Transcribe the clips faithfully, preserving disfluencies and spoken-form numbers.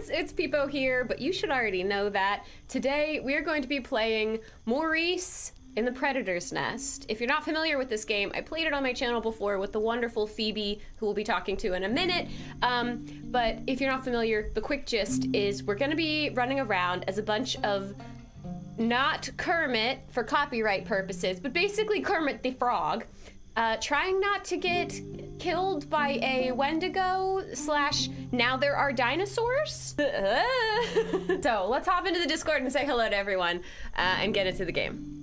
friends, it's Peepo here, but you should already know that. Today, we are going to be playing Maurice in the Predator's Nest. If you're not familiar with this game, I played it on my channel before with the wonderful Phoebe, who we'll be talking to in a minute. Um, but if you're not familiar, the quick gist is we're gonna be running around as a bunch of not Kermit for copyright purposes, but basically Kermit the Frog, uh, trying not to get killed by a Wendigo slash now there are dinosaurs. So let's hop into the Discord and say hello to everyone uh, and get into the game.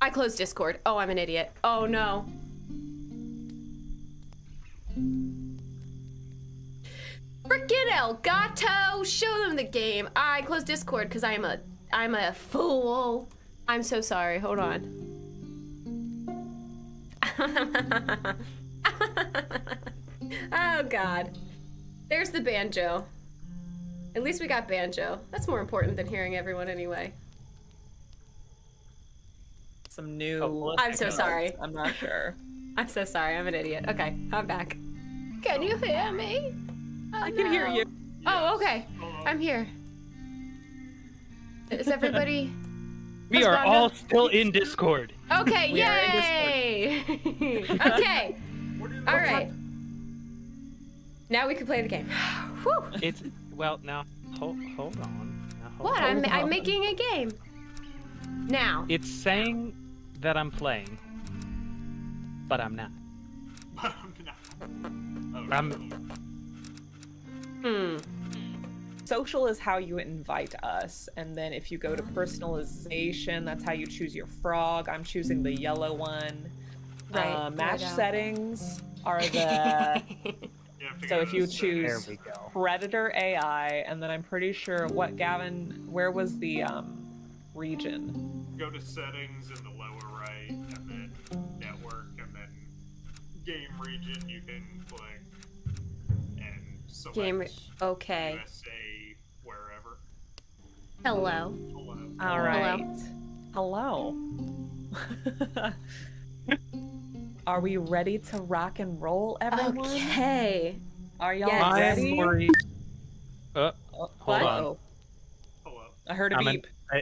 I closed Discord. Oh, I'm an idiot. Oh no. Frickin' El Gato, show them the game. I closed Discord because I'm a, I'm a fool. I'm so sorry. Hold on. Oh God. There's the banjo. At least we got banjo. That's more important than hearing everyone anyway. Some new oh, I'm so sorry. I'm not sure. I'm so sorry. I'm an idiot. Okay, I'm back. Can you hear me? Oh, I can no. hear you. Yes. Oh, okay. I'm here. Is everybody? We What's are all up? still in Discord. Okay, we yay! Are in Discord. Okay. All right. Now we can play the game. Whew. It's well now. Hold hold on. Now, hold, what? Hold I'm on. I'm making a game. Now. It's saying that I'm playing, but I'm not. But I'm not. I'm... Hmm. Social is how you invite us, and then if you go to personalization, that's how you choose your frog. I'm choosing the yellow one. Right. Uh, match right settings are the... So if you choose Predator A I, and then I'm pretty sure what, Gavin, where was the... um? region. Go to settings in the lower right, and then network, and then game region. You can click and select game. Okay. U S A, wherever. Hello. Hello. All right. Hello. Hello. Are we ready to rock and roll, everyone? Okay. Are y'all yes. ready? Maurice. Uh, hold what? on. Hello. I heard a I'm beep. An, I,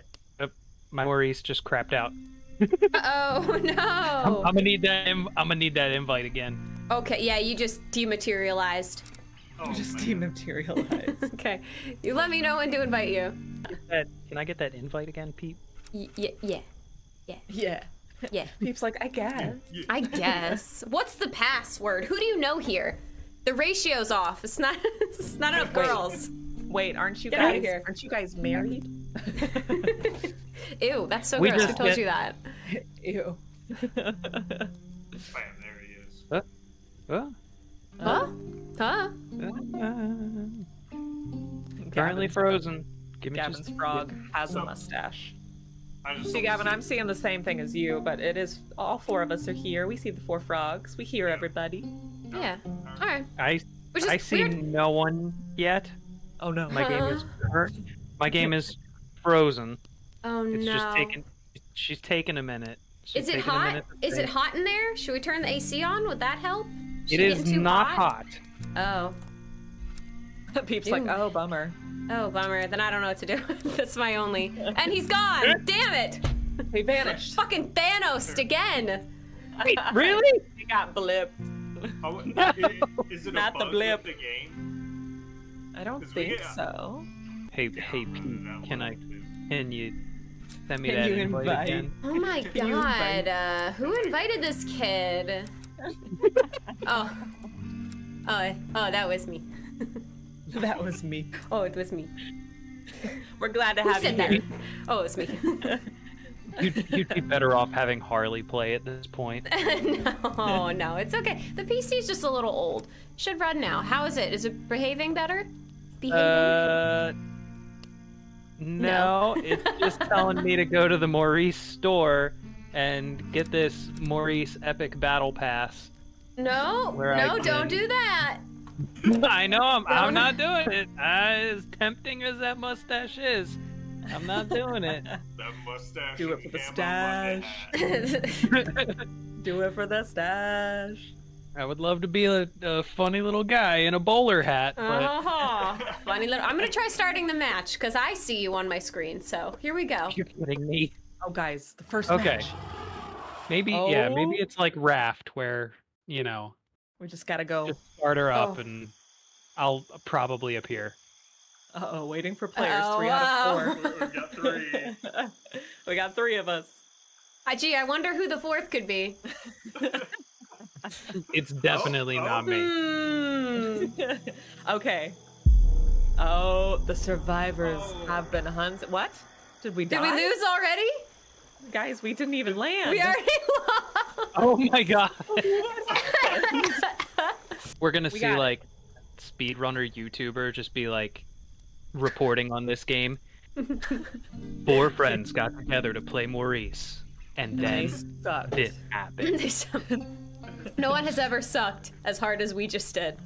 My Maurice just crapped out. Uh-oh, no! I'm, I'm gonna need that. I'm gonna need that invite again. Okay, yeah, you just dematerialized. Oh, just dematerialized. Okay, you let me know when to invite you. Uh, can I get that invite again, Peep? Y yeah, yeah, yeah, yeah, yeah. Peep's like, I guess. Yeah. I guess. What's the password? Who do you know here? The ratio's off. It's not. It's not enough girls. Wait, aren't you get guys? Here. Aren't you guys married? Ew, that's so we gross. Who told get... you that? Ew. Bam, there he is. Huh? Huh? Huh? Huh? Currently frozen. Give me Gavin's just... frog has no. a mustache. I just see, Gavin, see. I'm seeing the same thing as you, but it is all four of us are here. We see the four frogs. We hear everybody. No. Yeah. All right. I I see weird. no one yet. Oh no, my uh... game is my game is frozen. Oh it's no! Just taking, she's taking a minute. She's is it hot? Is it hot in there? Should we turn the A C on? Would that help? Should it is not hot? hot. Oh. Peep's Ew. like, oh bummer. Oh bummer. Then I don't know what to do. That's my only. And he's gone. Damn it! He vanished. Fucking Thanos again. Wait, really? He got blipped. Oh, no. Is it not a bug the blip? The game? I don't think so. Hey, hey, Peep, can I? Can you? Send me Can that you invite, invite again. Oh my Can god, uh, who invited this kid? oh. oh, oh, that was me. That was me. Oh, it was me. We're glad to who have you that? here. Oh, it was me. You'd, you'd be better off having Harley play at this point. No, no, it's okay. The P C's just a little old. Should run now. How is it? Is it behaving better? Behaving? Uh... No, no. It's just telling me to go to the Maurice store and get this Maurice Epic Battle Pass. No, no, can... don't do that. I know, I'm, I'm not doing it. I, as tempting as that mustache is, I'm not doing it. That mustache. Do it for the stash. Do it for the stash. I would love to be a, a funny little guy in a bowler hat. But... Uh-huh. Funny little. I'm gonna try starting the match because I see you on my screen. So here we go. You're kidding me. Oh, guys, the first okay. match. Okay. Maybe oh. yeah. Maybe it's like Raft, where you know. We just gotta go. Just start her up, oh. and I'll probably appear. Uh oh, waiting for players. Uh-oh, three wow. out of four. We got three. We got three of us. I, gee, I wonder who the fourth could be. It's definitely oh, oh. not me. Mm. Okay. Oh, the survivors oh. have been hunted. What? Did we die? Did we lose already? Guys, we didn't even land. We already lost. Oh my god. We're gonna we see like speedrunner YouTuber just be like reporting on this game. Four friends got together to play Maurice, and then this happened. No one has ever sucked as hard as we just did.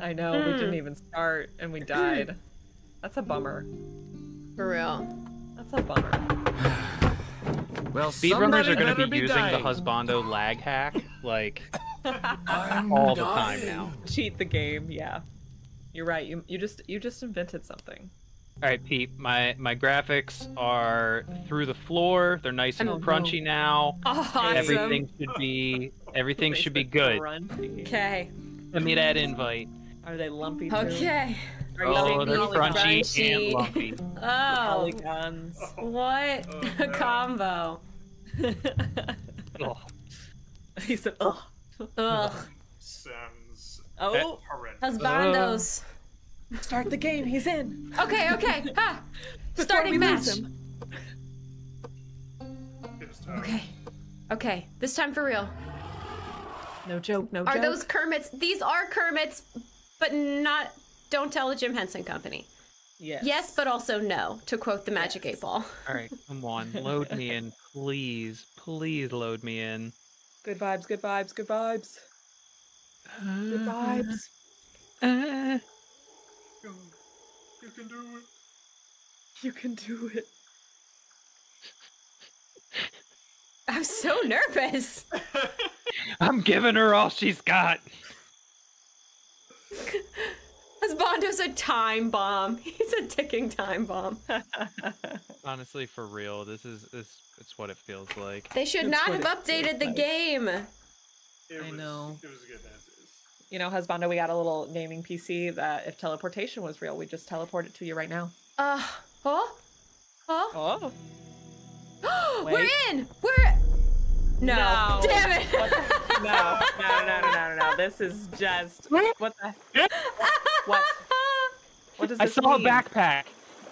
I know, mm. we didn't even start, and we died. That's a bummer. For real. That's a bummer. Well, speedrunners are going to be, be using dying. the husbando lag hack, like, I'm all dying. the time now. Cheat the game, yeah. You're right, you, you, just, you just invented something. All right, Pete, my, my graphics are through the floor. They're nice and oh, crunchy no. now. Awesome. Everything should be everything should be good. Okay. Send me that invite. Are they lumpy too? Okay. Are you oh, they're crunchy, crunchy and lumpy. Oh, polygons. What oh, a combo. Oh. He said, ugh. Ugh. Sounds oh. horrendous. Husbandos. Oh. Start the game, he's in. Okay, okay, ha! Starting match. Okay, okay, this time for real. No joke, no joke. Are those Kermits? These are Kermits, but not, don't tell the Jim Henson Company. Yes. Yes, but also no, to quote the Magic Eight Ball. All right, come on, load me in, please, please load me in. Good vibes, good vibes, good vibes. Uh, good vibes. Uh, You can do it. You can do it. I'm so nervous. I'm giving her all she's got. Husbando's a time bomb. He's a ticking time bomb. Honestly, for real, this is this. It's what it feels like. They should it's not have updated the like. game. It I was, know. It was a good answer. You know, Husbando, we got a little naming P C that if teleportation was real, we'd just teleport it to you right now. Uh, oh? Oh? Oh. We're in! We're... No. no. Damn it! What the... No, no, no, no, no, no, no. This is just... What the... What? What, what does this I saw mean? a backpack.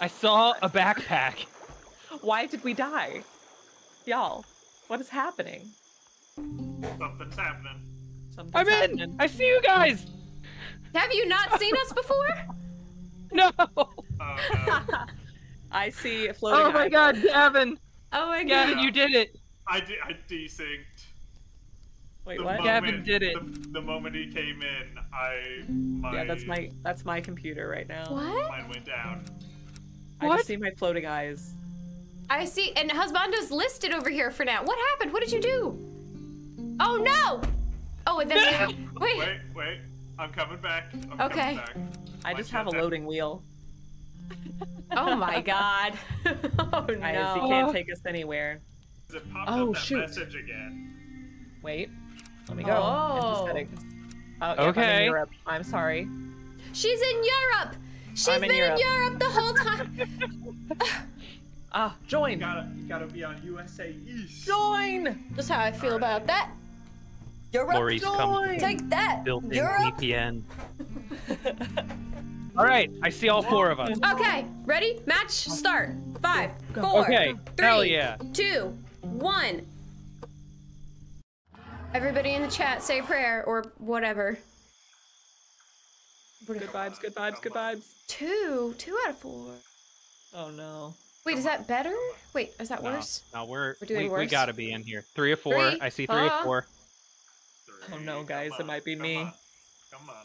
I saw a backpack. Why did we die? Y'all, what is happening? Something's happening. Something's I'm in! Happening. I see you guys! Have you not seen us before? No! Oh, no. I see a floating Oh my eyeball. god, Gavin! Oh my god. Gavin, you did it! I, de I desynced. Wait, the what? Moment, Gavin did it. The, the moment he came in, I... My... Yeah, that's my that's my computer right now. What? Mine went down. What? I just see my floating eyes. I see, and Husbando's listed over here for now. What happened? What did you do? Oh no! Oh, and then we... wait. Wait, wait. I'm coming back. I'm okay. coming back. I just have a loading wheel. Oh my god. Oh no. I, he can't take us anywhere. It popped oh, up that shoot. message again. Wait. Let me go. Oh. I'm just oh, yep, okay. I'm, in Europe. I'm sorry. She's in Europe. She's I'm been in Europe. in Europe the whole time. Ah, uh, join. You gotta, you gotta be on U S A East. Join. That's how I feel right. about that. Europe, Maurice comes Take that, built-in V P N. All right, I see all four of us. Okay, ready? Match start. Five, four, okay. three, Hell yeah. two, one. Everybody in the chat, say prayer or whatever. Good vibes, good vibes, good vibes. Two, two out of four. Oh no. Wait, is that better? Wait, is that no, worse? No, we're, we're doing we, worse. We gotta be in here. Three or four. Three? I see three uh-huh. or four. Oh no, guys, on, it might be come me. On, come on.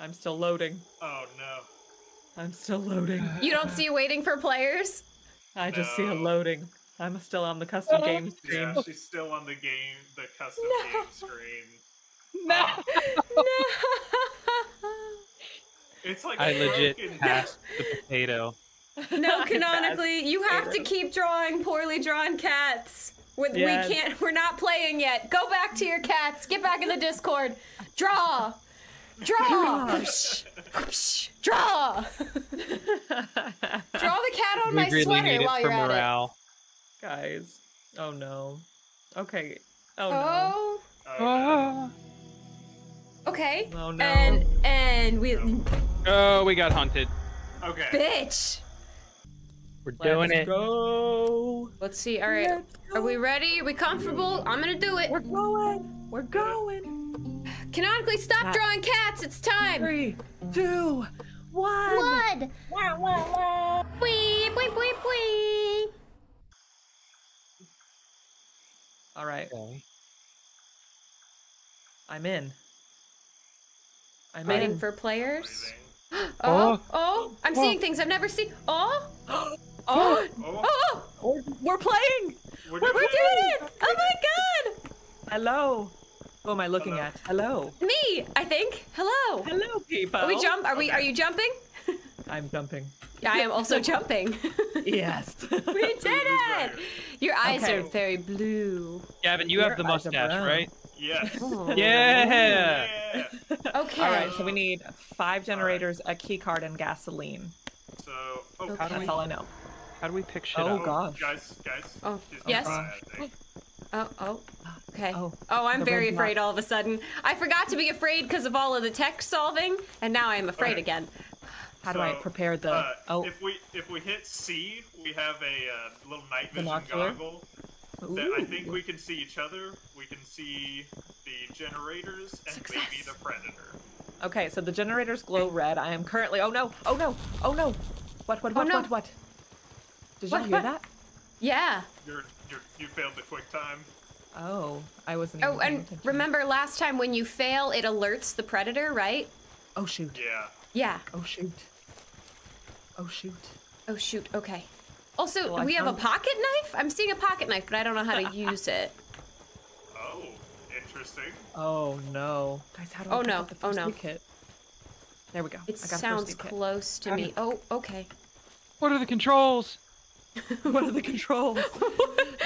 I'm still loading. Oh no. I'm still loading. You don't see waiting for players? I no. just see a loading. I'm still on the custom oh. game screen. Yeah, she's still on the game, the custom no. game screen. No. No. It's like I legit broken. Passed the potato. No, canonically, you have to keep drawing poorly drawn cats. With, yes. We can't. We're not playing yet. Go back to your cats. Get back in the Discord. Draw, draw, whoopsh, whoopsh, draw. Draw the cat on we my really sweater while you're at morale. It. Guys, oh no. Okay. Oh, oh. no. Oh. Okay. Oh no. And and we. Oh, we got hunted. Okay. Bitch. We're doing Let's it. Go. Let's see. All right. Are we ready? Are we comfortable? I'm gonna do it. We're going. We're going. Canonically, stop drawing cats. It's time. Three, two, one. One. Wah, wah, wah. Wee, wee, wee, wee. All right. Okay. I'm in. I'm waiting in. for players. Oh, oh, oh, I'm oh. seeing things I've never seen. Oh. Oh. Oh. Oh! Oh! We're playing! We're, We're doing it! it! Oh my god! Hello! Who am I looking Hello. at? Hello! Me, I think. Hello! Hello, people! Are we jump? Are okay. we? Are you jumping? I'm jumping. I am also jumping. Yes! We did it! Your eyes okay. are very blue. Gavin, you Your have the mustache, right? Yes. Oh. Yeah! Yeah! Okay. Alright, so we need five generators, right. a key card, and gasoline. So, oh, okay. that's we... all I know. How do we pick shit oh, up? Oh gosh. Guys, guys. Oh, yes. Oh, oh, oh. Okay. Oh, oh I'm very afraid all of a sudden. I forgot to be afraid because of all of the tech solving, and now I am afraid okay. again. How so, do I prepare the... Uh, oh. If we if we hit C, we have a uh, little night vision Binocular. goggle. That I think we can see each other, we can see the generators, and Success. maybe the predator. Okay, so the generators glow red. I am currently... Oh no! Oh no! Oh no! What, what, what, oh, no. what, what? Did you what, hear what? that? Yeah. You're, you're, you failed the quick time. Oh, I wasn't Oh, and attention. remember last time when you fail, it alerts the predator, right? Oh, shoot. Yeah. Yeah. Oh, shoot. Oh, shoot. Oh, shoot. Okay. Also, well, we have a pocket knife? I'm seeing a pocket knife, but I don't know how to use it. Oh, interesting. Oh, no. Guys, how do I oh, no. the first oh, no. kit? There we go. It I got sounds close to me. Oh, okay. What are the controls? What are the controls?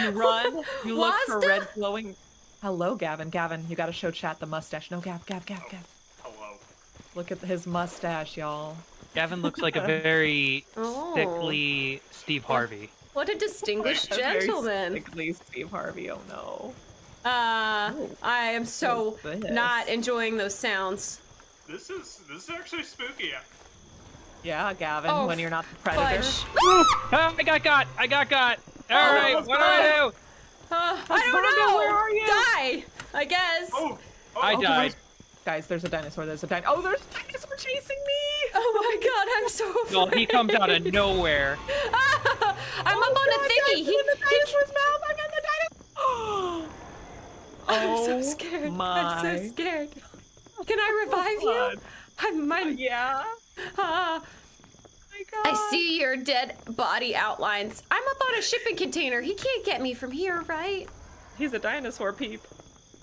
You run, you look Wasta? for red glowing... Hello, Gavin. Gavin, you gotta show chat the mustache. No, Gav, Gav, Gav, oh. Gav. Hello. Look at his mustache, y'all. Gavin looks like a very oh. sickly Steve Harvey. What a distinguished gentleman. Very sickly Steve Harvey, oh no. Uh, Ooh. I am so not enjoying those sounds. This is, this is actually spooky. Yeah, Gavin, oh, when you're not the predator. Oh, I got got, I got got. All oh, right, what do I do? Uh, I don't know. Where are you? Die, I guess. Oh, oh, I oh, died. Guys, there's a dinosaur, there's a dinosaur. Oh, there's a dinosaur chasing me! Oh my god, I'm so afraid. Well, he comes out of nowhere. Ah, I'm oh up god, on a thingy. He, in the dinosaur's he... mouth, I'm in the dinosaur. Oh, I'm so scared. My. I'm so scared. Can I revive oh, you? I'm my... Yeah. Ah. Oh, I see your dead body outlines. I'm up on a shipping container. He can't get me from here, right? He's a dinosaur, peep.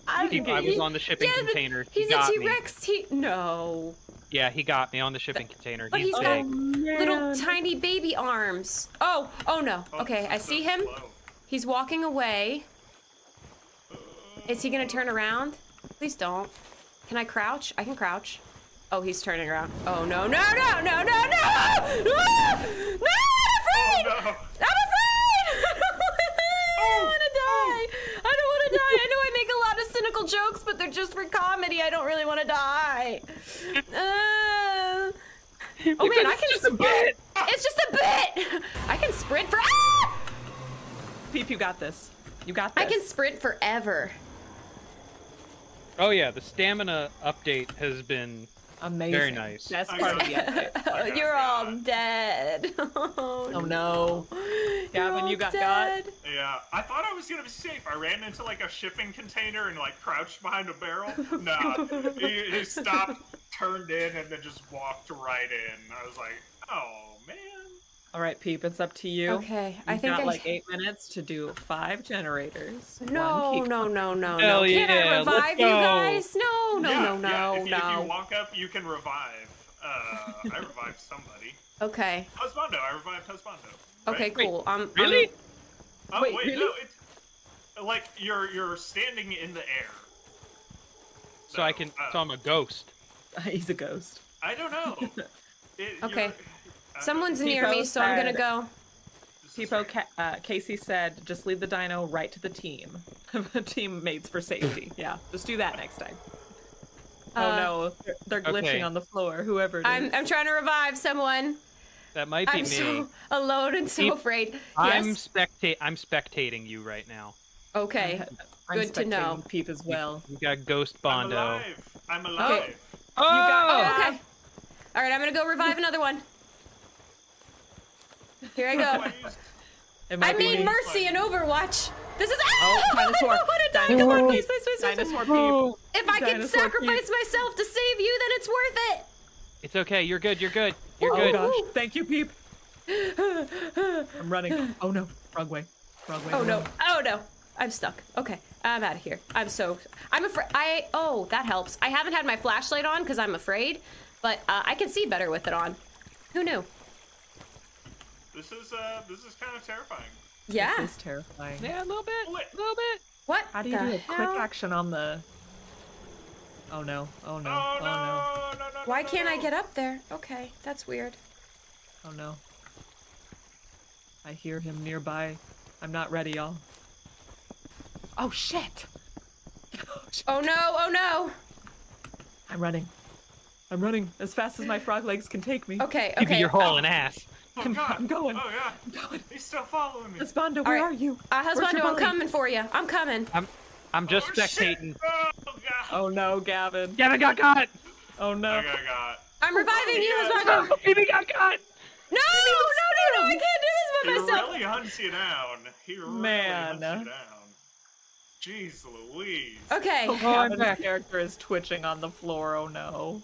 I, he, I was on the shipping yeah, container. He he's got a T-Rex. He no. Yeah, he got me on the shipping but, container. But he's, he's got big. little tiny baby arms. Oh, oh no. Oh, okay, I so see him. Slow. He's walking away. Is he gonna turn around? Please don't. Can I crouch? I can crouch. Oh, he's turning around. Oh no, no, no, no, no, no! No! Ah! No! I'm afraid! Oh, no. I'm afraid! I want to die! Oh. I don't want to die! I know I make a lot of cynical jokes, but they're just for comedy. I don't really want to die. Uh... Oh man, I can just a bit. It's just a bit. I can sprint for. Ah! Peep, you got this. You got this. I can sprint forever. Oh yeah, the stamina update has been amazing. Very nice. Best part of the update. You're all dead. Oh, oh no. Gavin, you got dead. got. Yeah, I thought I was gonna be safe. I ran into like a shipping container and like crouched behind a barrel. Nah, he, he stopped, turned in, and then just walked right in. I was like, oh man. All right, Peep, it's up to you. Okay, You've I think got I... like eight minutes to do five generators. No, no, no, no, no. Yeah, can I revive you guys? No, no, yeah, no, no, yeah. If, no. If you walk up, you can revive. Uh, I revived somebody. Okay. Husbando, I revived Husbando. Right? Okay, cool. Wait, um, really? Um, wait, oh, wait really? no. It, like you're you're standing in the air. So, so I can. Uh, so I'm a ghost. He's a ghost. I don't know. it, okay. Someone's near Peepo me, so said, I'm gonna go. Peepo, Ca uh, Casey said, just leave the dino right to the team. Teammates for safety. Yeah, just do that next time. Uh, oh no, they're, they're glitching okay. on the floor, whoever it is. I'm, I'm trying to revive someone. That might be I'm me. So alone and so Peep, afraid. Yes. I'm, specta I'm spectating you right now. Okay, I'm good to know. Peep as well. You got Ghost Bondo. I'm alive. I'm alive. Okay. Oh! You got oh, okay. All right, I'm gonna go revive another one. Here I go. I made Mercy in Overwatch. This is oh, oh dinosaur. I what a dinosaur, dinosaur piece. Please, please, please, dinosaur people. If I can sacrifice peep. myself to save you, then it's worth it. It's okay. You're good. You're good. You're oh, good. Oh gosh. Thank you, Peep. I'm running. Oh no. Wrong way. Wrong way. Oh no. Oh no. I'm stuck. Okay. I'm out of here. I'm so. I'm afraid. I. Oh, that helps. I haven't had my flashlight on because I'm afraid, but uh, I can see better with it on. Who knew? This is uh, this is kind of terrifying. Yeah. This is terrifying. Yeah, a little bit, a little bit. What? How do you do a quick action on the? Oh no! Oh no! Oh, oh no. no! No! No! Why no, can't no. I get up there? Okay, that's weird. Oh no! I hear him nearby. I'm not ready, y'all. Oh shit! Oh, shit. Oh no! Oh no! I'm running. I'm running as fast as my frog legs can take me. Okay. Okay. Maybe you're hauling oh. ass. Oh, I'm, God. I'm going. Oh, God. I'm going. He's still following me. Husbando, where right. are you? Uh, Husbando, I'm coming for you. I'm coming. I'm I'm just oh, spectating. Oh, God. Oh, no, Gavin. Gavin got caught. Oh, no. I got caught. I'm reviving oh, you, Husbando. Oh, Phoebe got caught. No, no, no, no. I can't do this by myself. He really hunts you down. He really Man. hunts you down. Jeez Louise. Okay. Oh, Gavin's oh, character is twitching on the floor. Oh, no.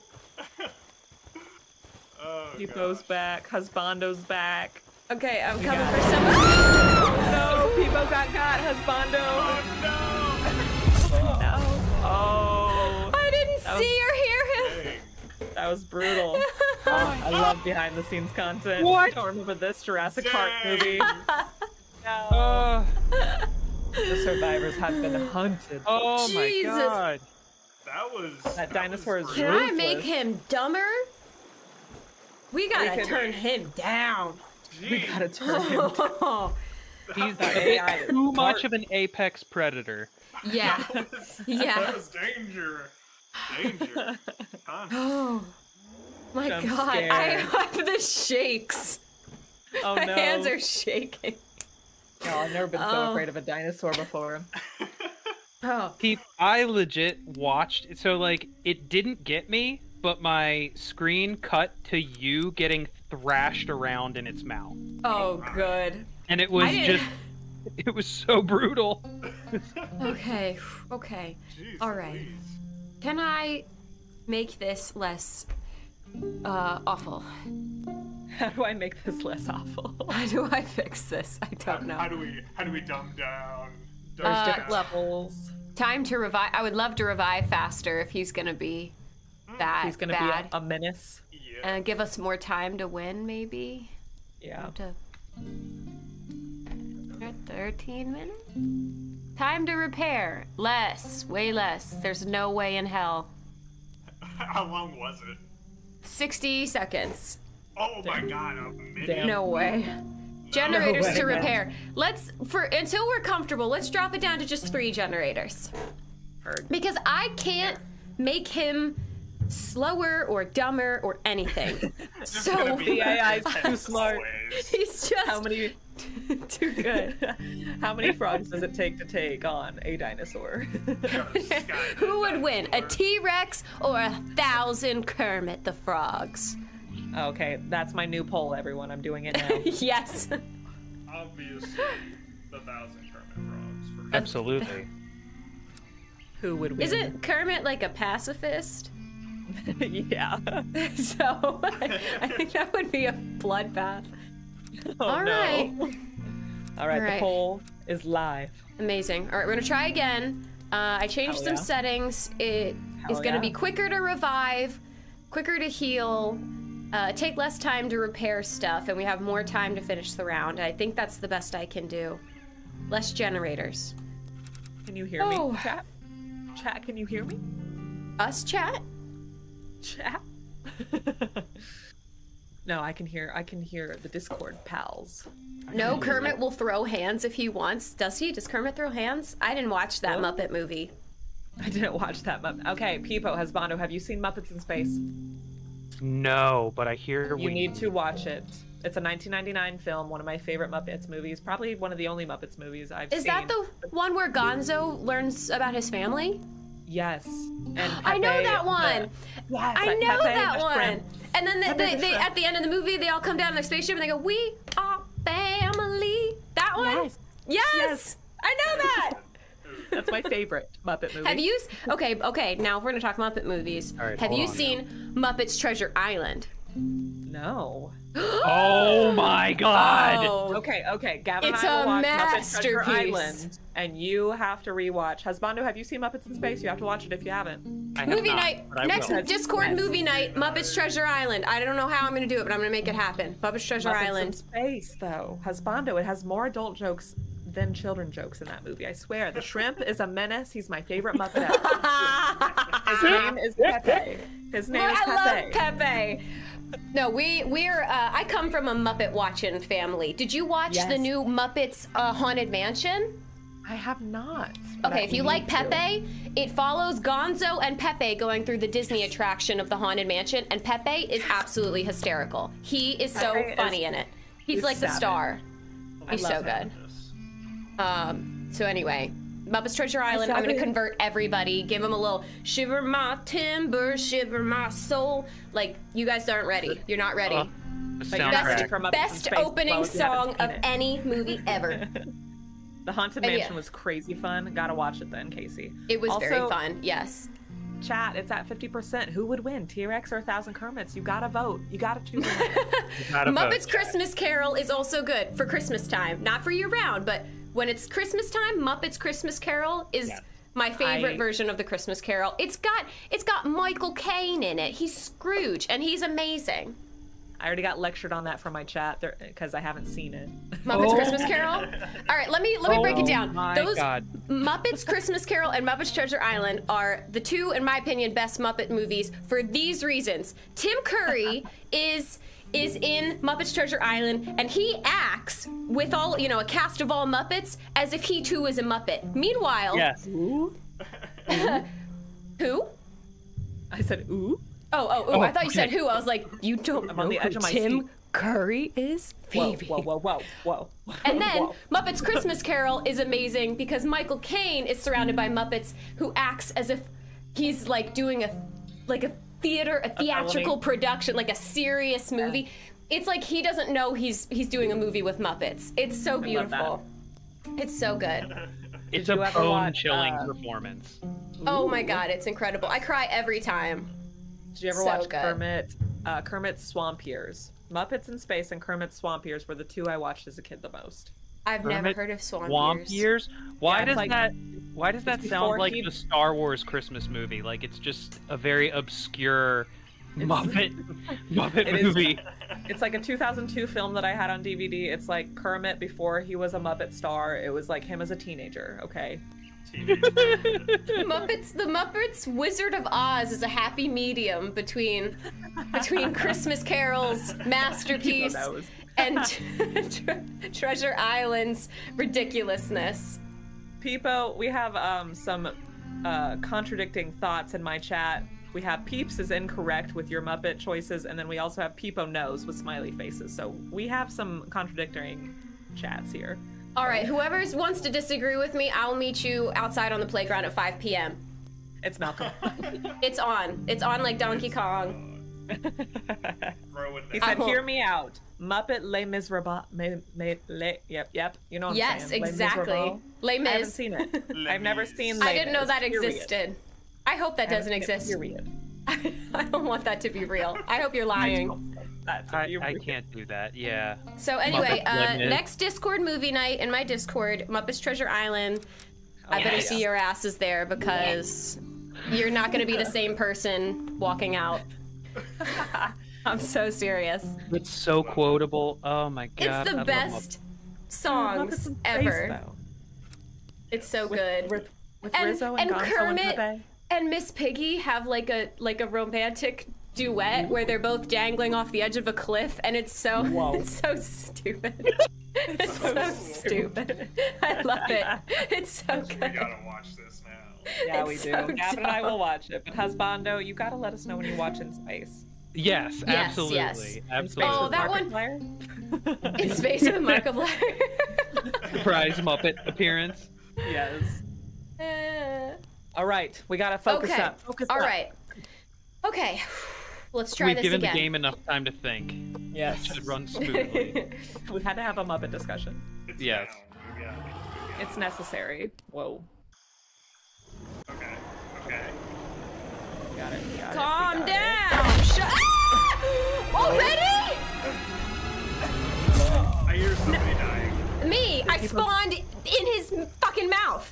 Oh, Peepo's gosh. back. Husbando's back. Okay, I'm you coming for some. Oh, no, Peepo got got. Husbando. Oh, no. no. Oh. I didn't see was... or hear him. Dang. That was brutal. Oh, I love behind the scenes content. What? I don't remember this Jurassic Dang. Park movie. No. Oh. The survivors have been hunted. Oh my Jesus. God. That was. That, that dinosaur was is. Can ruthless. I make him dumber? We gotta we turn him down. Jeez. We gotta turn him down. He's a too much of an apex predator. Yeah. That was, yeah. That was danger. Danger. Huh. Oh my I'm God. Scared. I have the shakes. Oh, my no. hands are shaking. No, I've never been so oh. afraid of a dinosaur before. Oh. Keith, I legit watched. So, like, it didn't get me. But my screen cut to you getting thrashed around in its mouth. Oh, good. And it was just, it was so brutal. Okay, okay. Jeez, all right. Please. Can I make this less uh, awful? How do I make this less awful? How do I fix this? I don't how, know. How do we, how do we dumb down? Dumb uh, down. Levels. Time to revive. I would love to revive faster if he's gonna be That He's gonna bad. be a, a menace. Yeah. And give us more time to win, maybe. Yeah. To... Thirteen minutes. Time to repair. Less, way less. There's no way in hell. How long was it? Sixty seconds. Oh my God! A minute. Damn. No way. No generators way, to repair. Man. Let's for until we're comfortable. Let's drop it down to just three generators. Heard. Because I can't make him slower or dumber or anything. So the A I is too smart. He's just how many too good. How many frogs does it take to take on a dinosaur? Who would win, a T-Rex or a thousand Kermit the Frogs? Okay, that's my new poll, everyone. I'm doing it now. Yes. Obviously, the thousand Kermit frogs. For Absolutely. Who would win? Isn't Kermit like a pacifist? Yeah. So I, I think that would be a bloodbath. Oh, All no. right. All right, All right. The poll is live. Amazing. All right, we're gonna try again. Uh, I changed Hell some yeah. settings. It Hell is gonna yeah. be quicker to revive, quicker to heal, uh, take less time to repair stuff, and we have more time to finish the round. I think that's the best I can do. Less generators. Can you hear oh. me, chat? Chat, can you hear me? Us, chat? Chat? No, I can hear. I can hear the Discord pals. No, Kermit will throw hands if he wants. Does he? Does Kermit throw hands? I didn't watch that nope. Muppet movie. I didn't watch that Muppet. Okay, Peepo has Bondo. Have you seen Muppets in Space? No, but I hear you we need to watch it. It's a nineteen ninety-nine film, one of my favorite Muppets movies, probably one of the only Muppets movies I've seen. Is that the one where Gonzo learns about his family? Yes. And Pepe, I know that one. The, yes, I know Pepe that one. Shrimp. And then the, they, the they, at the end of the movie, they all come down in their spaceship and they go, "We are family." That one? Yes. Yes. yes. I know that. That's my favorite Muppet movie. Have you? Okay, okay. Now we're going to talk Muppet movies. All right, Have you seen now. Muppets Treasure Island? No. Oh my God. Oh. Okay, okay. Gavin it's and I will watch Muppets Treasure Island, and you have to rewatch. Husbando, have you seen Muppets in Space? You have to watch it if you haven't. I have movie not, night next Discord yes. movie night. Muppets Treasure Island. I don't know how I'm gonna do it, but I'm gonna make it happen. Muppets Treasure Muppets Island. In Space though, Husbando, it has more adult jokes than children jokes in that movie. I swear, the shrimp is a menace. He's my favorite Muppet ever. His name is Pepe. His name well, is Pepe. I love Pepe. No, we we're. Uh, I come from a Muppet watching family. Did you watch yes. the new Muppets uh, Haunted Mansion? I have not. Okay, I if you like Pepe, to. it follows Gonzo and Pepe going through the Disney attraction of the Haunted Mansion, and Pepe is absolutely hysterical. He is so Pepe funny is, in it. He's, he's like savage. the star. He's so good. Um. So anyway. Muppets Treasure Island, I'm gonna convert everybody. Give them a little shiver my timber, shiver my soul. Like, you guys aren't ready. You're not ready. Uh, best best opening song of any movie ever. The Haunted Mansion yeah. was crazy fun. Gotta watch it then, Casey. It was also, very fun, yes. Chat, it's at fifty percent. Who would win, T-Rex or one thousand Kermits? You gotta vote. You gotta choose. You gotta Muppets vote, Christmas Carol is also good for Christmas time. Not for year round, but when it's Christmas time, Muppets Christmas Carol is yeah. my favorite I... version of the Christmas Carol. It's got it's got Michael Caine in it. He's Scrooge, and he's amazing. I already got lectured on that from my chat because I haven't seen it. Muppets oh. Christmas Carol? All right, let me let me oh, break it down. My Those God. Muppets Christmas Carol and Muppets Treasure Island are the two, in my opinion, best Muppet movies for these reasons. Tim Curry is... is in Muppets Treasure Island, and he acts with all, you know, a cast of all Muppets as if he too is a Muppet. Meanwhile, yes. Ooh. Who? I said ooh. Oh, oh, oh! oh I thought okay. you said who. I was like, you don't I'm know on the edge who of my Tim seat. Curry is Phoebe. Whoa, whoa, whoa, whoa, whoa. And then whoa. Muppets Christmas Carol is amazing because Michael Caine is surrounded by Muppets who acts as if he's like doing a, like a. theater, a theatrical uh, production, like a serious movie. Yeah. It's like he doesn't know he's he's doing a movie with Muppets. It's so beautiful. It's so good. It's a bone-chilling uh, performance. Oh my God, it's incredible. I cry every time. Did you ever so watch good. Kermit, uh, Kermit Swamp Years? Muppets in Space and Kermit Swamp Years were the two I watched as a kid the most. I've Kermit never heard of Swamp, Swamp Years. Why yeah, does like, that? Why does that sound like he... the Star Wars Christmas movie? Like it's just a very obscure it's... Muppet Muppet it movie. Is, it's like a two thousand two film that I had on D V D. It's like Kermit before he was a Muppet star. It was like him as a teenager. Okay. Teenager. Muppets. The Muppets Wizard of Oz is a happy medium between between Christmas Carol's masterpiece. And tre Treasure Island's ridiculousness. Peepo, we have um, some uh, contradicting thoughts in my chat. We have Peeps is incorrect with your Muppet choices, and then we also have Peepo knows with smiley faces. So we have some contradicting chats here. All right, whoever wants to disagree with me, I'll meet you outside on the playground at five P M It's Malcolm. It's on. It's on like Donkey Kong. He said, "Hear me out. Muppet Les Miserables." Me, me, le, yep, yep. You know what I'm yes, saying? Yes, exactly. Les Mis. I haven't seen it. I've never seen. Les I didn't Mis. know that existed. Period. I hope that doesn't exist. Period. I don't want that to be real. I hope you're lying. that to be I, I can't do that, yeah. So anyway, uh, next Discord movie night in my Discord, Muppets Treasure Island. Oh, I yeah, better yeah. see your asses there because yeah. you're not gonna be the same person walking out. I'm so serious. It's so quotable. Oh my god. It's the I best songs oh, ever. Space, it's so with, good. With, with and, Rizzo and, and Gonzo Kermit and, and Miss Piggy have like a like a romantic duet where they're both dangling off the edge of a cliff, and it's so it's so stupid. It's so, so stupid. I love it. It's so good. We gotta watch this now. Yeah, it's we do. So Gavin and I will watch it. But Husbando, you gotta let us know when you watch In Space. Yes, yes absolutely. Yes. Absolutely. Oh, that one. In Space with Markiplier. Surprise Muppet appearance. Yes. Uh... All right, we gotta focus okay. up. Focus All up. All right. Okay, let's try We've this again. We've given the game enough time to think. Yes. It should run smoothly. We had to have a Muppet discussion. It's yes. Down. It's necessary. Whoa. Okay, okay. Got it, got Calm it, got down! It. Shut ah! Already?! I hear somebody no. dying. Me! I spawned in his fucking mouth!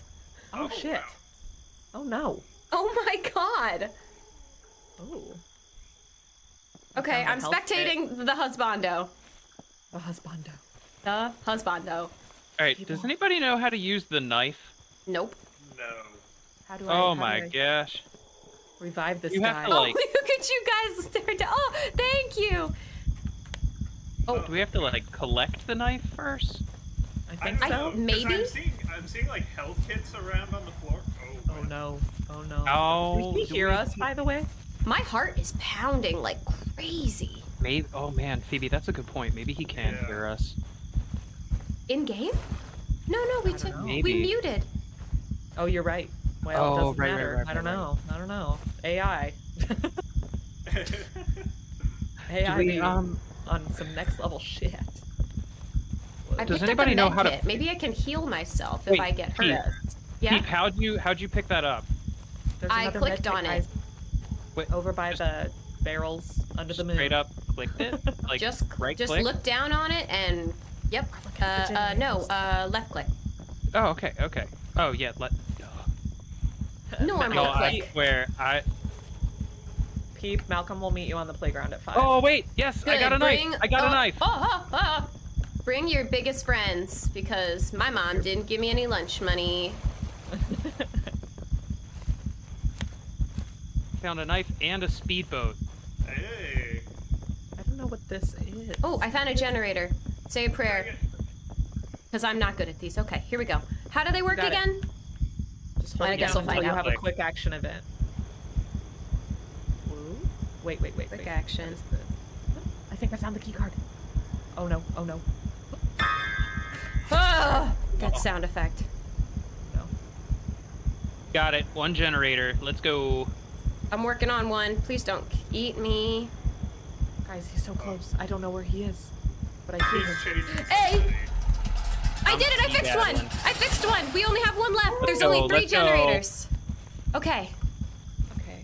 Oh, oh shit. Wow. Oh no. Oh my god! Ooh. Okay, I'm spectating kit. the husbando. The husbando. The husbando. Alright, hey, does boy. anybody know how to use the knife? Nope. No. How do I Oh how my do I gosh. Revive this you guy. Have to, like... Oh, look at you guys stare down. Oh, thank you. Oh, do we have to like collect the knife first? I think I so. Know, Maybe I'm seeing I'm seeing like hell kits around on the floor. Oh, oh no. Oh no. Oh, Did he hear we... us by the way? My heart is pounding like crazy. Maybe, oh man, Phoebe, that's a good point. Maybe he can yeah. hear us. In game? No, no, we took, we muted. Oh, you're right. Well, oh, it doesn't right, matter. Right, right, right, I don't right. know. I don't know. A I. A I we, um, on some next level shit. I Does anybody know how kit. to? Maybe I can heal myself Wait, if I get hurt. Peep, yeah. Peep, how'd you how'd you pick that up? I clicked on it. Wait, over by the barrels under the moon. Straight up clicked it? Like just right just click? look down on it and yep. Uh, uh, no, uh, left click. Oh, okay, okay. Oh, yeah, let... No, I'm no, left click. I swear, I... Peep, Malcolm will meet you on the playground at five. Oh, wait, yes, Good. I got a Bring... knife! I got oh, a knife! Oh, oh, oh. Bring your biggest friends, because my mom didn't give me any lunch money. Found a knife and a speedboat. Hey. I don't know what this is. Oh, I found a generator. Say a prayer. Because I'm not good at these. Okay, here we go. How do they work again? Just I guess we'll find out. You have a quick action event. Ooh. Wait, wait, wait. Quick wait. action. What is this? I think I found the key card. Oh no, oh no. Oh, that sound effect. No. Got it. One generator. Let's go. I'm working on one. Please don't eat me. Guys, he's so close. I don't know where he is, but I see him. Hey! I did it! I fixed one! I fixed one! We only have one left! There's only three generators. Okay. Okay.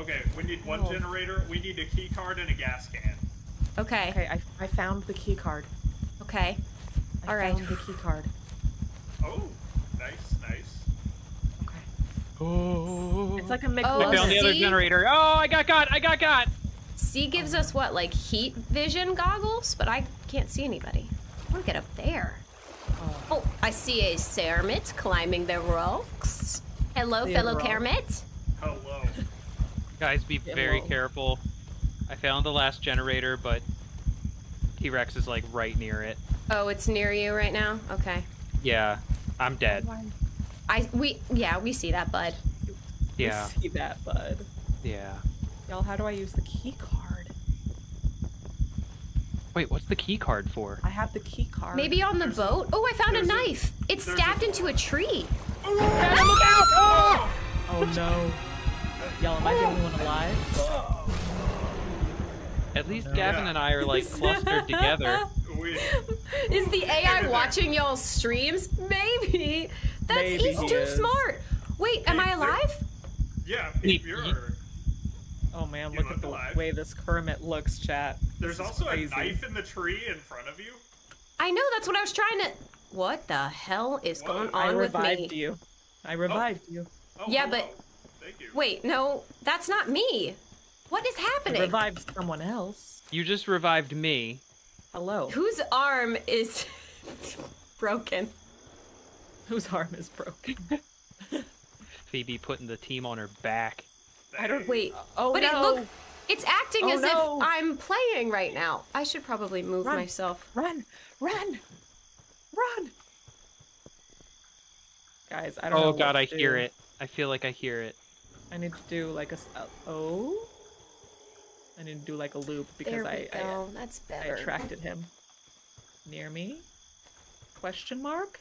Okay, we need one generator. We need a key card and a gas can. Okay. Okay, I, I found the key card. Okay. All right. I found the key card. Oh, nice, nice. Oh. It's like a mix. Oh, I found the other generator. Oh, I got got. I got got. C gives us what, like heat vision goggles, but I can't see anybody. I want to get up there. Oh, oh I see a Kermit climbing the rocks. Hello, the fellow rock. Kermit. Hello. Guys, be Hello. very careful. I found the last generator, but T-Rex is like right near it. Oh, it's near you right now? Okay. Yeah, I'm dead. Oh, I, we, yeah, we see that, bud. Yeah. We see that, bud. Yeah. Y'all, how do I use the key card? Wait, what's the key card for? I have the key card. Maybe on the there's boat? A, oh, I found a knife. A, it's stabbed a, into a tree. Oh, yeah, look out! Oh! Oh, no. Y'all, am I the only one alive? At least oh, no. Gavin yeah. and I are, like, clustered together. Is the A I watching y'all's streams? Maybe. That's, Maybe he's he too is. smart. Wait, am I alive? Yeah, if you're... Oh man, look at the way this Kermit looks, chat. There's this also a knife in the tree in front of you. I know, that's what I was trying to... What the hell is Whoa. going on with me? I revived you. I revived oh. you. Oh, yeah, hello. but... Thank you. Wait, no, that's not me. What is happening? I revived someone else. You just revived me. Hello. Whose arm is broken? Whose arm is broken? Phoebe putting the team on her back. I don't wait. Uh, oh but no! It look, it's acting oh, as no. if I'm playing right now. I should probably move run, myself. Run, run, run! Guys, I don't. Oh know god, what I do. hear it. I feel like I hear it. I need to do like a uh, oh. I need to do like a loop because I, I, That's better. I attracted him. Near me? Question mark?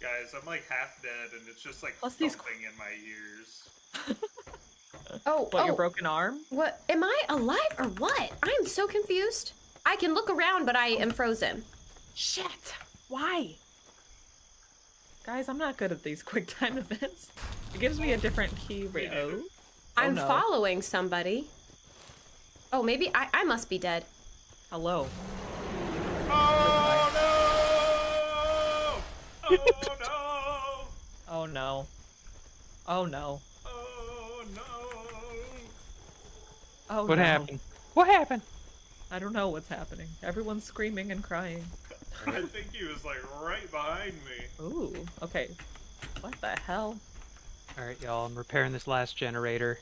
Guys, I'm like half dead and it's just like something these... in my ears. oh, what, oh. your broken arm? What? Am I alive or what? I am so confused. I can look around, but I am frozen. Shit! Why? Guys, I'm not good at these quick time events. It gives me a different key rate. Oh, I'm no. following somebody. Oh, maybe I, I must be dead. Hello. Oh no! Oh no! Oh no. Oh no. Oh no. Oh, what no. happened? What happened? I don't know what's happening. Everyone's screaming and crying. I think he was like right behind me. Ooh, okay. What the hell? Alright, y'all, I'm repairing this last generator.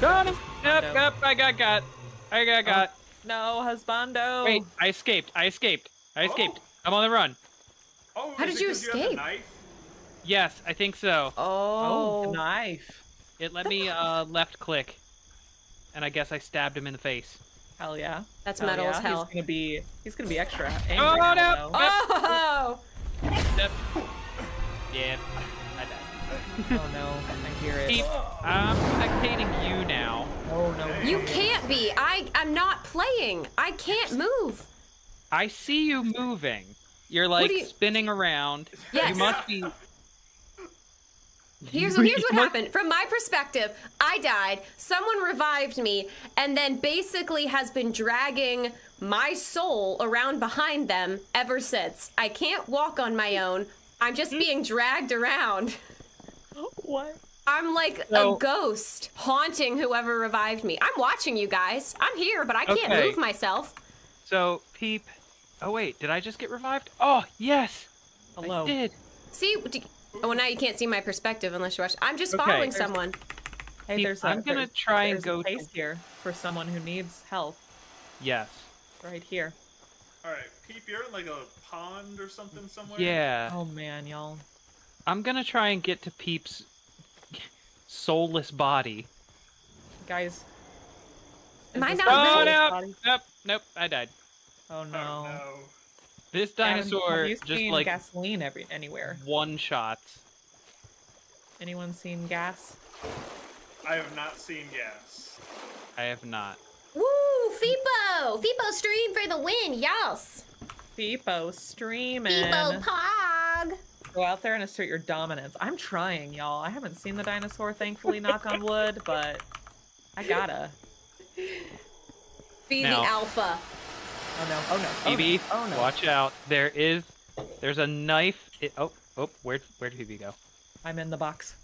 Got him! Yep, yep, I got got. I got got. Oh, no, husbando! Wait, I escaped, I escaped, I escaped. Oh. I'm on the run. Oh, How did you escape? You have the knife? Yes, I think so. Oh, oh the knife. It let me uh, left click. And I guess I stabbed him in the face. Hell yeah. That's hell metal yeah. as hell. He's gonna be, he's gonna be extra angry. Oh no! Now, oh! Yep. Yeah. Oh no, I hear it. Keep, I'm spectating you now. Oh no. You can't be. I, I'm not playing. I can't move. I see you moving. You're like you... spinning around. Yes. You must be... Here's, here's what happened. From my perspective, I died, someone revived me, and then basically has been dragging my soul around behind them ever since. I can't walk on my own. I'm just being dragged around. What? I'm like so, a ghost haunting whoever revived me. I'm watching you guys. I'm here, but I can't okay. move myself. So, Peep. Oh, wait. Did I just get revived? Oh, yes. Hello. I did. See? Do, oh, now you can't see my perspective unless you watch. I'm just okay. following there's, someone. Hey, Peep, there's. A, I'm going to try and go place to... here for someone who needs help. Yes. Right here. All right. Peep, you're in like a pond or something somewhere? Yeah. Oh, man, y'all. I'm gonna try and get to Peep's soulless body. Guys. Am I not oh, no! Nope, nope, I died. Oh no. Oh, no. This dinosaur just like gasoline every anywhere. One shot. Anyone seen gas? I have not seen gas. I have not. Woo! Feepo! Feepo stream for the win, yes! Feepo streaming. Feepo pog! Go out there and assert your dominance. I'm trying, y'all. I haven't seen the dinosaur, thankfully, knock on wood, but I gotta. Be now. the alpha. Oh no, oh no. Phoebe, oh, no. watch out. There is, there's a knife. It, oh, oh, where'd, where'd Phoebe go? I'm in the box.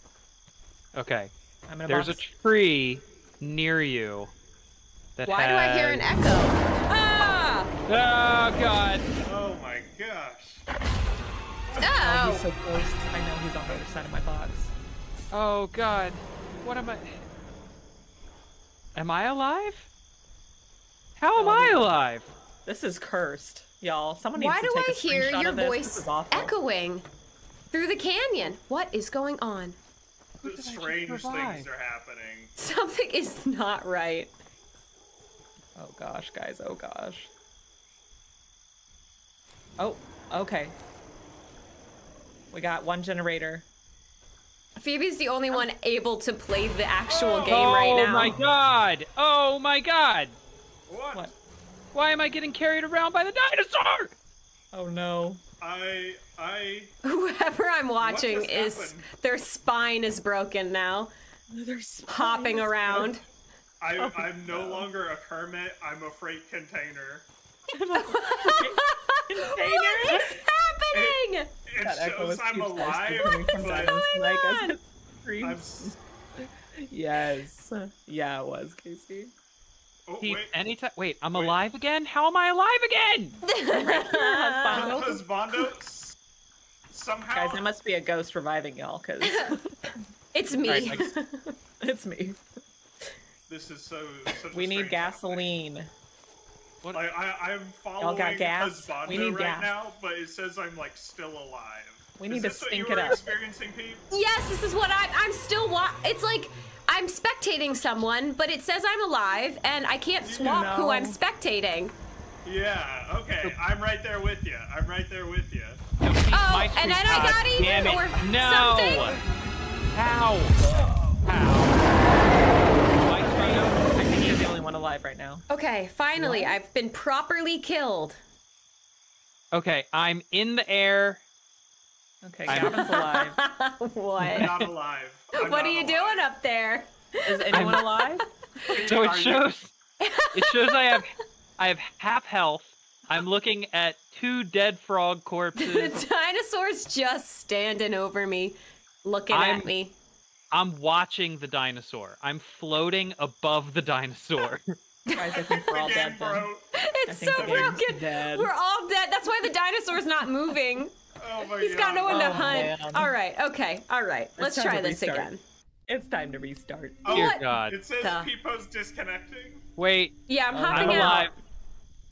Okay. I'm in a there's box. There's a tree near you that Why has... do I hear an echo? Ah! Oh, God. Oh, my gosh. Oh. Oh, he's so close. I know he's on the other side of my box. Oh God, what am I? Am I alive? How am oh, I alive? This is cursed, y'all. Someone needs Why to take a screenshot of this. Why do I hear your voice echoing through the canyon? What is going on? Strange things are happening. Something is not right. Oh gosh, guys. Oh gosh. Oh, okay. We got one generator. Phoebe's the only one able to play the actual oh, game right now. Oh my god! Oh my god! What? What? Why am I getting carried around by the dinosaur? Oh no. I... I... Whoever I'm watching is... Happened? Their spine is broken now. Their spine popping around. Broken. I, oh, I'm no, no longer a Kermit. I'm a freight container. I'm a freight container? What is happening? It, it shows I'm alive. What's going on? I'm... Yes. Yeah, it was, Casey. Oh, he, wait. Anytime, wait, I'm wait. alive again? How am I alive again? Husbando. Husbando. Somehow. Guys, there must be a ghost reviving y'all, because... It's me. Right, like... It's me. This is so... Such we a need gasoline. Topic. What? Like, I, I'm following Husbando we need right gas. now, but it says I'm, like, still alive. We need is to stink it up. Experiencing, Pete? Yes, this is what I'm... I'm still... Wa it's like... I'm spectating someone, but it says I'm alive, and I can't swap who I'm spectating. Yeah, okay, I'm right there with you. I'm right there with you. No, oh, and then I got eaten or no. something? How? How? I think you're the only one alive right now. Okay, finally, what? I've been properly killed. Okay, I'm in the air. Okay, Gavin's alive. What? I'm not alive. I'm what not are you alive. doing up there? Is anyone I'm... alive? So it shows. It shows I have, I have half health. I'm looking at two dead frog corpses. The dinosaur's just standing over me, looking I'm, at me. I'm watching the dinosaur. I'm floating above the dinosaur. Guys, I think we're all dead. Bro. It's so broken. Dead. We're all dead. That's why the dinosaur's not moving. Oh my He's God. got no one oh, to hunt. Man. All right, okay, all right. Let's try this restart. again. It's time to restart. Oh, dear God. It says the... Peepo's disconnecting. Wait. Yeah, I'm uh, hopping I'm alive.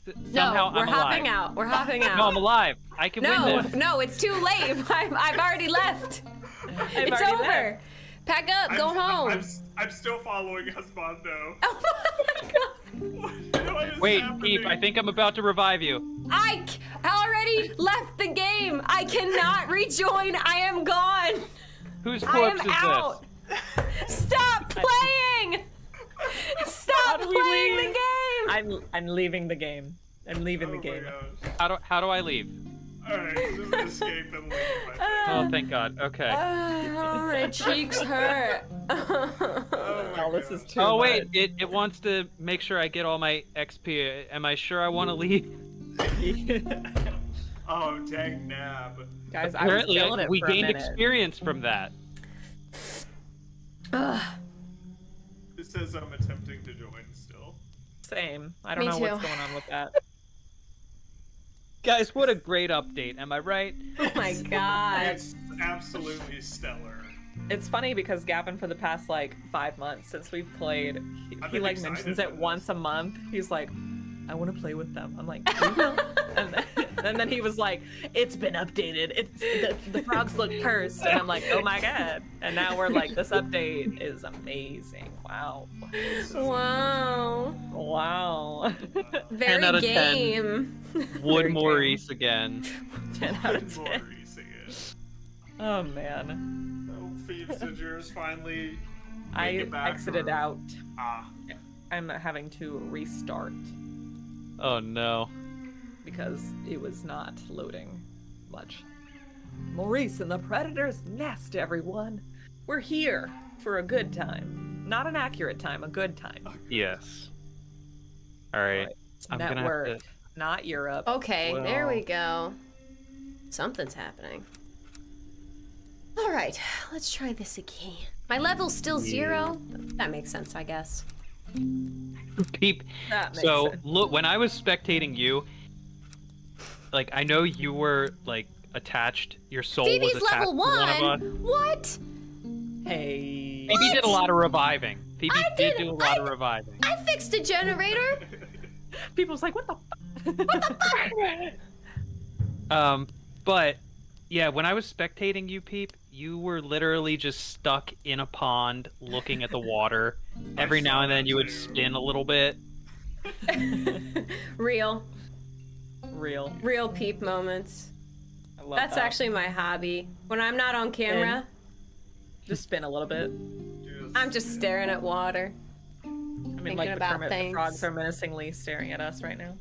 out. Somehow no, we're I'm hopping alive. out. We're hopping out. No, I'm alive. I can no, win this. No, it's too late. I've, I've already left. I've it's already over. Left. Pack up, I'm, go home. I'm, I'm, I'm still following Husbando. Oh my God. What Wait, Peep, I think I'm about to revive you. I, I already left the game. I cannot rejoin. I am gone. Whose corpse I am is out. This? Stop playing. Stop playing leave? the game. I'm I'm leaving the game. I'm leaving oh the game. How do how do I leave? All right, just escape and leave. Uh, oh, thank God. Okay. Uh, my cheeks hurt. oh, my oh, this is too oh wait, it, it wants to make sure I get all my X P. Am I sure I want to leave? Yeah. Oh, dang nab. Guys, Apparently, I was killing it we for gained a experience from that. Ugh. It says I'm attempting to join still. Same. I don't Me know too. what's going on with that. Guys, what a great update, am I right? Oh my God. It's absolutely stellar. It's funny because Gavin, for the past like five months since we've played, he, he like mentions it once a month. He's like, I want to play with them. I'm like, you know? and, then, and then he was like, it's been updated. It's the, the frogs look cursed. And I'm like, oh my God. And now we're like, this update is amazing. Wow. Wow. Wow. Very out of game. ten. Would Very Maurice game. again. ten out of ten. Maurice again. Oh man. Oh, Thieves and Jurors finally. I it back exited or... out. Ah. I'm having to restart. Oh no. Because it was not loading much. Maurice and the Predator's Nest, everyone. We're here for a good time. Not an accurate time, a good time. Yes. All right. All right. I'm gonna have to... Not Europe. Okay, well... there we go. Something's happening. All right, let's try this again. My level's still yeah. zero. That makes sense, I guess. Peep. So sense. look, when I was spectating you, like I know you were like attached. Your soul Phoebe's was attached level one. to one of us. What? Hey. What? Phoebe did a lot of reviving. Phoebe I did, did do a lot I, of reviving. I fixed a generator. People's like, what the? F what the fuck? Um, but yeah, when I was spectating you, Peep. You were literally just stuck in a pond looking at the water. Every now and then you would spin a little bit. Real. Real. Real Peep moments. I love That's that. actually my hobby. When I'm not on camera. And just spin a little bit. Just I'm just staring at water. I mean, like the Kermit the Frogs are menacingly staring at us right now.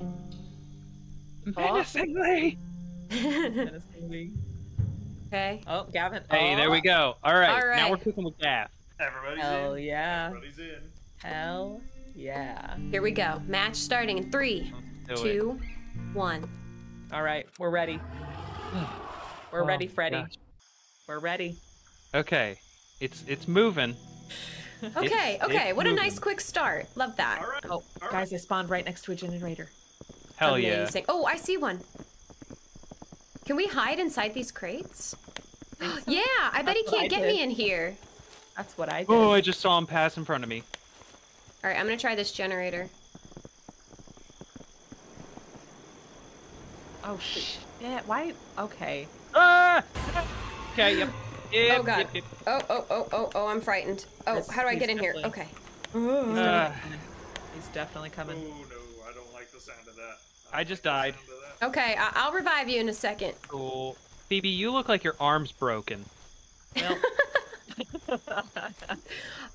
Menacingly! Menacingly. Okay. Oh, Gavin. Hey, oh. there we go. All right. All right. Now we're cooking with Gav. Everybody's Hell in. Hell yeah. Everybody's in. Hell Yeah. Here we go. Match starting in three, two, it. one. All right, we're ready. We're oh, ready, Freddy. Gosh. We're ready. Okay, it's it's moving. Okay, it's, okay. It's what moving. A nice quick start. Love that. All right. Oh, all guys, right. I spawned right next to a generator. Hell Amazing. yeah. Oh, I see one. Can we hide inside these crates? I yeah, I bet That's he can't get did. me in here. That's what I did. Oh, I just saw him pass in front of me. All right, I'm gonna try this generator. Oh shit! Why? Okay. Ah! Okay. Yep. yep oh god. Yep, yep. Oh oh oh oh oh! I'm frightened. Oh, yes, how do I get in here? Okay. He's definitely, he's definitely coming. Oh no! I don't like the sound of that. I, I just died. Okay, I I'll revive you in a second. Cool. Phoebe, you look like your arm's broken. Well.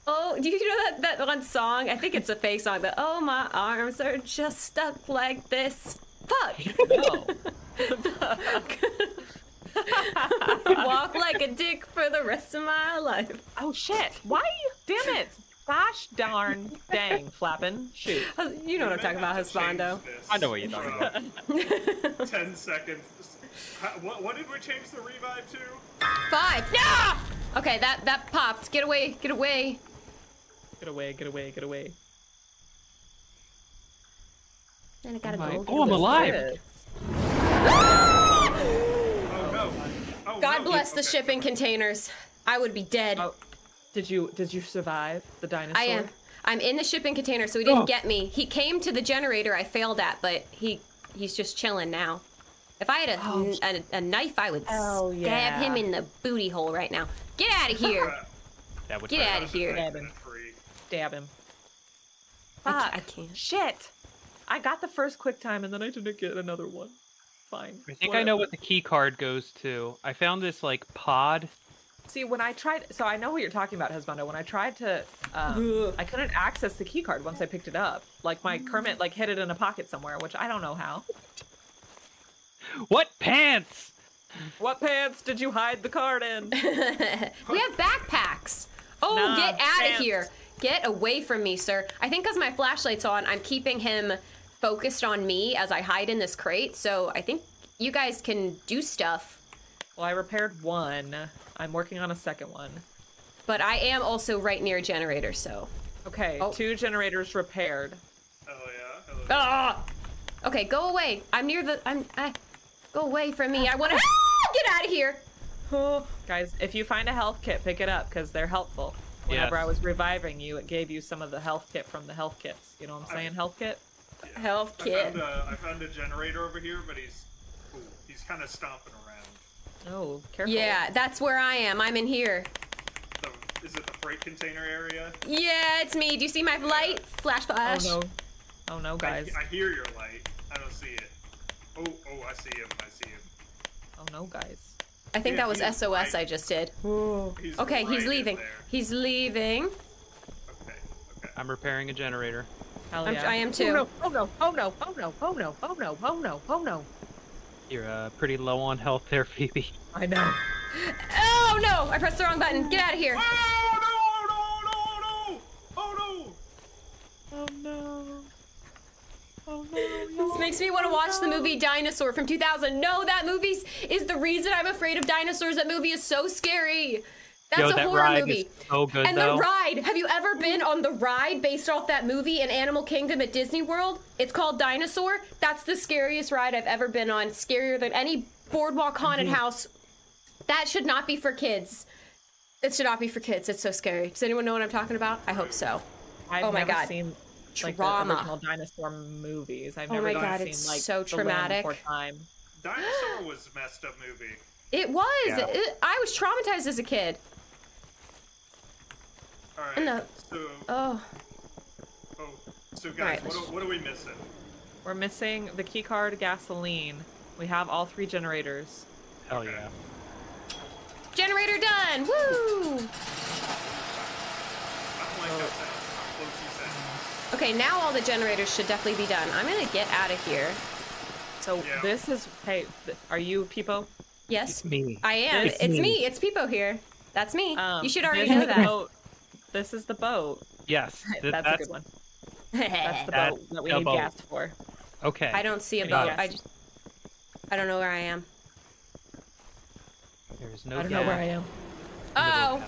Oh, do you know that, that one song? I think it's a fake song, but oh, my arms are just stuck like this. Fuck! No. Fuck. Walk like a dick for the rest of my life. Oh, shit. Why? Damn it. Gosh darn dang, Flappin'. Shoot. You know what I'm talking about, Husbando. I know what you're talking about. Ten seconds. What, what did we change the revive to? Five. No! Okay, that, that popped. Get away, get away. Get away, get away, get away. Then I gotta oh go. Oh, I'm alive! Ah! Oh, no. Oh, God no. bless okay. the shipping containers. I would be dead. Oh. Did you did you survive the dinosaur? I am. I'm in the shipping container, so he didn't oh. get me. He came to the generator I failed at, but he he's just chilling now. If I had a, oh. a, a knife, I would oh, stab yeah. him in the booty hole right now. Get out of here! That would Get out of here! Stab him. Stab him. Fuck. I, I can't. Shit! I got the first quick time and then I didn't get another one. Fine. I think Whatever. I know what the key card goes to. I found this, like, pod. See, when I tried... So I know what you're talking about, Husbando. When I tried to... Um, I couldn't access the key card once I picked it up. Like, my Kermit, like, hid it in a pocket somewhere, which I don't know how. What pants? What pants did you hide the card in? We have backpacks. Oh, nah, get out of here. Get away from me, sir. I think because my flashlight's on, I'm keeping him focused on me as I hide in this crate. So I think you guys can do stuff. Well, I repaired one. I'm working on a second one. But I am also right near a generator, so. Okay, oh. two generators repaired. Oh, yeah. Oh. Ah! Okay, go away. I'm near the... I'm... I... Go away from me. I want to get out of here. Oh. Guys, if you find a health kit, pick it up because they're helpful. Whenever yes. I was reviving you, it gave you some of the health kit from the health kits. You know what I'm saying? I, health kit? Yeah. Health kit. I found, a, I found a generator over here, but he's ooh, he's kind of stomping around. Oh, careful. Yeah, that's where I am. I'm in here. So, is it the freight container area? Yeah, it's me. Do you see my light? Yeah. Flash, flash. Oh, no. Oh, no, guys. I, I hear your light. I don't see it. Oh, oh, I see him, I see him. Oh no, guys. I think yeah, that was S O S right. I just did. Ooh. He's okay, right he's leaving. He's leaving. Okay, okay. I'm repairing a generator. Hell yeah. I am too. Oh no, oh no, oh no, oh no, oh no, oh no, oh no, oh no. You're uh, pretty low on health there, Phoebe. I know. Oh no, I pressed the wrong button. Get out of here. Oh no, no, no, no, oh no. Oh no. Oh, no, no, this makes me want to watch no. the movie Dinosaur from two thousand. No, that movie is the reason I'm afraid of dinosaurs. That movie is so scary. That's Yo, a that horror ride movie. Is so good, and though. the ride. Have you ever been on the ride based off that movie in Animal Kingdom at Disney World? It's called Dinosaur. That's the scariest ride I've ever been on. Scarier than any Boardwalk Haunted mm-hmm. House. That should not be for kids. It should not be for kids. It's so scary. Does anyone know what I'm talking about? I hope so. I've oh my god. Seen Like Drama. the original dinosaur movies. I've oh never my god, seen it's like so the traumatic. Time. Dinosaur was a messed up movie. It was. Yeah. It, I was traumatized as a kid. All right. The, so, oh. Oh. So guys, right, what, are, what are we missing? We're missing the key card, gasoline. We have all three generators. Hell okay. yeah. Generator done. Woo! I don't like oh. that. Okay, now all the generators should definitely be done. I'm gonna get out of here. So yeah. this is, hey, th are you Peepo? Yes. It's me. I am. It's, it's me. me. It's Peepo here. That's me. Um, you should already know that. Boat. This is the boat. Yes. Th that's, that's a good one. That's the That's boat that we need boat. gas for. Okay. I don't see a boat. I just I don't know where I am. There's no I don't gas. know where I am. Oh.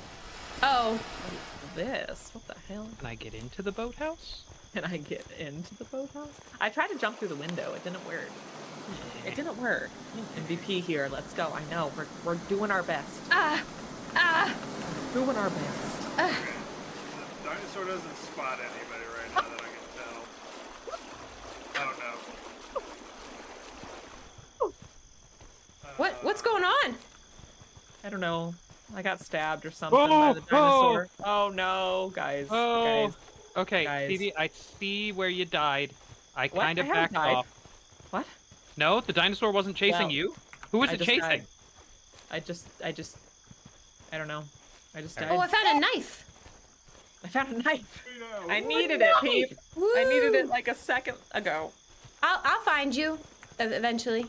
Oh. This. What the hell? Can I get into the boathouse? Can I get into the boathouse? I tried to jump through the window. It didn't work. It didn't work. M V P here. Let's go. I know. We're we're doing our best. Ah. Ah. Doing our best. Ah. Dinosaur doesn't spot anybody right now that I can tell. Oh no. What? Uh, What's going on? I don't know. I got stabbed or something oh, by the dinosaur. Oh, oh no, guys. Oh. Guys. Okay, guys. Phoebe, I see where you died. I what? kind of I backed died. off. What? No, the dinosaur wasn't chasing well, you. Who was I it chasing? Died. I just, I just, I don't know. I just died. Oh, I found a knife. I found a knife. No. I needed no. it, Phoebe. Woo. I needed it like a second ago. I'll, I'll find you eventually.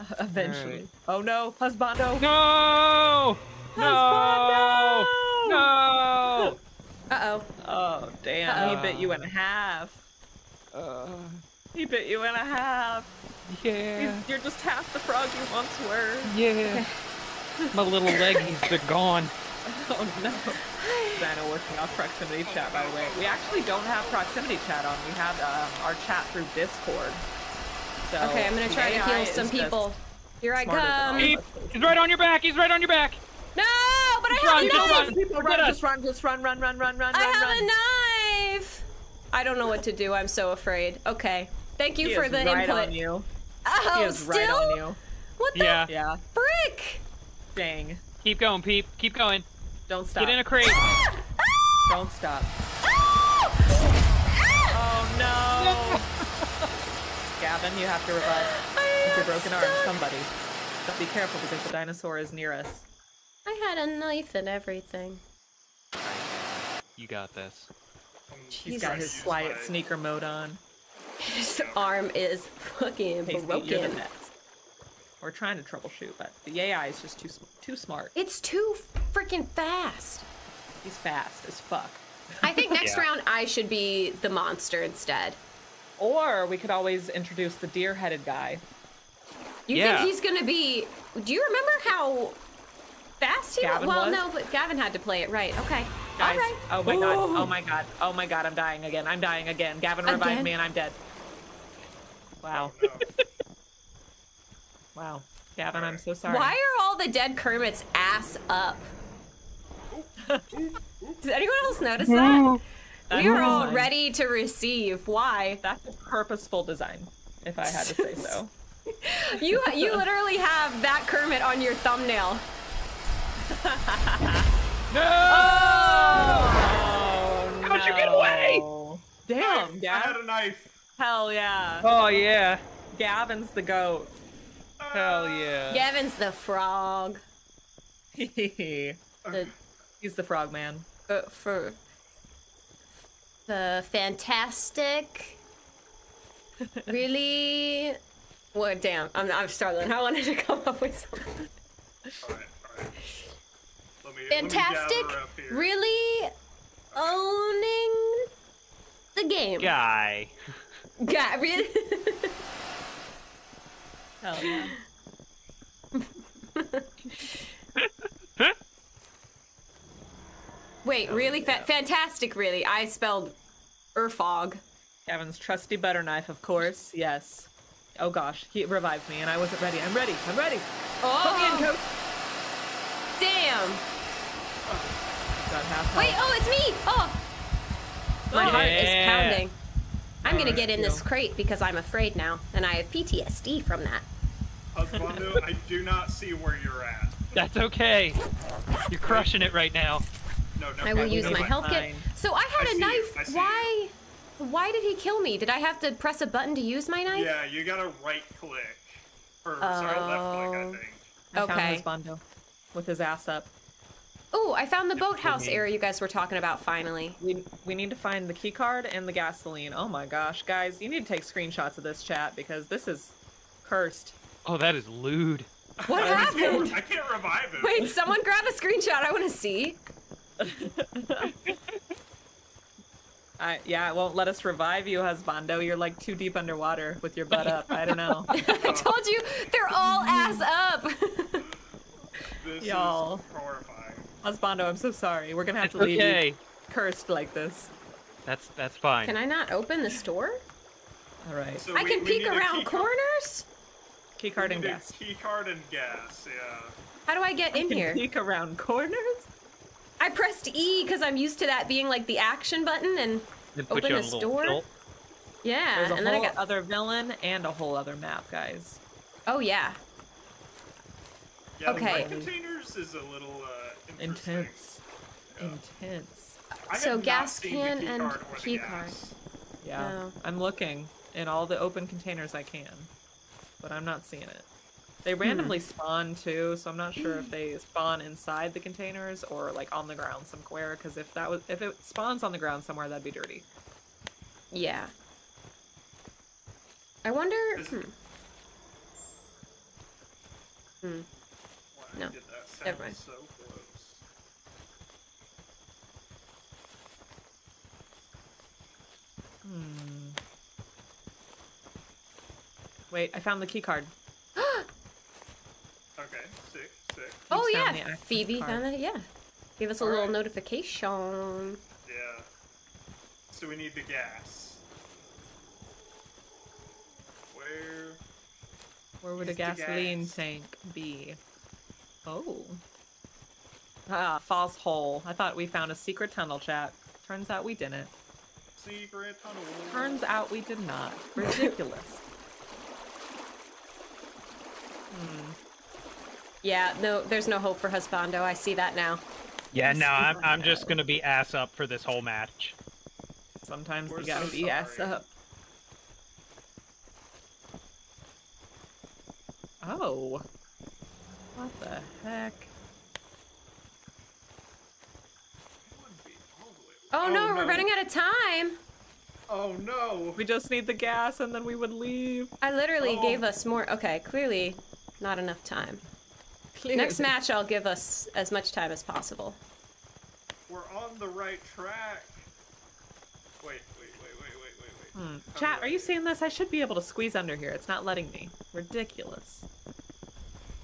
Uh, eventually. Right. Oh no, husbando. No! No! No! No! Uh-oh. Oh, damn. Uh-oh. He bit you in half. Uh, he bit you in a half. Yeah. You're just half the frog you once were. Yeah. My little leggies are gone. Oh, no. Dino working off proximity chat, by the way. We actually don't have proximity chat on. We have um, our chat through Discord. So okay, I'm going to try to heal some people. Here I come. He, he's right on your back. He's right on your back. No, but I have a knife! People run, just run, just run, run, run, run, run, I have a knife! I don't know what to do, I'm so afraid. Okay, thank you for the input. Oh, still? What the frick? Dang. Keep going, Peep, keep going. Don't stop. Get in a crate. Don't stop. Oh no! Gavin, you have to revive. With your broken arm, somebody. But be careful because the dinosaur is near us. I had a knife and everything. You got this. Jesus. He's got his slight sneaker mode on. His arm is fucking broken. We're trying to troubleshoot, but the A I is just too too smart. It's too freaking fast. He's fast as fuck. I think next yeah. round I should be the monster instead. Or we could always introduce the deer-headed guy. You yeah. think he's gonna be? Do you remember how? Fast here? Well, was? no, but Gavin had to play it right. Okay. Guys, all right. Oh my Ooh. god. Oh my god. Oh my god. I'm dying again. I'm dying again. Gavin again? revived me and I'm dead. Wow. Oh, no. Wow. Gavin, I'm so sorry. Why are all the dead Kermits ass up? Does anyone else notice that? We are all ready to receive. Why? That's a purposeful design, if I had to say so. you you literally have that Kermit on your thumbnail. No! Oh, oh, How'd no. you get away? Damn, Gav. I had a knife. Hell yeah. Oh, yeah. Gavin's the goat. Hell yeah. Gavin's the frog. the, he's the frog man. Uh, for the fantastic. Really? Well, damn. I'm, I'm struggling. I wanted to come up with something. All right, all right. Fantastic, really owning the game. Guy. Guy, really? Hell yeah. Wait, Hell really? Yeah. Fa fantastic, really. I spelled Urfog. Gavin's trusty butter knife, of course. Yes. Oh gosh, he revived me and I wasn't ready. I'm ready, I'm ready. Oh, in, coach. Damn. Wait, oh, it's me! Oh! My yeah. heart is pounding. I'm All gonna right, get in you. this crate because I'm afraid now, and I have P T S D from that. Husbando, I do not see where you're at. That's okay. You're crushing it right now. No, no, I will use my health kit. So I had I a knife. Why? You. Why did he kill me? Did I have to press a button to use my knife? Yeah, you gotta right click. Or, oh. sorry, left click, I think. I okay. found Husbando with his ass up. Oh, I found the boathouse area you guys were talking about finally. We we need to find the key card and the gasoline. Oh my gosh, guys, you need to take screenshots of this chat because this is cursed. Oh, that is lewd. What I happened? I can't revive it. Wait, someone grab a screenshot. I want to see. I, yeah, it won't let us revive you, husbando. You're like too deep underwater with your butt up. I don't know. I told you, they're all ass up. Y'all. Husbando, I'm so sorry. We're gonna have to leave you cursed like this. That's that's fine. Can I not open the store? All right. So I we, can we peek around key corners. Key card and gas. Key card and gas. Yeah. How do I get I in can here? Peek around corners. I pressed E because I'm used to that being like the action button and open the store. Yeah, there's a and whole then I got other villain and a whole other map, guys. Oh yeah. Yeah, okay. The containers is a little uh, intense. Yeah. Intense. I so gas can key and key card. Yeah, no. I'm looking in all the open containers I can, but I'm not seeing it. They randomly hmm. spawn too, so I'm not sure if they spawn inside the containers or like on the ground somewhere. Because if that was, if it spawns on the ground somewhere, that'd be dirty. Yeah. I wonder. Hmm. Hmm. Wow, no. Never mind. So close. Hmm. Wait, I found the key card. Okay, sick, sick. Oh yeah, Phoebe card. found it, yeah. Give us a All little right. notification. Yeah. So we need the gas. Where... Where would a gasoline gas? tank be? Oh. Ah, false hole. I thought we found a secret tunnel, chat. Turns out we didn't. Secret tunnel. Turns out we did not. Ridiculous. Hmm. Yeah, no, there's no hope for husbando. I see that now. Yeah, no, I'm I'm just gonna be ass up for this whole match. Sometimes We're you gotta so be sorry. ass up. Oh, what the heck? Oh no, oh, we're no. running out of time. Oh no. We just need the gas, and then we would leave. I literally oh. gave us more. Okay, clearly, not enough time. Clearly. Next match, I'll give us as much time as possible. We're on the right track. Wait, wait, wait, wait, wait, wait, wait. Hmm. Chat, are you seeing this? I should be able to squeeze under here. It's not letting me. Ridiculous.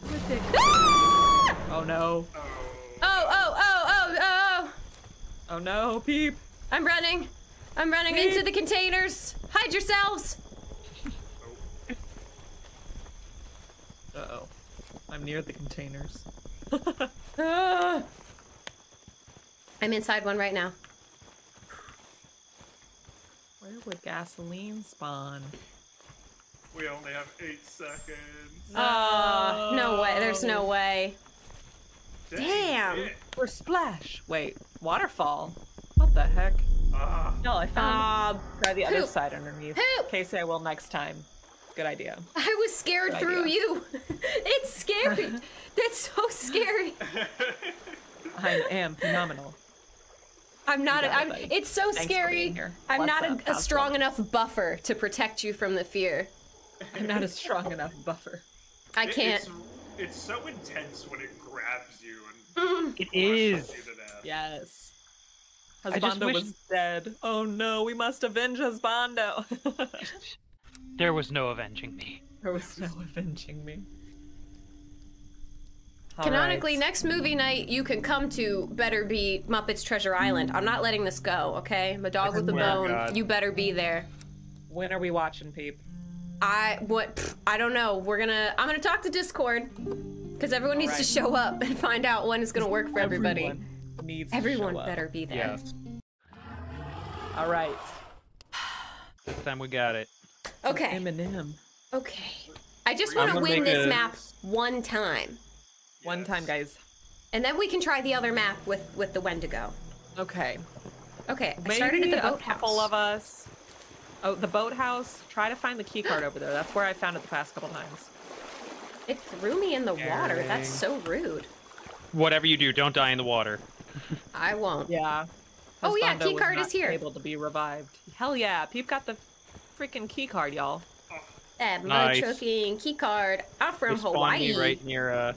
Ridiculous. Ah! Oh no. Oh. oh, oh, oh, oh, oh. Oh no, peep. I'm running. I'm running peep. into the containers. Hide yourselves. Oh. Uh-oh. I'm near the containers. ah! I'm inside one right now. Where would gasoline spawn? We only have eight seconds. Oh, oh. no way. There's no way. Damn. Damn. We're splash. Wait, waterfall. What the heck? Uh, no, I found uh, try the poop. other side underneath. Poop. Casey, I will next time. Good idea. I was scared Good through idea. you. It's scary. That's so scary. I am phenomenal. I'm not. A, I'm. It's so Thanks scary. I'm What's not up, a, a strong enough buffer to protect you from the fear. I'm not a strong enough buffer. I can't. It's, it's so intense when it grabs you and. Mm. It is. You to death. Yes. Husbando wish... was dead. Oh no! We must avenge Husbando. There was no avenging me. There was no avenging me. All Canonically, right. next movie night, you can come to better be Muppets Treasure Island. I'm not letting this go, okay? I'm a dog with a bone. God. You better be there. When are we watching, Peep? I, what, pff, I don't know. We're gonna, I'm gonna talk to Discord. Because everyone All needs right. to show up and find out when is gonna work for everybody. Everyone needs everyone to show up. better be there. Yes. All right. This time we got it. Okay. Eminem. Okay. I just want to win this a... map one time. Yes. One time, guys. And then we can try the other map with with the Wendigo. Okay. Okay. Maybe I started at the boathouse. Couple of us. Oh, the boathouse. Try to find the key card over there. That's where I found it the past couple times. It threw me in the Dang. water. That's so rude. Whatever you do, don't die in the water. I won't. Yeah. Oh yeah, key card is here. Able to be revived. Hell yeah! Peep got the freaking key card, y'all. That nice. Choking key card. I'm from Hawaii. Right near a,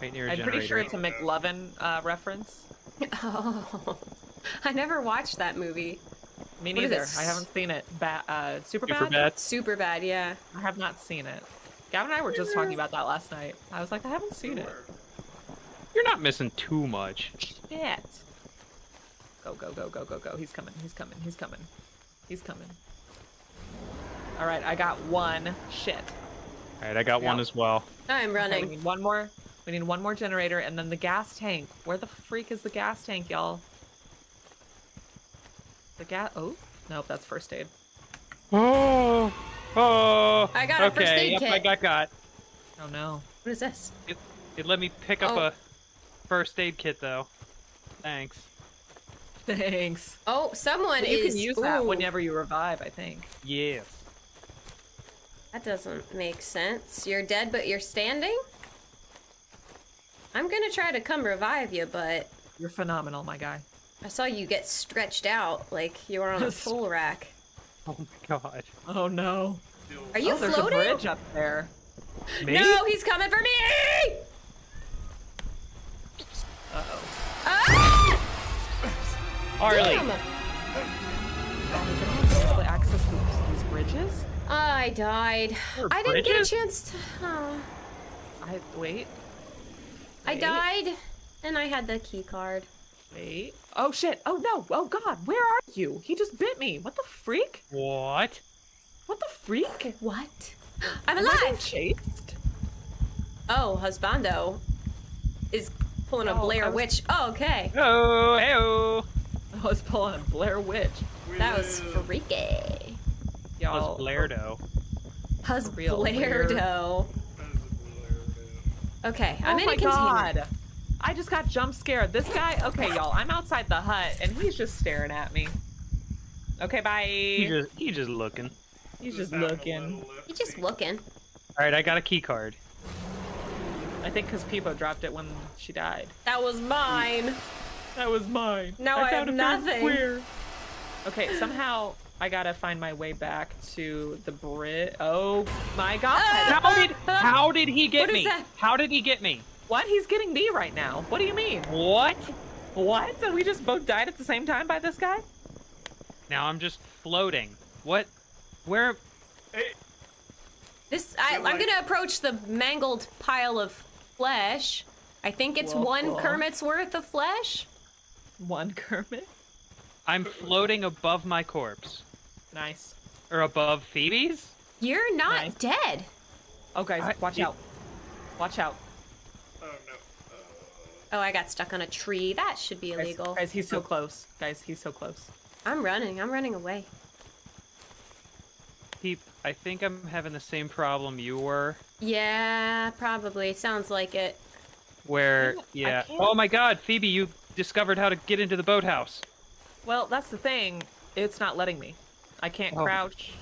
right near a I'm generator. Pretty sure it's a McLovin uh, reference. Oh. I never watched that movie. Me neither. I haven't seen it. Ba uh, super, super bad? bad? Super bad, yeah. I have not seen it. Gavin and I were just talking about that last night. I was like, I haven't seen it. You're not missing too much. Shit. Go, go, go, go, go, go. He's coming. He's coming. He's coming. He's coming. All right, I got one. Shit. All right, I got yeah. one as well. I'm running. Okay, we need one more. We need one more generator, and then the gas tank. Where the freak is the gas tank, y'all? The gas. Oh, nope, that's first aid. Oh, oh. I got okay. a first aid yep, kit. I got got. Oh no. What is this? It, it let me pick up oh. a first aid kit though. Thanks. Thanks. Oh, someone you is. You can use Ooh. that whenever you revive, I think. Yes. That doesn't make sense. You're dead, but you're standing? I'm gonna try to come revive you, but... You're phenomenal, my guy. I saw you get stretched out like you were on a pool rack. Oh my god. Oh no. Are you oh, floating? There's a bridge up there. Me? No, he's coming for me! Uh-oh. Ah! Harley! Damn. Is it impossible to access these bridges? I died. I didn't get a chance to... Oh. I... Wait. I Wait. died, and I had the key card. Wait. Oh, shit. Oh, no. Oh, God. Where are you? He just bit me. What the freak? What? What the freak? What? I'm alive. Am I being chased? Oh, husbando is pulling a oh, Blair was... Witch. Oh, okay. Oh, hey-oh. I was pulling a Blair Witch. That was freaky. Y'all. Husblairdo. Husblairdo. Okay, I'm oh in my a container. God. I just got jump scared. This guy, okay, y'all, I'm outside the hut and he's just staring at me. Okay, bye. He just, he just looking. He's just looking. He's just looking. All right, I got a key card. I think because Pepo dropped it when she died. That was mine. That was mine. Now I, I have nothing. Queer. Okay, somehow I gotta find my way back to the bridge. Oh my god! Uh, how, did, how did he get me? That? How did he get me? What? He's getting me right now. What do you mean? What? What? So we just both died at the same time by this guy? Now I'm just floating. What? Where? This I, I'm like... gonna approach the mangled pile of flesh. I think it's whoa, one whoa. Kermit's worth of flesh. One Kermit? I'm floating above my corpse. Nice. Or above Phoebe's? You're not nice. dead. Oh, guys, I, watch you... out. Watch out. Oh, no. Uh... Oh, I got stuck on a tree. That should be illegal. Guys, guys he's so oh. close. Guys, he's so close. I'm running. I'm running away. Peep, I think I'm having the same problem you were. Yeah, probably. Sounds like it. Where, yeah. Oh, my God, Phoebe, you discovered how to get into the boathouse. Well, that's the thing. It's not letting me. I can't oh. crouch.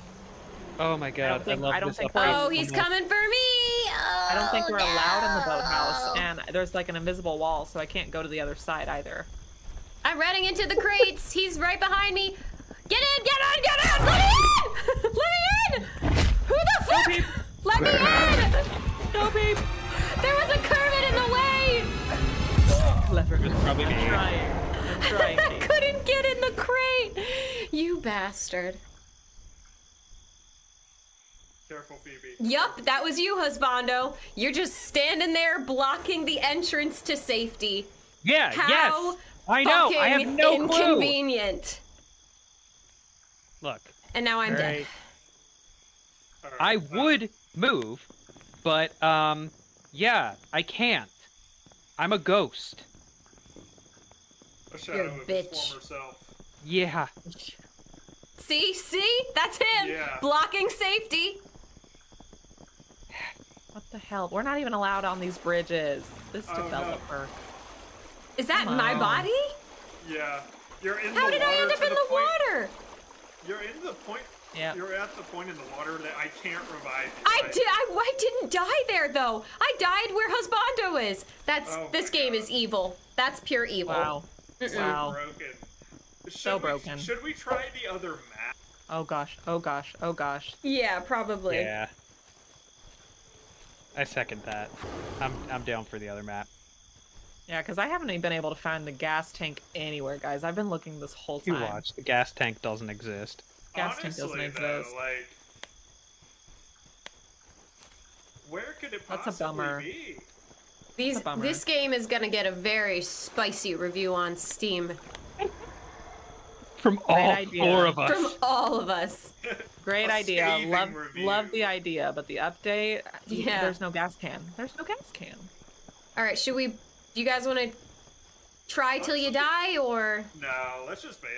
Oh my god, I, think, I love I don't this think Oh, he's coming for me! Oh, I don't think we're no. allowed in the boathouse, and there's like an invisible wall, so I can't go to the other side either. I'm running into the crates! He's right behind me! Get in! Get in! Get in! Let me in! Let me in! Who the fuck? No, Let me in! No, babe! There was a Kermit in the way! Clever. It was probably I'm me. Trying. I'm trying. I couldn't get in the crate! You bastard. Careful, Phoebe. Yup, that was you, husbando. You're just standing there blocking the entrance to safety. Yeah, How yes. I know. I have no inconvenient. clue. Inconvenient. Look. And now I'm right. dead. Right. I would move, but um, yeah, I can't. I'm a ghost. A shadow You're a of bitch. His former self. Yeah. See, see, that's him yeah. blocking safety. What the hell? We're not even allowed on these bridges. This oh, developer. No. Is that Come my on. body? Yeah. You're in. How the did water I end up in the, the water? You're in the point. Yeah. You're at the point in the water that I can't revive you. I right? did. I, I didn't die there though. I died where husbando is. That's oh, this game God. is evil. That's pure evil. Wow. Mm-mm. Wow. Broken. Should so we, broken. Should we try the other map? Oh gosh, oh gosh, oh gosh. Yeah, probably. Yeah. I second that. I'm I'm down for the other map. Yeah, because I haven't even been able to find the gas tank anywhere, guys. I've been looking this whole time. You watch. The gas tank doesn't exist. Gas Honestly, tank doesn't exist. Though, like, where could it possibly That's a bummer. be? These, bummer. This game is going to get a very spicy review on Steam. From all idea. four of us. From all of us. Great idea. Love, love the idea, but the update, yeah. there's no gas can. There's no gas can. All right, should we... Do you guys want to try let's till you die, be... or...? No, let's just bail.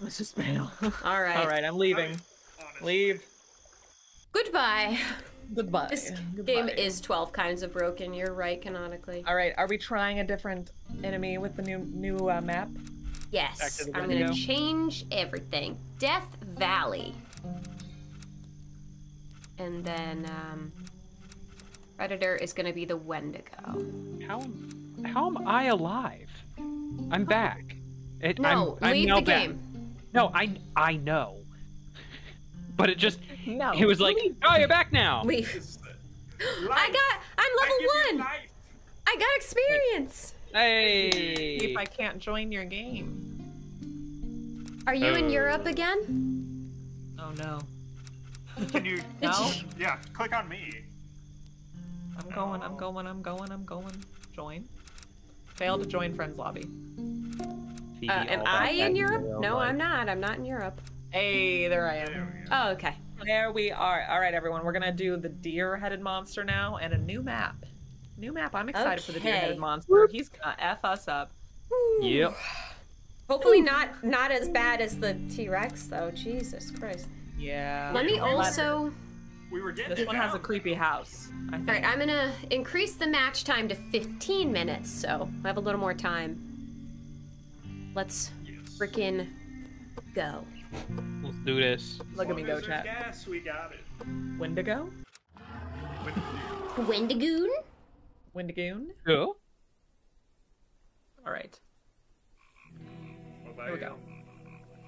Let's just bail. All right. All right, I'm leaving. I mean, Leave. Goodbye. Goodbye. This Goodbye. game is twelve kinds of broken. You're right, canonically. All right, are we trying a different enemy with the new new uh, map? Yes. I'm going to change everything. Death Valley. And then... Um... Predator is going to be the Wendigo. How, how am I alive? I'm back. It, no, I'm, I'm leave now the back. game. No, I, I know. But it just, no, it was like, leave. oh, you're back now. Leave. I got, I'm level I one. I got experience. Hey. If I can't join your game. Are you oh. in Europe again? Oh, no. Can you, no? Yeah, click on me. I'm going, I'm going, I'm going, I'm going. Join. Fail to join friends lobby. Uh, am I in Europe? No, I'm not. I'm not in Europe. Hey, there I am. Oh, okay. There we are. All right, everyone. We're going to do the deer-headed monster now and a new map. New map. I'm excited okay. for the deer-headed monster. He's going to F us up. Yep. Hopefully not not as bad as the T-Rex, though. Jesus Christ. Yeah. Let me also... We were getting this one out. has a creepy house. I think. All right, I'm gonna increase the match time to fifteen minutes, so I have a little more time. Let's yes. frickin' go. Let's do this. Look at me go, chat. Gas, we got it. Wendigo? Wendigoon? Wendigoon? Who? All right. Here we go.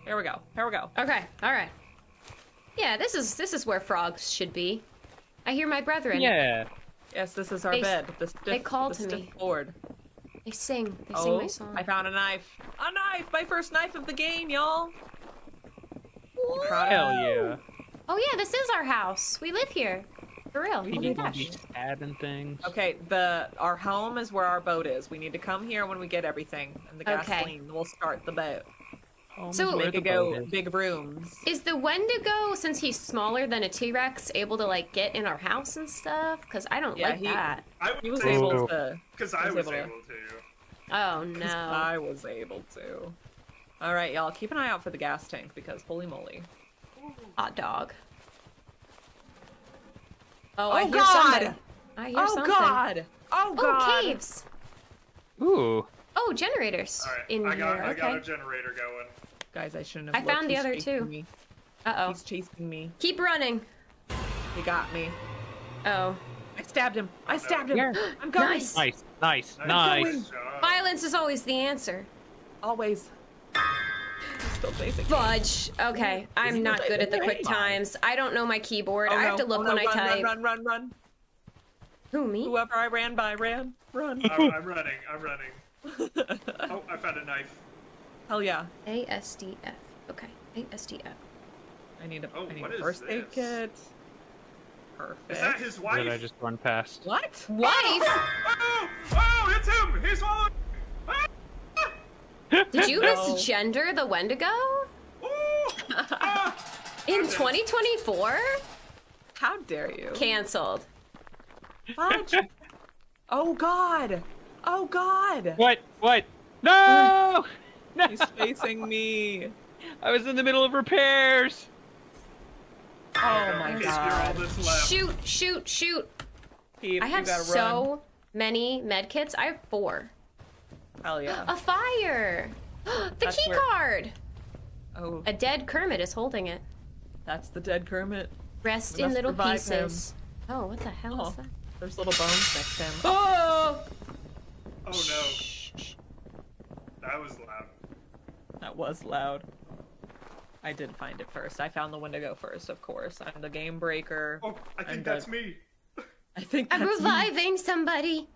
Here we go. Here we go. Okay. All right. Yeah, this is this is where frogs should be. I hear my brethren. Yeah. Yes, this is our they, bed. The stiff, they call the to stiff me. Board. They sing. They oh, sing my song. I found a knife. A knife! My first knife of the game, y'all. Hell yeah. Oh yeah, this is our house. We live here. For real. We oh need to be stabbing things. Okay, the our home is where our boat is. We need to come here when we get everything and the okay. gasoline. We'll start the boat. Oh, so we could go big rooms. Is the Wendigo, since he's smaller than a T-Rex, able to like get in our house and stuff? Because I don't yeah, like he, that. I was he was able, able to. Because I was able, able to. to. Oh no! I was able to. All right, y'all, keep an eye out for the gas tank because holy moly! Hot dog. Oh, oh I hear God! Somebody. I hear oh, something. God. Oh God! Oh caves. Ooh. Oh, generators. All right, in I got, here. I okay. got a generator going. Guys, I shouldn't have I found He's the other two. Uh-oh. He's chasing me. Keep running. He got me. Oh. I stabbed him. I stabbed him. Yeah. I'm going. Nice. Nice. Nice. Nice. Violence is always the answer. Always. Still basic. Fudge. Okay. He's I'm not good at the quick times. I don't know my keyboard. Oh, no. I have to look oh, no. when run, I type. Run, run, run, run. Who, me? Whoever I ran by, ran. Run. I'm, I'm running. I'm running. Oh, I found a knife. Hell yeah. A S D F. Okay. A S D F. I need a oh, I need a first aid kit. Perfect. Is that his wife? Did I just run past? What? Wife? Oh, oh, oh it's him! He's swallowed! Ah! Did you no. misgender the Wendigo? Ooh, ah! In twenty twenty-four? How dare you? Cancelled. Oh god! Oh god! What? What? No! No! He's facing me. I was in the middle of repairs. Oh my god! Shoot! Shoot! Shoot! Pete, I have so run. many med kits. I have four. Hell yeah! A fire! the That's key where... card. Oh. A dead Kermit is holding it. That's the dead Kermit. Rest in little pieces. Him. Oh, what the hell oh, is that? There's little bones next to him. Oh! Oh no. That was loud. That was loud. I did find it first. I found the Wendigo first, of course. I'm the game breaker. Oh, I think I'm that's the... me. I think that's I'm reviving me. somebody.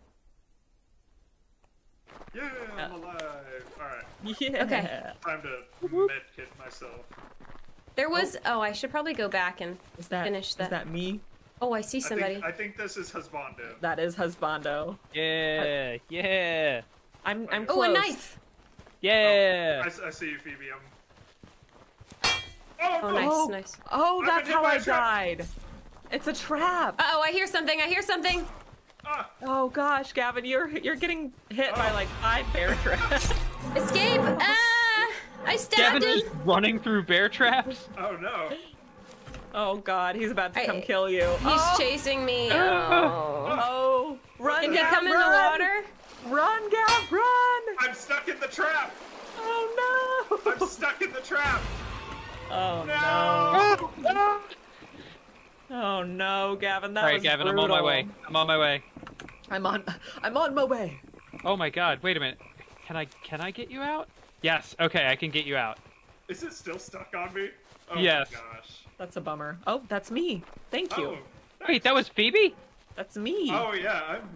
Yeah, I'm alive. All right. Yeah. Okay. Time to medkit myself. There was. Oh. oh, I should probably go back and is that, finish that. Is that me? Oh, I see somebody. I think, I think this is Husbando. That is Husbando. Yeah, I, yeah. I'm. I'm. Oh, close. A knife. Yeah. Oh, I, I see you, Phoebe. I'm. Oh, oh no. nice, nice. Oh, that's how I died. It's a trap. Uh oh, I hear something. I hear something. Ah. Oh gosh, Gavin, you're you're getting hit oh. by like five bear traps. Escape! Ah! I stabbed Gavin him. Is running through bear traps. Oh no. Oh god, he's about to I, come kill you. He's oh. chasing me. Oh. oh. oh. Run, Can Gav, you come run. in the water? Run, Gav, run! I'm stuck in the trap. Oh no! I'm stuck in the trap. Oh no! no. Oh, no. Oh no, Gavin, that All right, was Gavin, brutal. I'm on my way. I'm on my way. I'm on I'm on my way. Oh my god, wait a minute. Can I can I get you out? Yes, okay, I can get you out. Is it still stuck on me? Oh yes. my gosh. That's a bummer. Oh, that's me. Thank you. Oh, nice. Wait, that was Phoebe? That's me. Oh yeah, I'm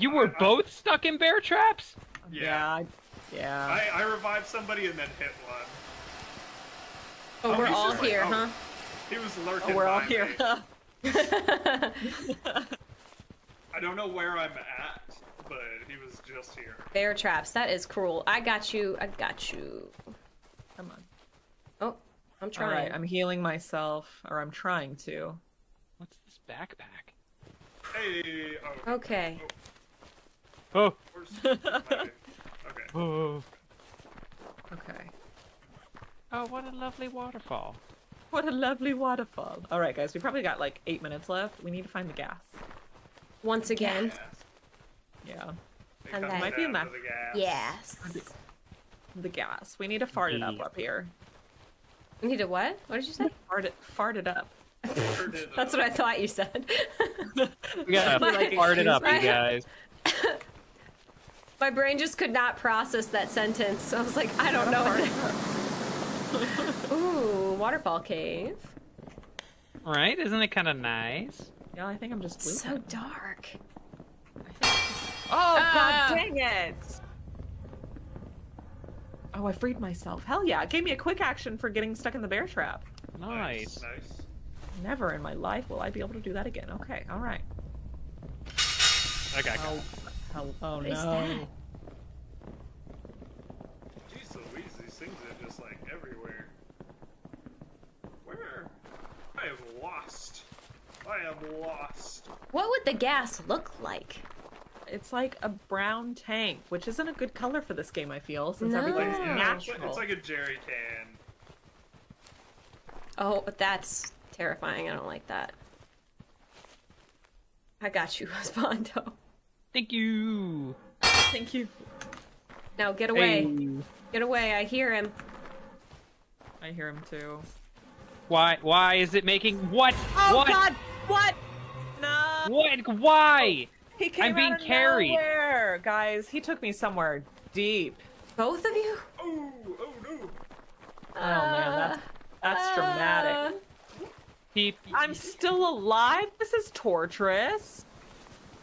You were I'm, both I'm... stuck in bear traps? Yeah. Yeah. yeah. I, I revived somebody and then hit one. Oh, oh we're all here, like, huh? Oh, he was lurking. Oh, we're by all here, me. huh? I don't know where I'm at, but he was just here. Bear traps, that is cruel. I got you, I got you. Come on. Oh, I'm trying. All right, I'm healing myself, or I'm trying to. What's this backpack? Hey. Oh, okay. Oh. oh. okay. Oh. Okay. Oh, what a lovely waterfall. What a lovely waterfall. All right, guys, we probably got like eight minutes left. We need to find the gas. Once again. Gas. Yeah. And that might be enough. Yes. The gas. We need to fart it up up here. We need to what? What did you say? Fart it, fart it up. That's what I thought you said. We gotta like, fart it up, you guys. My brain just could not process that sentence. So I was like, I don't know what. Ooh. Waterfall cave. Right? Isn't it kind of nice? Yeah, I think I'm just it's so dark. Oh, oh god dang it! Oh, I freed myself. Hell yeah! It gave me a quick action for getting stuck in the bear trap. Nice. Nice. Never in my life will I be able to do that again. Okay. All right. I got oh, oh, oh no! Is that? Jeez Louise, these things are just like everywhere. I am lost. I am lost. What would the gas look like? It's like a brown tank, which isn't a good color for this game, I feel, since no. everything's yeah, natural. It's like a jerry can. Oh, but that's terrifying. I don't like that. I got you, Husbando. Thank you. Thank you. Now get away. Hey. Get away. I hear him. I hear him too. Why? Why is it making what? Oh what? God! What? No! What? Why? He came I'm being out of carried, nowhere, guys. He took me somewhere deep. Both of you? Oh! Oh no! Oh uh, man, that's that's uh, dramatic. He, I'm still alive. This is torturous.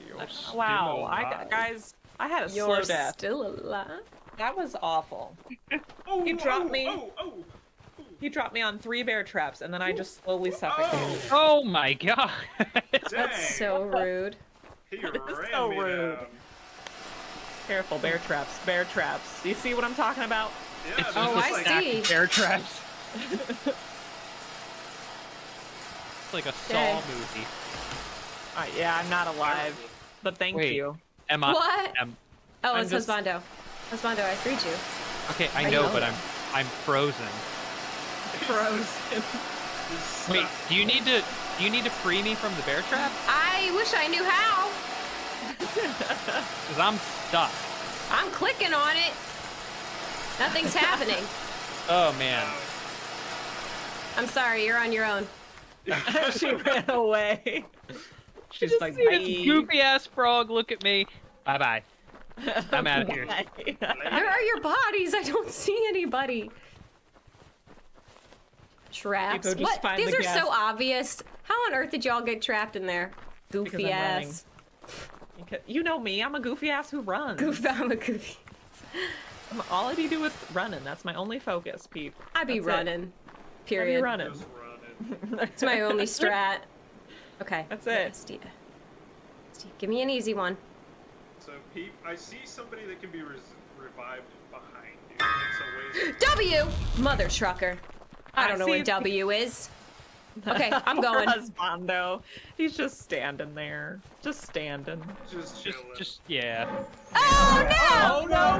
You're still wow! Alive. I guys, I had a you're slow death. Still alive? That was awful. oh, he dropped oh, me. Oh, oh. He dropped me on three bear traps, and then I just slowly suffocated. Oh, oh my god! That's so rude. He that ran so me rude. Down. Careful, bear traps, bear traps. Do you see what I'm talking about? Yeah, it's oh, just I a stack see. Of bear traps. It's like a Saw Dang. Movie. All right, yeah, I'm not alive, but thank Wait, you. Am I? What? Am, oh, I'm it's just... Husbando. Husbando, I freed you. Okay, I, I know, know, but I'm I'm frozen. Frozen. Wait, do you need to do you need to free me from the bear trap? I wish I knew how. Cause I'm stuck. I'm clicking on it. Nothing's happening. Oh man. I'm sorry, you're on your own. She ran away. She's just like, this goofy ass frog. Look at me. Bye bye. I'm out of here. Where are your bodies? I don't see anybody. Traps. What? These the are gas. So obvious. How on earth did y'all get trapped in there? Goofy ass. You know me. I'm a goofy ass who runs. Goof, I'm a goofy ass. All I do is running. That's my only focus, peep. I be That's running. It. Period. I be running. It's my only strat. Okay. That's it. Steve. Steve, give me an easy one. So, peep, I see somebody that can be res revived behind you. In some ways. W! Mother trucker. I don't I know where W is. Okay, I'm going. Husbando. He's just standing there. Just standing. Just chilling. Just, just, yeah. Oh, no! Oh, no,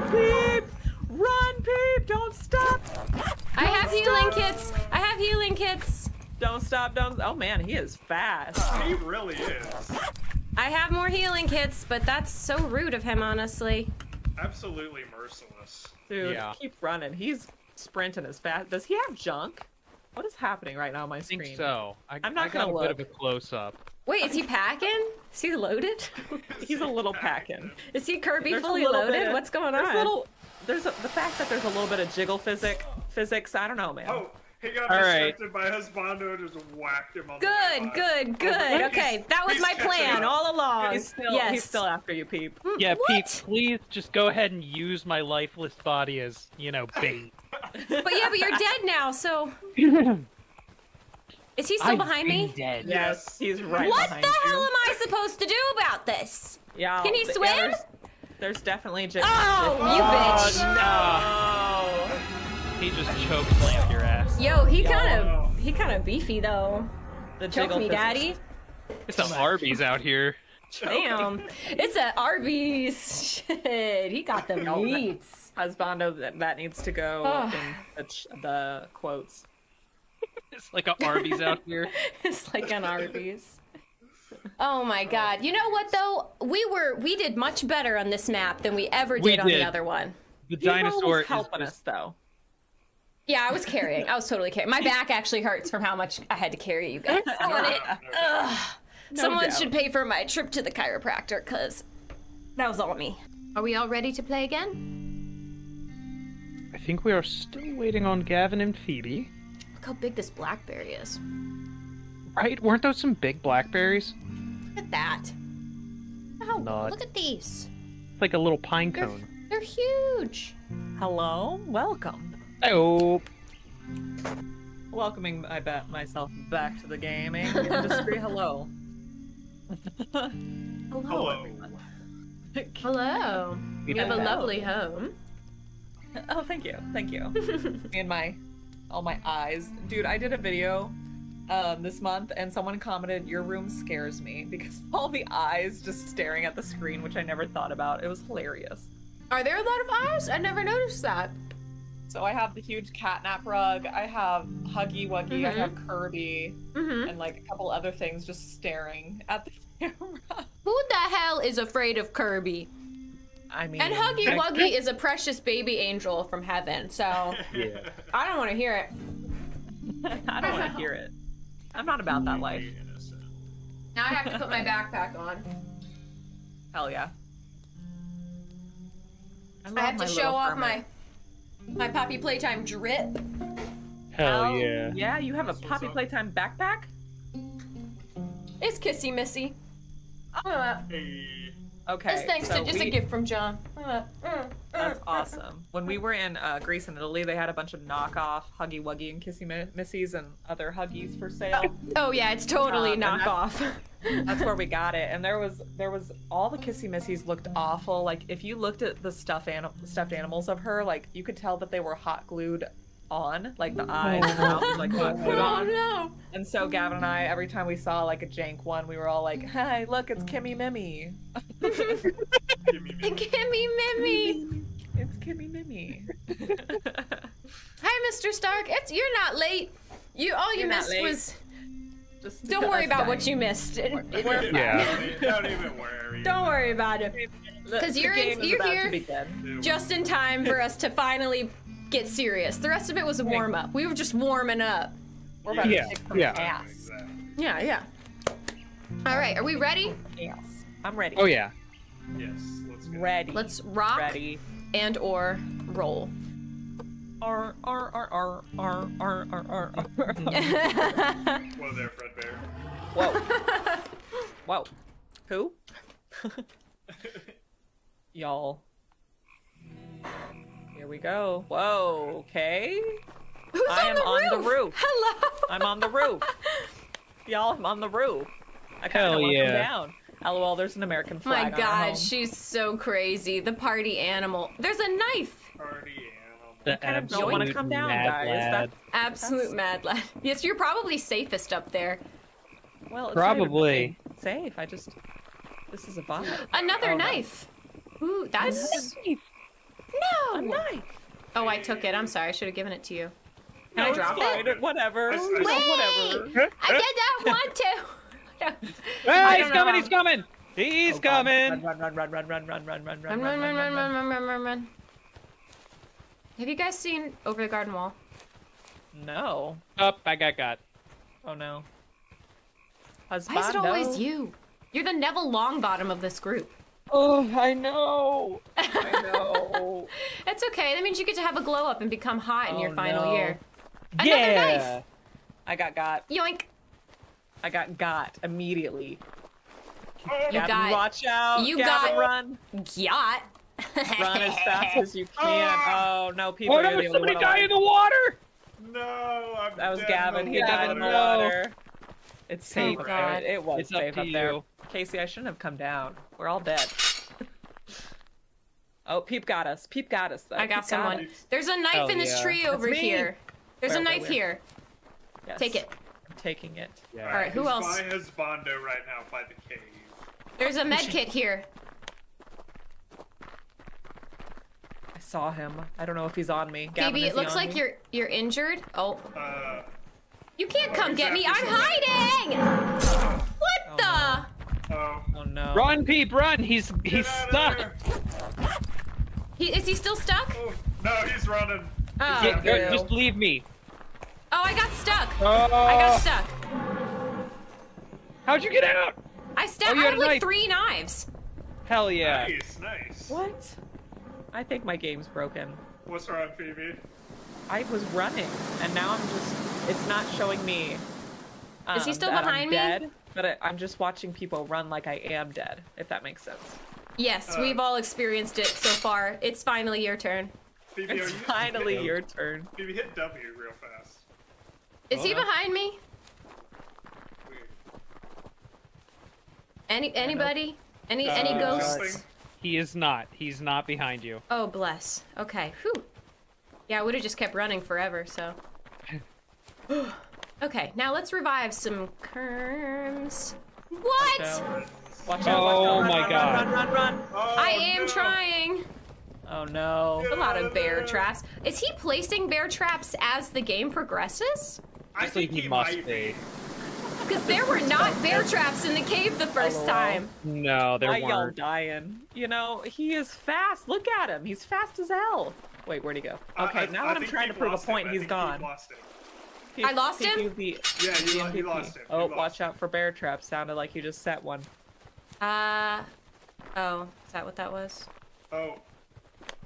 Peep! Run, Peep! Don't stop! I don't have stop. healing kits. I have healing kits. Don't stop, don't... Oh, man, he is fast. He really is. I have more healing kits, but that's so rude of him, honestly. Absolutely merciless. Dude, yeah. Keep running. He's sprinting as fast. Does he have junk? What is happening right now on my screen? I think so. I, I'm not I gonna got a look. bit of a close-up. Wait, is he packing? Is he loaded? He's a little packing. Is he Kirby there's fully loaded? Of, What's going on? There's, little, there's a, the fact that there's a little bit of jiggle physic, physics. I don't know, man. Oh, he got All distracted right. by Husbando and just whacked him on the Good, good, good. Oh, okay, he's, that was my plan all along. He's still, yes. he's still after you, Peep. Yeah, what? Peep, please just go ahead and use my lifeless body as, you know, bait. But yeah, but you're dead now, so... Is he still I've behind me? Dead. Yes, he's right what behind What the hell you. am I supposed to do about this? Yeah, Can he swim? Yeah, there's, there's definitely... Just oh, oh, you bitch. No. He just chokeslammed your ass. Yo, he kind of he kind of beefy, though. The Choke me, daddy. It's an Arby's out here. Damn. It's an Arby's. Shit, he got the meats. Husbando, that, that needs to go oh. in the, the quotes. It's like an Arby's out here. It's like an Arby's. Oh my god. You know what though? We were we did much better on this map than we ever did we on did. the other one. The People dinosaur was helping is... us though. Yeah, I was carrying. I was totally carrying. My back actually hurts from how much I had to carry you guys. On it. Ugh. No Someone doubt. should pay for my trip to the chiropractor because that was all me. Are we all ready to play again? I think we are still waiting on Gavin and Phoebe. Look how big this blackberry is. Right? Weren't those some big blackberries? Look at that. Oh, Not. look at these. It's like a little pine they're, cone. They're huge. Hello, welcome. Hello. Welcoming, I bet, myself back to the gaming industry. Hello. Hello. Hello, everyone. Hello. You have a lovely home. Oh, thank you, thank you. Me and my, all my eyes. Dude, I did a video um, this month and someone commented, your room scares me because of all the eyes just staring at the screen, which I never thought about. It was hilarious. Are there a lot of eyes? I never noticed that. So I have the huge Catnap rug, I have Huggy Wuggy, mm-hmm. I have Kirby, mm-hmm. and like a couple other things just staring at the camera. Who the hell is afraid of Kirby? I mean, and Huggy Wuggy is a precious baby angel from heaven, so yeah. I don't want to hear it. I don't want to hear it. I'm not about that life. Now I have to put my backpack on. Hell yeah. I, I have to show off my my Poppy Playtime drip. Hell oh, yeah. Yeah, you have a Poppy Playtime backpack? It's Kissy Missy. Oh. Hey. Okay. Just thanks so to just we, a gift from John. That's awesome. When we were in uh, Greece and Italy, they had a bunch of knockoff Huggy Wuggy and Kissy Mi Missies and other Huggies for sale. Oh, oh yeah, it's totally um, knockoff. That's, that's where we got it. And there was there was all the Kissy Missies looked awful. Like if you looked at the stuffed anim stuffed animals of her, like you could tell that they were hot glued on, like the eyes, and mouth was, like hot glued on. Oh no! And so Gavin and I, every time we saw like a jank one, we were all like, "Hey, look, it's Kimmy Mimmy." Kimmy, Mimmy. Kimmy Mimmy. It's Kimmy Mimmy. Hi, Mister Stark. It's you're not late. You all you you're missed was. Just don't worry about dying. what you missed. It, it, yeah. It, don't even worry. Don't worry about it. Because you're in, you're here just in time for us to finally get serious. The rest of it was a warm up. We were just warming up. We're about yeah. to kick some yeah. ass. Exactly. Yeah. Yeah. All right. Are we ready? Yes. I'm ready. Oh yeah. Yes, let's go. Ready. Let's rock Ready. and or roll. R R R R R R R R. Whoa there, Fred Bear. Whoa. Whoa. Who? Y'all. Here we go. Whoa, okay. Who's I am on the, on the roof. Hello. I'm on the roof. Y'all, I'm on the roof. I kind of want to come down. LOL, there's an American flag. My God, on she's so crazy. The party animal. There's a knife. Party animal. The kind of don't want to come down, guys. That, absolute that's... mad lad. Yes, you're probably safest up there. Well, it's probably not safe. I just. This is a bomb. Another oh, knife. No. Ooh, that's. A knife. No. A knife. Oh, I took it. I'm sorry. I should have given it to you. Can no, I drop it? it? Whatever. Wait! Whatever. I did not want to. Ah, he's coming, he's coming! He's coming! Run, run, run, run, run, run, run, run, run, run, run, run, run, run, run, run, run. Have you guys seen Over the Garden Wall? No. Up, I got got. Oh no. Why is it always you? You're the Neville Longbottom of this group. Oh, I know. I know. It's okay. That means you get to have a glow up and become hot in your final year. Another knife! I got got. Yoink. I got got immediately. You Gavin, got watch out. You Gavin, got run. Got. Run as fast as you can. Oh no, people! Oh no, did somebody die in the water? No, I'm that was dead Gavin. He died in the water. It's safe. Oh, right? It was it's safe up, up there. Casey, I shouldn't have come down. We're all dead. Oh, Peep got us. Peep got us though. I got Peep someone. Got There's a knife oh, in this yeah. tree over here. There's where, a knife where, where? here. Yes. Take it. Taking it. Yeah. All right, who He's else? By his Bondo right now by the cave. There's a med kit here. I saw him. I don't know if he's on me. Gavin, Phoebe, it looks like me? you're you're injured. Oh. Uh, you can't oh, come get me. I'm hiding. What oh, the? No. Oh. oh no. Run, Peep, run. He's he's stuck. He is he still stuck? Oh, no, he's running. Oh, he's get, just leave me. Oh, I got stuck. Oh. I got stuck. How'd you get out? I stabbed. Oh, I had like knife. three knives. Hell yeah. Nice, nice. What? I think my game's broken. What's wrong, Phoebe? I was running, and now I'm just—it's not showing me. Um, Is he still that behind I'm me? Dead, but I, I'm just watching people run like I am dead. If that makes sense. Yes, uh, we've all experienced it so far. It's finally your turn. Phoebe, it's you finally your turn. Phoebe, hit W real fast. Is he behind me? Any anybody? Any uh, any ghosts? He is not. He's not behind you. Oh bless. Okay. Whew. Yeah, I would have just kept running forever. So. Okay. Now let's revive some Kerms. What? Watch out! Watch out. Oh my run, God! Run! Run! Run! run. Oh, I am no. trying. Oh no! A lot of bear traps. Is he placing bear traps as the game progresses? I think he must be. Because there were not bear traps in the cave the first time. No, there weren't. I yelled dying. You know, he is fast. Look at him. He's fast as hell. Wait, where'd he go? Okay, now that I'm trying to prove a point, he's gone. I lost him? Yeah, you lost him. Oh, watch out for bear traps. Sounded like you just set one. Uh, oh, is that what that was? Oh.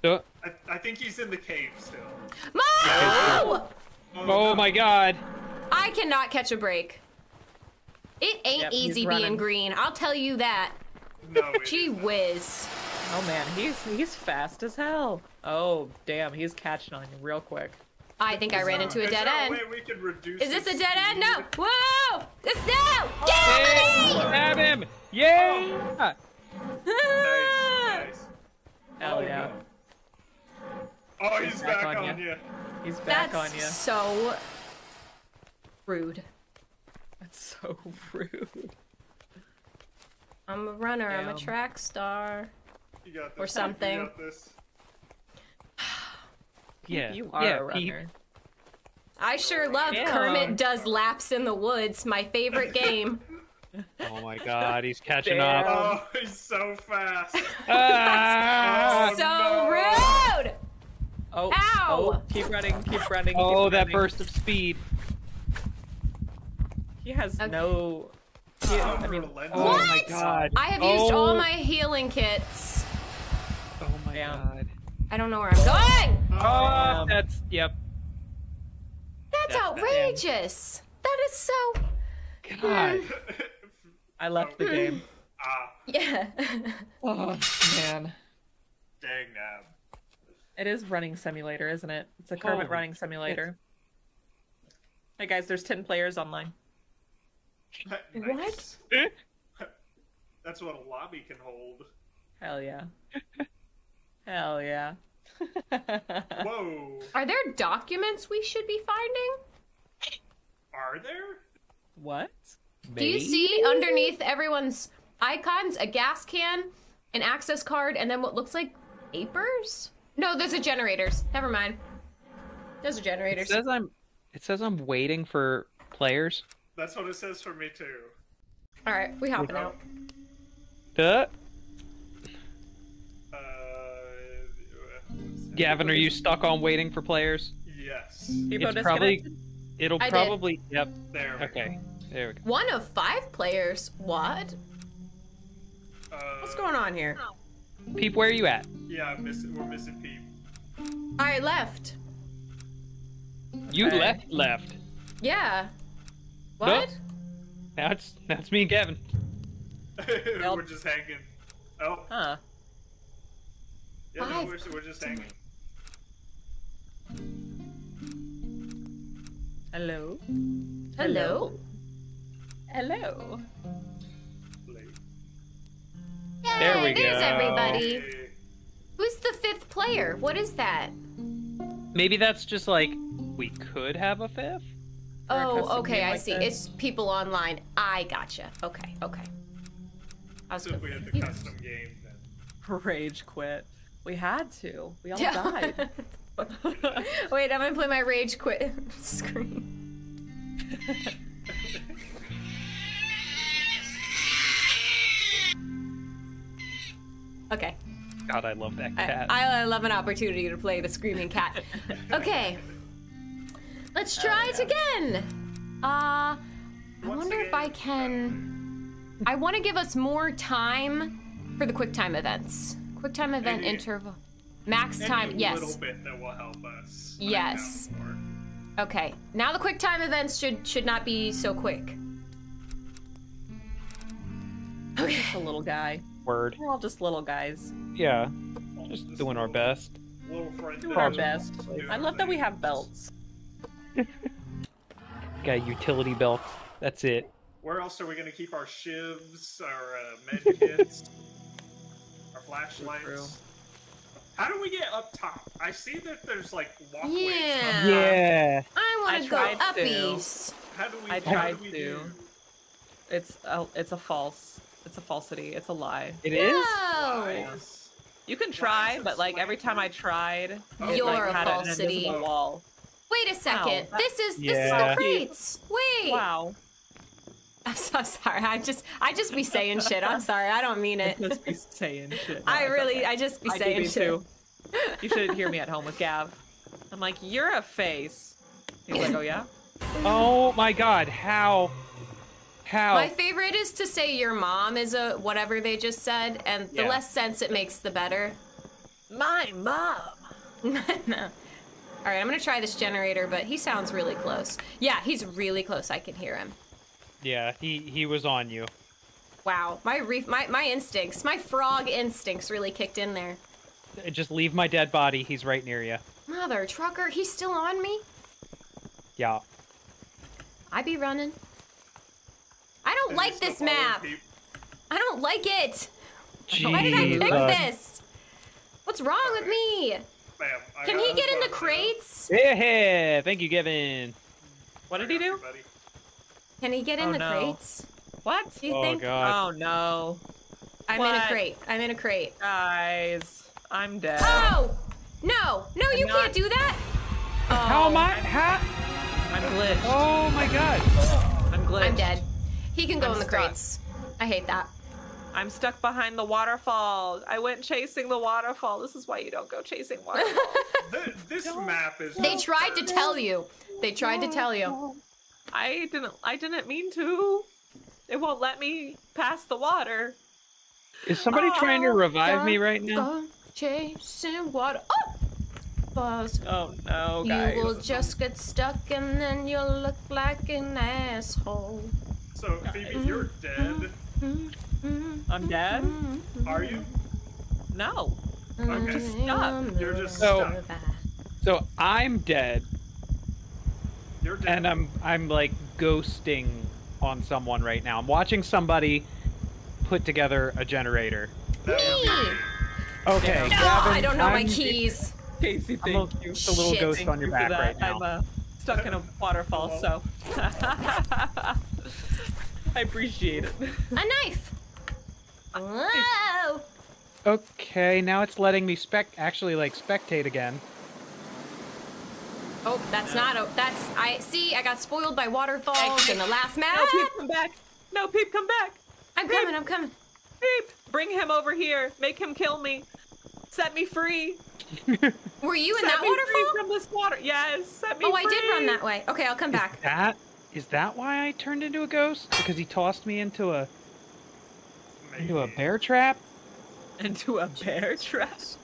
I, I think he's in the cave still. No! Oh, oh my God. I cannot catch a break. It ain't yep, easy being green. I'll tell you that. No, Gee whiz. Oh man, he's he's fast as hell. Oh damn, he's catching on you real quick. I think is I ran there, into a dead end. We can reduce is this a dead end? No. Whoa! This no! Oh, get him! Grab him! Yeah! Oh. Nice, nice. Hell yeah. Oh, no. Oh, he's, he's back, back on, on you. you. He's back That's on you. That's so rude. That's so rude. I'm a runner. Damn. I'm a track star. You got this. Or something. You got this. yeah, you are yeah, a runner. Pete. I sure love yeah. Kermit Does Laps in the Woods, my favorite game. Oh my God, he's catching Damn. up. Oh, he's so fast. That's oh, so no. rude. Oh, Ow! oh, keep running, keep running. Oh, keep that running. burst of speed. He has okay. no. He, oh, I mean, what? Oh my God. I have oh. used all my healing kits. Oh my Damn. God. I don't know where I'm going. Oh, um, that's. Yep. That's, that's outrageous. That is so. God. I left the game. Ah. Yeah. Oh, man. Dang, nab. It is running simulator, isn't it? It's a Kermit oh, running simulator. It's... Hey guys, there's ten players online. Nice. What? That's what a lobby can hold. Hell yeah. Hell yeah. Whoa. Are there documents we should be finding? Are there? What? Maybe? Do you see underneath everyone's icons a gas can, an access card, and then what looks like apers? No, those are generators. Never mind. Those are generators. It says I'm, it says I'm waiting for players. That's what it says for me too. All right, we hopping out. Uh, uh, Gavin, are you stuck on waiting for players? Yes. It's probably. It'll I probably. Did. Yep. There. We okay. Go. There we go. One of five players. What? Uh, What's going on here? Oh. Peep, where are you at? Yeah, I'm missing, we're missing Peep. I left. You okay. left left? Yeah. What? No. Now it's, now it's me and Gavin. We're just hanging. Oh. Huh. Yeah, no, we're, we're just hanging. Hello? Hello? Hello? Yay, there we there's go. Everybody. Who's the fifth player? What is that? Maybe that's just like we could have a fifth. Oh, okay, I like see. That. It's people online. I gotcha. Okay, okay. I was so if we had the custom game, then rage quit. We had to. We all yeah. died. Wait, I'm gonna play my rage quit screen. Okay. God, I love that cat. I, I love an opportunity to play the screaming cat. Okay. Let's try oh, yeah. it again. Uh, I Once wonder again, if I can... I want to give us more time for the quick time events. Quick time event any, interval. Max time, yes. A little bit that will help us. Yes. Okay. Now the quick time events should, should not be so quick. Okay. Just a little guy. Word. We're all just little guys. Yeah. Just, just doing our best. Doing our best. I love that we have belts. Got utility belts. That's it. Where else are we gonna keep our shivs, our uh, med kits, our flashlights? How do we get up top? I see that there's like walkways. Yeah. Up yeah. I want to go uppies. How do we? I tried do we to. Do? It's a. It's a false. It's a falsity. It's a lie. It no. is? Lies. You can try, Lies but like every time I tried, oh, you're like, a had falsity. An wall. Wait a second. Wow. This is yeah. this is the crates. Wait. Wow. I'm so sorry. I just I just be saying shit. I'm sorry. I don't mean it. I just be saying shit. No, I really okay. I just be I saying shit. Too. You should hear me at home with Gav. I'm like, you're a face. He's like, oh yeah. Oh my God. How? How? My favorite is to say your mom is a whatever they just said, and the yeah. less sense it makes, the better. My mom. No. All right, I'm gonna try this generator, but he sounds really close. Yeah, he's really close. I can hear him. Yeah, he he was on you. Wow, my reef, my my instincts, my frog instincts really kicked in there. Just leave my dead body. He's right near you. Mother trucker, he's still on me. Yeah. I be running. I don't this like this map. People. I don't like it. Jeez. Why did I pick uh, this? What's wrong with me? Bam, Can he get in the crates? Now. Yeah, thank you, Gavin. What did he do? Can he get in oh, the no. crates? What? Do you oh, think? God. Oh no. I'm what? in a crate. I'm in a crate. Guys, I'm dead. Oh! No! No, I'm you not... can't do that! Oh. How am I? How? I'm glitched. Oh my God. I'm glitched. I'm dead. He can go I'm in the stuck. crates. I hate that. I'm stuck behind the waterfall. I went chasing the waterfall. This is why you don't go chasing waterfalls. the, this don't. map is. They tried to tell you. They tried to tell you. I didn't. I didn't mean to. It won't let me pass the water. Is somebody oh, trying to revive me right now? Chasing water. Oh, Buzz. Oh no, guys. You will just get stuck and then you'll look like an asshole. So, Phoebe, you're dead. I'm dead? Are you? No. Okay. Just stop. You're just so, stuck. So I'm dead. You're dead. And I'm I'm like ghosting on someone right now. I'm watching somebody put together a generator. That okay. No, Gavin, I don't know I'm, my keys. Casey, thank I'm a, you. It's a little Shit. ghost thank on your you back right now. I'm uh, stuck in a waterfall, Hello. so I appreciate it. A knife. Whoa. Okay, now it's letting me spec actually like spectate again. Oh, that's not a that's I see. I got spoiled by waterfalls in the last map. No, Peep, come back. No, Peep, come back. I'm coming. Peep. I'm coming. Peep, bring him over here. Make him kill me. Set me free. Were you in set that me waterfall? Free from this water. Yes. Set me oh, free. I did run that way. Okay, I'll come back. Is that is that why I turned into a ghost? Because he tossed me into a into a bear trap. Into a bear trap. So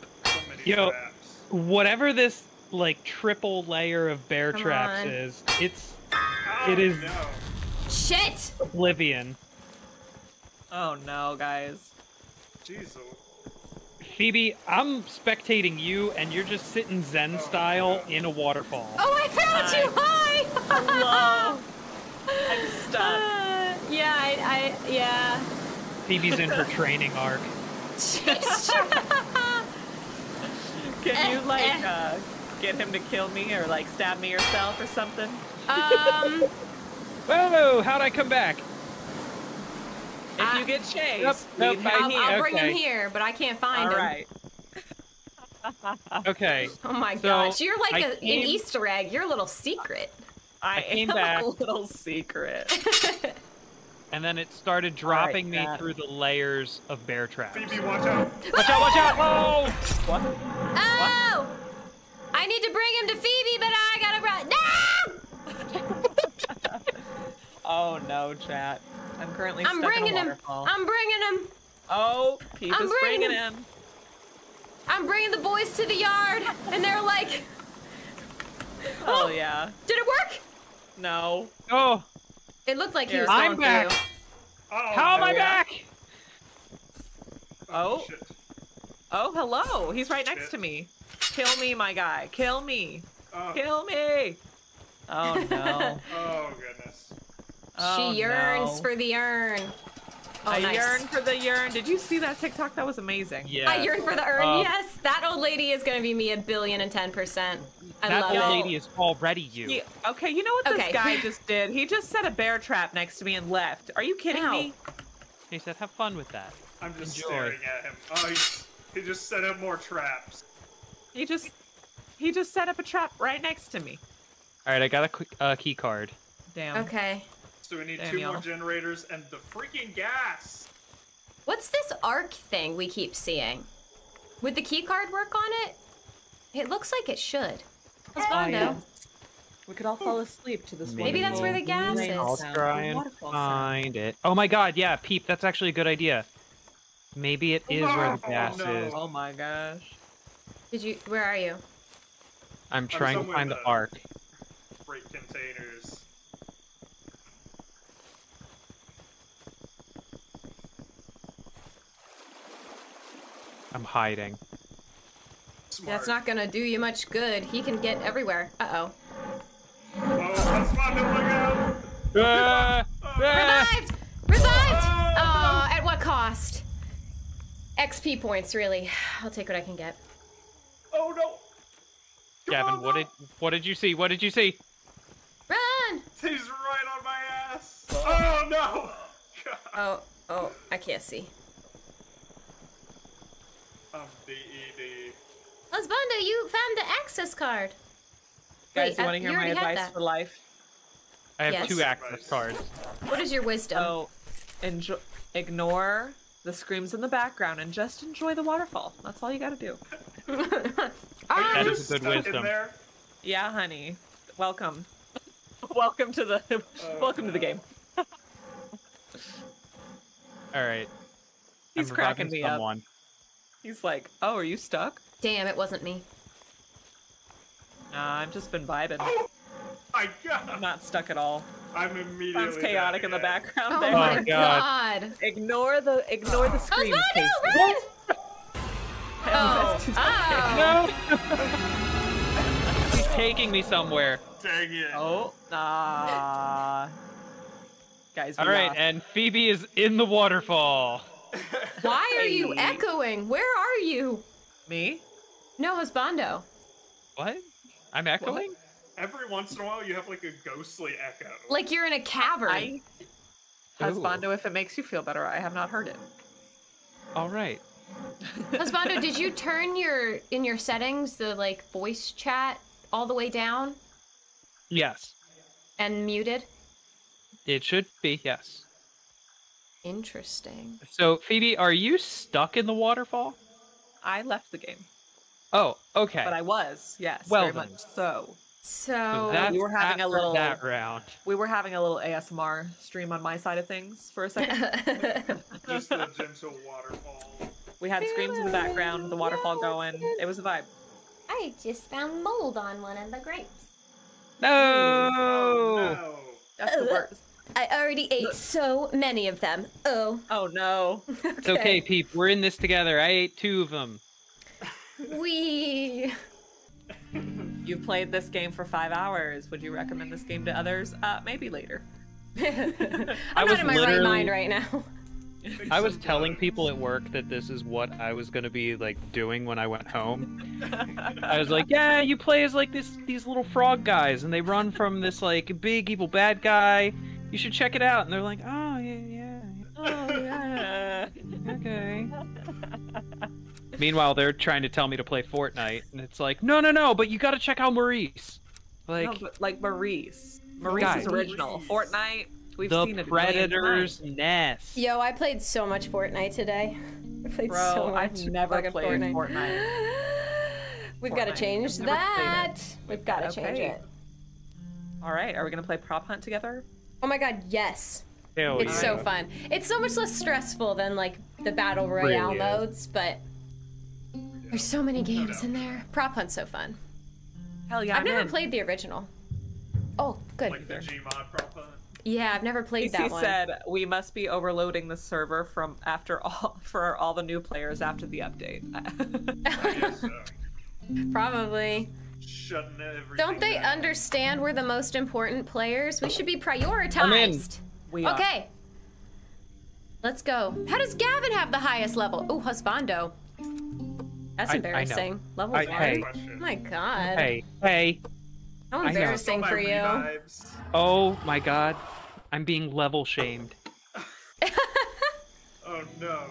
Yo, traps. whatever this like triple layer of bear Come traps on. is, it's oh, it is no. shit. Oblivion. Oh no, guys. Jeez. Phoebe, I'm spectating you, and you're just sitting Zen oh, style no. in a waterfall. Oh, I found Hi. you! Hi. Hello. I'm stuck. Uh, yeah, I, I, yeah. Phoebe's in her training arc. Can you like uh, get him to kill me or like stab me yourself or something? Um. Whoa! How'd I come back? If I, you get chased, nope, nope, I'll, I'll okay. bring him here, but I can't find All right. him. Okay. Oh my so gosh! You're like a, came, an Easter egg. You're a little secret. I, I am back. a little secret. And then it started dropping right, me that. through the layers of bear traps. Phoebe, watch out! Watch out, watch out! Oh! What? Oh! What? I need to bring him to Phoebe, but I gotta run. No! Oh no, chat. I'm currently I'm stuck bringing in a waterfall. him. I'm bringing him. Oh, Pete is bringing him. him. I'm bringing the boys to the yard, and they're like... Oh, oh yeah. Did it work? No. Oh. It looked like he was going I'm back. Through. Oh, How am I back? Oh. Shit. Oh, hello. He's right next Shit. to me. Kill me, my guy. Kill me. Oh. Kill me. Oh, no. Oh, goodness. Oh, she yearns no. for the urn. Oh, I nice. yearn for the urn. Did you see that TikTok? That was amazing. Yeah. I yearn for the urn. Um, yes. That old lady is going to be me a billion and ten percent. I that love old it. lady is already you. He, okay, you know what this okay. guy just did? He just set a bear trap next to me and left. Are you kidding Ow. me? He said, "Have fun with that." I'm just Enjoy. staring at him. Oh, he, he just set up more traps. He just he just set up a trap right next to me. All right, I got a quick uh, key card. Damn. Okay. So we need Damn two more generators and the freaking gas. What's this arc thing we keep seeing? Would the key card work on it? It looks like it should. Let's oh, yeah. We could all fall asleep to this one. Maybe that's where the gas is. I'll try and find it. Oh my god, yeah, Peep, that's actually a good idea. Maybe it is oh, where the gas oh, no. is. Oh my gosh. Did you, where are you? I'm trying I'm to find the arc. Break containers. I'm hiding. Smart. That's not gonna do you much good. He can get everywhere. Uh-oh. Oh, that's my number go! Uh, uh, Revived! Revived! Uh, oh, at what cost? X P points, really. I'll take what I can get. Oh no! Gavin, what did what did you see? What did you see? Run! He's right on my ass! Oh no! God. Oh, oh, I can't see. I'm D E D. Husbando, you found the access card. Guys, Wait, you want to hear my advice for life? I have yes. two access cards. What is your wisdom? Oh, enjoy, ignore the screams in the background and just enjoy the waterfall. That's all you got to do. That is a good wisdom. Yeah, honey. Welcome. welcome to the uh, welcome to the game. All right. He's I'm cracking me someone. up. He's like, "Oh, are you stuck?" Damn, it wasn't me. Nah, I've just been vibing. Oh my god! I'm not stuck at all. I'm immediately. Sounds chaotic in the background. Oh there. my god! Ignore the ignore the screams. Oh no! Run! Oh. Oh. No. He's taking me somewhere. Dang it. Oh. Uh... Guys, all right, lost. And Phoebe is in the waterfall. Why are you echoing? Where are you? Me? No, Husbando. What? I'm echoing? What? Every once in a while, you have like a ghostly echo. Like you're in a cavern. I... Husbando, if it makes you feel better, I have not heard it. All right. Husbando, did you turn your in your settings the like voice chat all the way down? Yes. And muted? It should be, yes. Interesting. So, Phoebe, are you stuck in the waterfall? I left the game. Oh, okay. But I was, yes, well very then. much so. So, so we were having a little that round. We were having a little A S M R stream on my side of things for a second. Just the gentle waterfall. We had screams in the background, the waterfall going. It was a vibe. I just found mold on one of the grapes. No. Oh, no. That's the worst. I already ate so many of them. Oh. Oh no. Okay. It's okay, Peep. We're in this together. I ate two of them. Wee. You've played this game for five hours. Would you recommend this game to others? Uh, maybe later. I'm I was not in my right mind right now. I was telling people at work that this is what I was going to be like doing when I went home. I was like, yeah, you play as like this these little frog guys, and they run from this like big evil bad guy. You should check it out. And they're like, oh, yeah, yeah. Oh, yeah. Okay. Meanwhile, they're trying to tell me to play Fortnite, and it's like, no, no, no, but you gotta check out Maurice. Like, no, but, like Maurice. Maurice guys. is original. Fortnite, we've the seen it. The Predator's Nest. Yo, I played so much Fortnite today. I played Bro, so much I've never played Fortnite. Fortnite. We've Fortnite. gotta change that. We've gotta okay. change it. All right, are we gonna play Prop Hunt together? Oh my God, yes. Hell it's yeah. so fun. It's so much less stressful than like the Battle Royale really? modes, but. There's so many games in there. Prop Hunt's so fun. Hell yeah! I've I'm never in. played the original. Oh, good. Like the Gmod Prop Hunt. Yeah, I've never played that one. He said we must be overloading the server from after all for all the new players after the update. I guess so. Probably. Shutting everything Don't they down. understand we're the most important players? We should be prioritized. I'm in. We are. Okay. Let's go. How does Gavin have the highest level? Oh, Husbando. That's I, embarrassing. I Level I, one. Hey. Oh my God. Hey, hey. How embarrassing for you. Revives. Oh my God. I'm being level shamed. Oh no.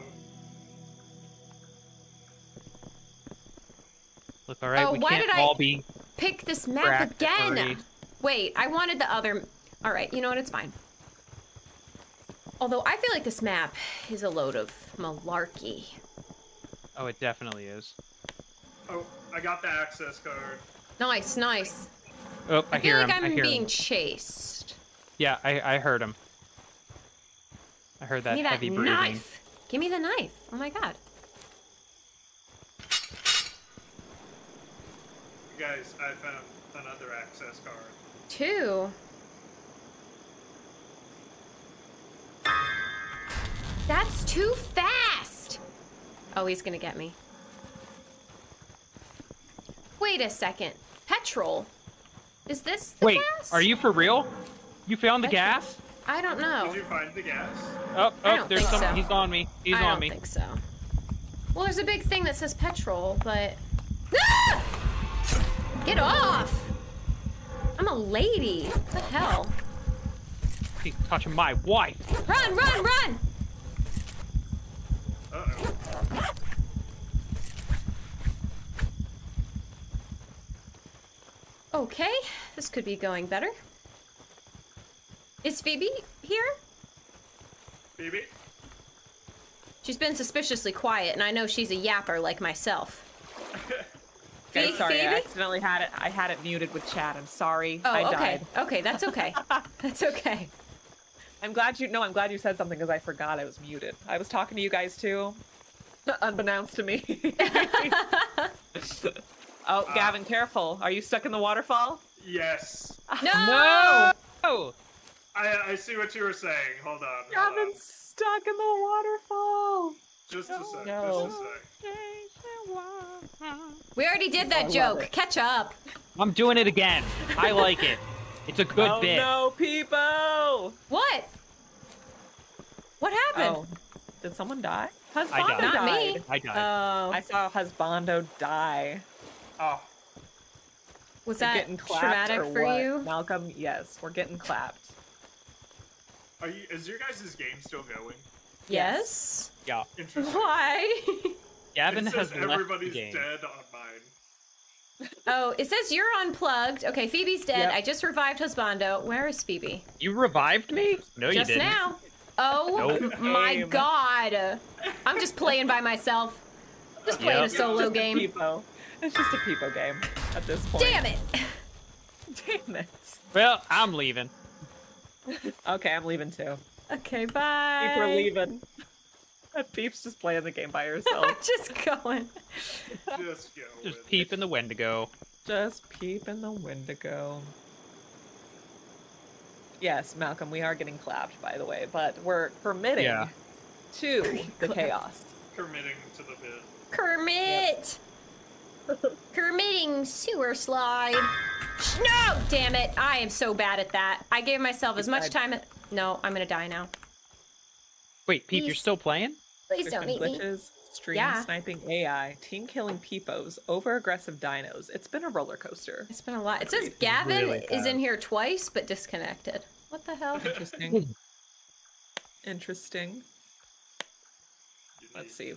Look, all right, oh, we why can't did all I be pick this map again? Already. Wait, I wanted the other. All right, you know what? It's fine. Although I feel like this map is a load of malarkey. Oh, it definitely is. Oh, I got the access card. Nice, nice. Oh, I, I hear him. I feel like I'm being him. chased. Yeah, I, I heard him. I heard that, Give me that heavy breathing. Knife. Give me the knife. Oh my God. You guys, I found another access card. Two? That's too fast! Oh, he's gonna get me. Wait a second. Petrol? Is this the Wait, gas? Wait, are you for real? You found the Petrol? gas? I don't know. Did you find the gas? Oh, oh, there's someone. So. He's on me. He's I on me. I don't think so. Well, there's a big thing that says petrol, but... Ah! Get off! I'm a lady. What the hell? He's touching my wife. Run, run, run! Uh-oh. Okay, this could be going better. Is Phoebe here? Phoebe? She's been suspiciously quiet, and I know she's a yapper like myself. Okay, Phoebe? Sorry, I accidentally had it. I had it muted with chat. I'm sorry. Oh, I okay. died. Okay, that's okay. That's okay. I'm glad you, no, I'm glad you said something because I forgot I was muted. I was talking to you guys too, unbeknownst to me. Oh, Gavin, uh, careful. Are you stuck in the waterfall? Yes. No! No! I, I see what you were saying. Hold on. Gavin's hold on. stuck in the waterfall. Just a sec, no. just a sec. We already did that oh, joke. Catch up. I'm doing it again. I like it. It's a good oh, bit. Oh no, people! What? What happened? Oh. Did someone die? Husbando I died. Not me. I died. Oh. I saw Husbando die. Oh. Was we're that traumatic for what? you? Malcolm, yes. We're getting clapped. Are you, is your guys' game still going? Yes. yes. Yeah. Interesting. Why? Gavin it has says left everybody's the game. dead on mine. Oh, it says you're unplugged. Okay, Phoebe's dead. Yep. I just revived Husbando. Where is Phoebe? You revived me? No, you just didn't. Just now. Oh nope. my Aim. god. I'm just playing by myself. I'm just playing yep. a solo it's game. A it's just a peepo game at this point. Damn it. Damn it. Well, I'm leaving. Okay, I'm leaving too. Okay, bye. Peep, we're leaving. Peep's just playing the game by herself. Just going. Just go. Just peep in the Wendigo. Just peep in the Wendigo. Yes, Malcolm, we are getting clapped, by the way, but we're permitting yeah. to the chaos. Permitting to the bit. Kermit! Yep. Kermitting sewer slide. No! Damn it, I am so bad at that. I gave myself as much time as... No, I'm gonna die now. Wait, Peep, please. You're still playing? Please There's don't eat glitches, me. Stream yeah. sniping A I, team killing peepos, over aggressive dinos. It's been a roller coaster. It's been a lot. It says Gavin really is in here twice, but disconnected. What the hell? Interesting. Interesting. Let's see.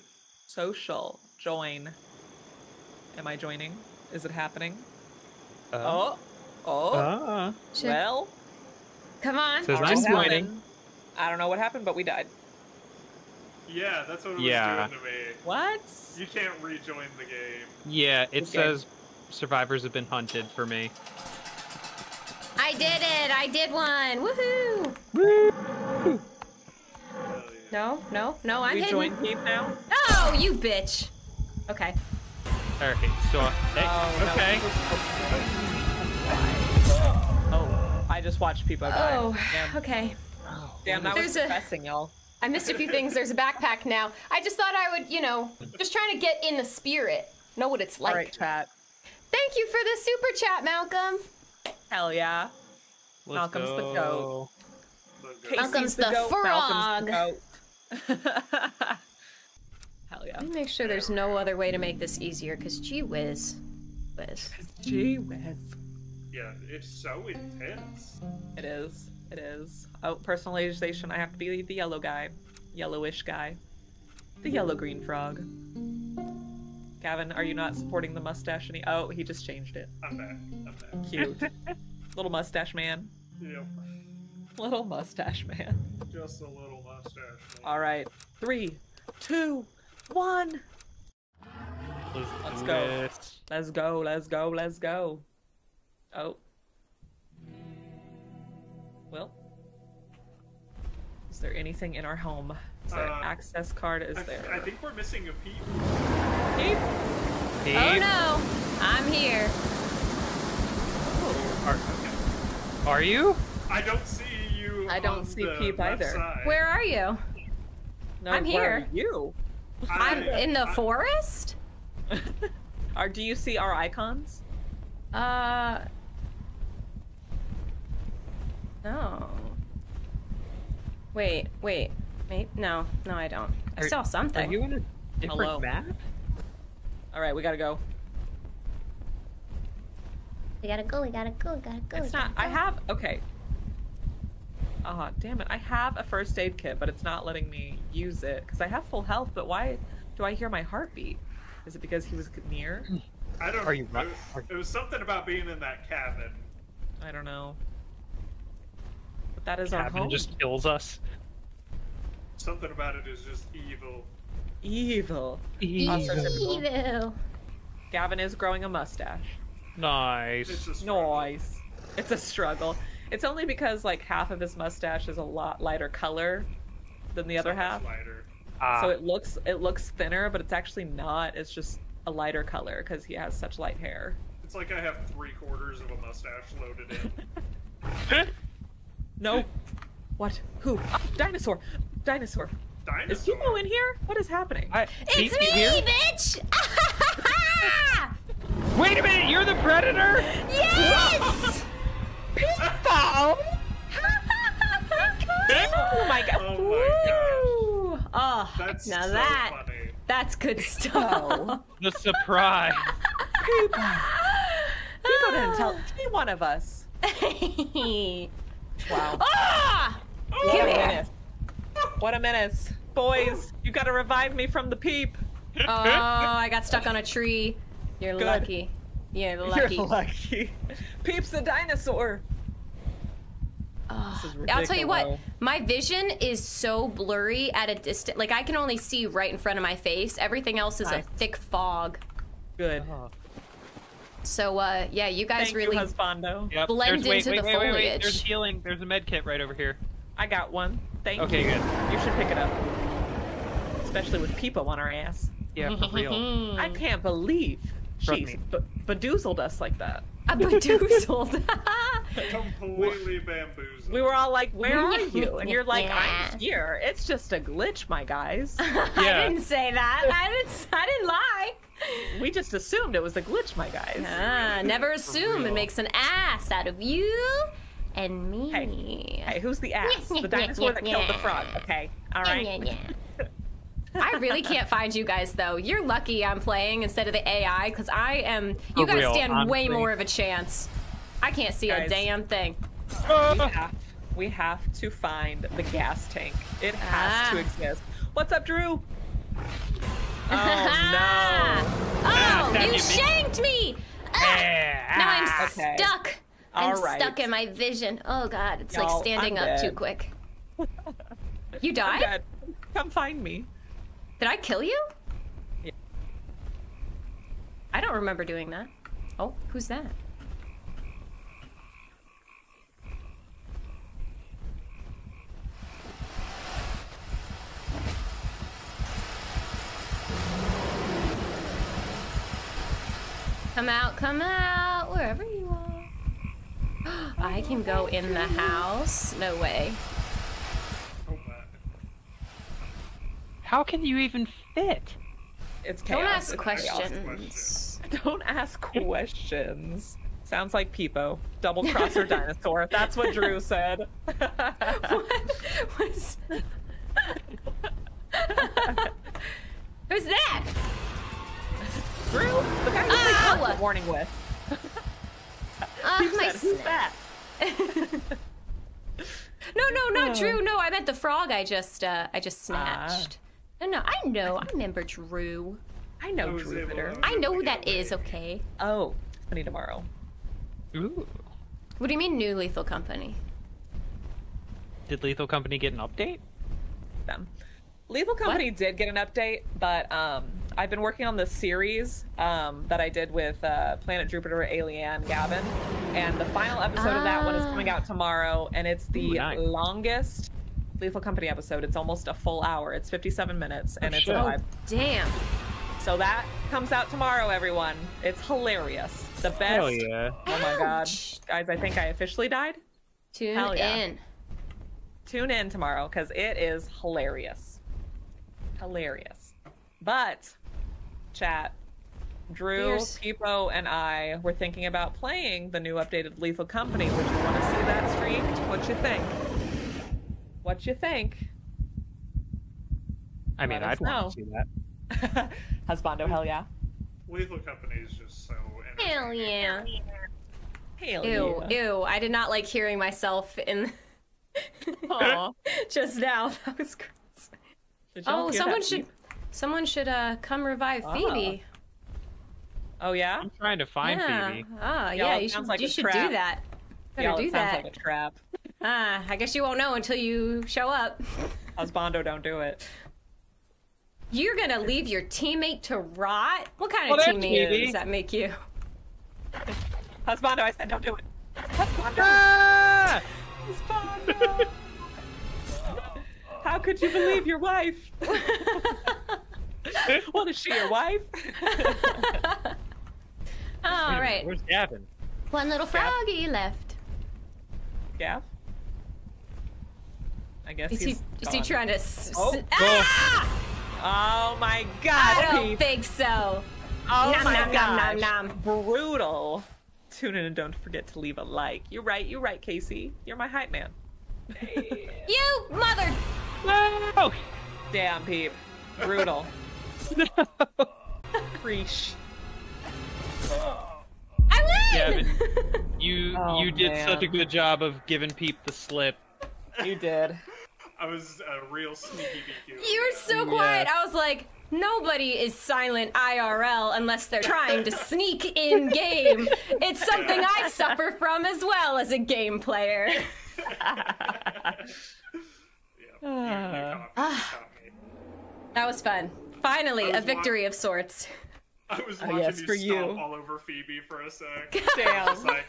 Social. Join. Am I joining? Is it happening? Uh, oh. Oh. Uh, well. Come on. Says I'm joining. I don't know what happened, but we died. Yeah, that's what it was yeah. doing to me. What? You can't rejoin the game. Yeah, it this says game. survivors have been hunted for me. I did it! I did one! Woohoo! Woo! Yeah. No, no, no, I'm hidden. We join Peep now? No, you bitch! Okay. Okay, so... Hey, oh, okay. No. Oh, I just watched Peep. Oh, Damn. okay. Damn, that There's was depressing, a... y'all. I missed a few things. There's a backpack now. I just thought I would, you know, just trying to get in the spirit. Know what it's like. All right, chat. Thank you for the super chat, Malcolm. Hell yeah. Let's Malcolm's go. the goat. Go. Malcolm's the, the goat. frog. Malcolm's the goat. Hell yeah. Let me make sure there's no other way to make this easier, because gee whiz. Whiz. Gee whiz. Yeah, it's so intense. It is. It is. Oh, personalization. I have to be the yellow guy. Yellowish guy. The yellow-green frog. Gavin, are you not supporting the mustache any- Oh, he just changed it. I'm back. I'm back. Cute. Little mustache man. Yep. Little mustache man. Just a little mustache man. Alright. Three, two, one! Let's, let's go. It. Let's go, let's go, let's go. Oh. Well, is there anything in our home? Is there uh, access card? Is I there? I think we're missing a peep. Peep. Peep. Oh no, I'm here. Oh. Are, okay. are you? I don't see you. I don't on see the Peep either. Side. Where are you? No, I'm here. Where are you? I'm in the I, forest. Are do you see our icons? Uh. No. Wait, wait. Wait. No, no, I don't. I are, saw something. Are you in a different Hello. map? All right, we gotta go. We gotta go. We gotta go. We gotta go. It's not. Go. I have. Okay. Ah, oh, damn it! I have a first aid kit, but it's not letting me use it because I have full health. But why do I hear my heartbeat? Is it because he was near? I don't. Are you? It was, it was something about being in that cabin. I don't know. That is our home. Just kills us. Something about it is just evil. Evil. Evil. Evil. Gavin is growing a mustache. Nice. It's a nice. It's a struggle. It's only because like half of his mustache is a lot lighter color than the other so half. Lighter. Ah. So it looks it looks thinner, but it's actually not. It's just a lighter color because he has such light hair. It's like I have three quarters of a mustache loaded in. No. What? Who? Oh, dinosaur! Dinosaur! Dinosaur. Is Hugo in here? What is happening? I, it's he, me, here? bitch! Wait a minute, you're the predator? Yes! People! Oh my god. Oh, my oh that's now so that, funny. That's good stuff. The surprise. People. People didn't tell any one of us. Wow. Ah! Oh, what a menace. What a menace. Boys, you gotta revive me from the peep. Oh, I got stuck on a tree. You're good. lucky. You're lucky. You're lucky. Peep's a dinosaur. Oh, I'll tell you what, my vision is so blurry at a distance. Like, I can only see right in front of my face. Everything else is nice. a thick fog. Good. Uh-huh. So, uh, yeah, you guys Thank really you, husbando. Yep. blend wait, into wait, the wait, foliage. Wait, wait, wait. There's healing. There's a med kit right over here. I got one. Thank okay, you. Okay, good. You should pick it up. Especially with Peepo on our ass. Yeah, for real. I can't believe she's bedoozled us like that. A bedoozled. Completely bamboozled. We were all like, where are you? And you're like, yeah. I'm here. It's just a glitch, my guys. Yeah. I didn't say that. I didn't, I didn't lie. We just assumed it was a glitch, my guys. Ah, never assume. It makes an ass out of you and me. Hey, hey who's the ass? The dinosaur that killed the frog. Okay, all right. I really can't find you guys, though. You're lucky I'm playing instead of the A I, because I am... You For gotta real, stand honestly. way more of a chance. I can't see guys, a damn thing. Uh, we, have, we have to find the gas tank. It has ah. to exist. What's up, Drew? Oh, no. Oh, you me. shanked me! Yeah. Now I'm okay. stuck. All I'm right. stuck in my vision. Oh, God. It's like standing I'm up dead. too quick. You died? Come find me. Did I kill you? Yeah. I don't remember doing that. Oh, who's that? Come out, come out, wherever you are. I can go in the house. No way. How can you even fit? It's chaos. Don't ask questions. Don't ask questions. Sounds like Peepo. Double crosser dinosaur. That's what Drew said. What was... Who's that? Drew? The guy who oh. played warning with. Oh, Who my said, who's that? No, no, no, oh. Drew, no, I meant the frog I just, uh, I just snatched. Uh. No, no, I know. I remember Drew. I know oh, Drew. I know who that is, okay? Oh, funny tomorrow. Ooh. What do you mean, new Lethal Company? Did Lethal Company get an update? Them. Lethal Company what? did get an update, but um, I've been working on this series um, that I did with uh, Planet Jupiter, Alien, Gavin, and the final episode ah. of that one is coming out tomorrow, and it's the Ooh, nice. longest Lethal Company episode. It's almost a full hour. It's fifty-seven minutes, and it's alive. Oh, damn. So that comes out tomorrow, everyone. It's hilarious. The best. Hell yeah. Oh my god. Guys, I think I officially died. Tune Hell yeah. in. Tune in tomorrow, because it is hilarious. Hilarious. But, chat, Drew, Here's... Peepo, and I were thinking about playing the new updated Lethal Company. Would you want to see that streamed? What you think? What you think? I mean, I'd want to see that. Husbando, hell yeah. Lethal Company is just so entertaining. Hell yeah. Hell ew, yeah. Ew, I did not like hearing myself in... Aww. Just now. That was crazy. Oh, someone should... People? Someone should, uh, come revive oh. Phoebe. Oh, yeah? I'm trying to find yeah. Phoebe. Oh, yeah, yeah you, should, like you should do that. You better do that. Sounds like a trap. Ah, I guess you won't know until you show up. Husbando, don't do it. You're gonna leave your teammate to rot? What kind well, of teammate Phoebe. does that make you? Husbando, I said don't do it. Husbando! Ah! Husbando! How could you believe your wife? What is she, your wife? All right. Where's Gavin? One little froggy Gavin. left. Gav? I guess is he's he, Is he trying to s oh. S ah! Oh my god, I don't Pete. think so. Oh nom, my nom, gosh. Nom, nom, nom. Brutal. Tune in and don't forget to leave a like. You're right, you're right, Casey. You're my hype man. You mother. Oh, damn, Pete. Brutal. No. Preach. I win! Gavin, you oh, you did man. such a good job of giving Peep the slip. You did. I was a real sneaky B Q. You were so quiet. Yeah. I was like, nobody is silent I R L unless they're trying to sneak in game. It's something I suffer from as well as a game player. yeah, you, uh, you uh, that was fun. Finally, was a victory of sorts. I was watching oh, yes, you, for you all over Phoebe for a sec. Damn. I was like,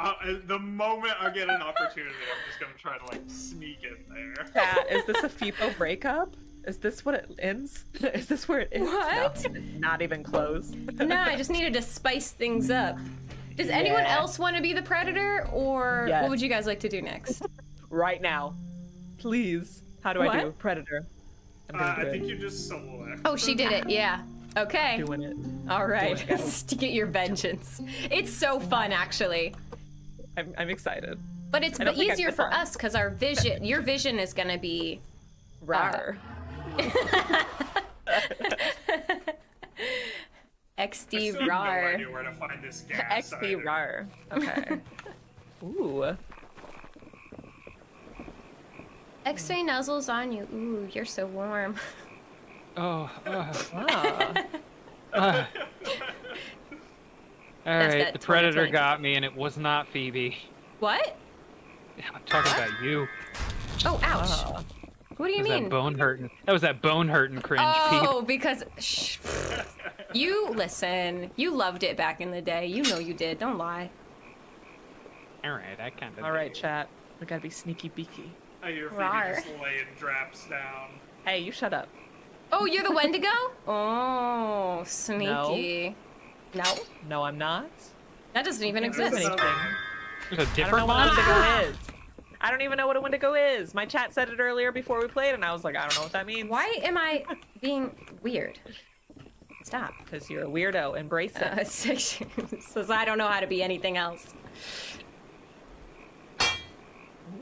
uh, the moment I get an opportunity, I'm just gonna try to like sneak in there. Pat, is this a FIPO breakup? Is this what it ends? Is this where it ends? What? No, not even close. No, I just needed to spice things up. Does yeah. anyone else want to be the predator, or yes. what would you guys like to do next? Right now, please. How do what? I do predator? I'm uh, do I think it. you just select. Oh, she did it. Yeah. Okay. I'm doing it. All right. To get your vengeance. It's so fun, actually. I'm, I'm excited. But it's but easier for us because our vision, your vision is gonna be rar. X D rar. I have no idea where to find this gas X D either. Rar. Okay. Ooh. X-ray nuzzles on you. Ooh, you're so warm. Oh, uh, ah. uh. All right, the predator got me, and it was not Phoebe. What? I'm talking ah. about you. Oh, ouch. Ah. What do you mean? That bone hurting. That was that bone hurting cringe. Oh, Pete. because shh, you listen. You loved it back in the day. You know you did. Don't lie. All right, I kind of. All right, chat. We gotta be sneaky beaky. Oh, you're Phoebe just laying draps down. Hey, you shut up. Oh, you're the Wendigo? Oh, sneaky. No. no. No, I'm not. That doesn't even exist. Anything. There's a different one. I don't know what a Wendigo is. I don't even know what a Wendigo is. My chat said it earlier before we played, and I was like, I don't know what that means. Why am I being weird? Stop. Because you're a weirdo. Embrace it. Uh, Says I don't know how to be anything else.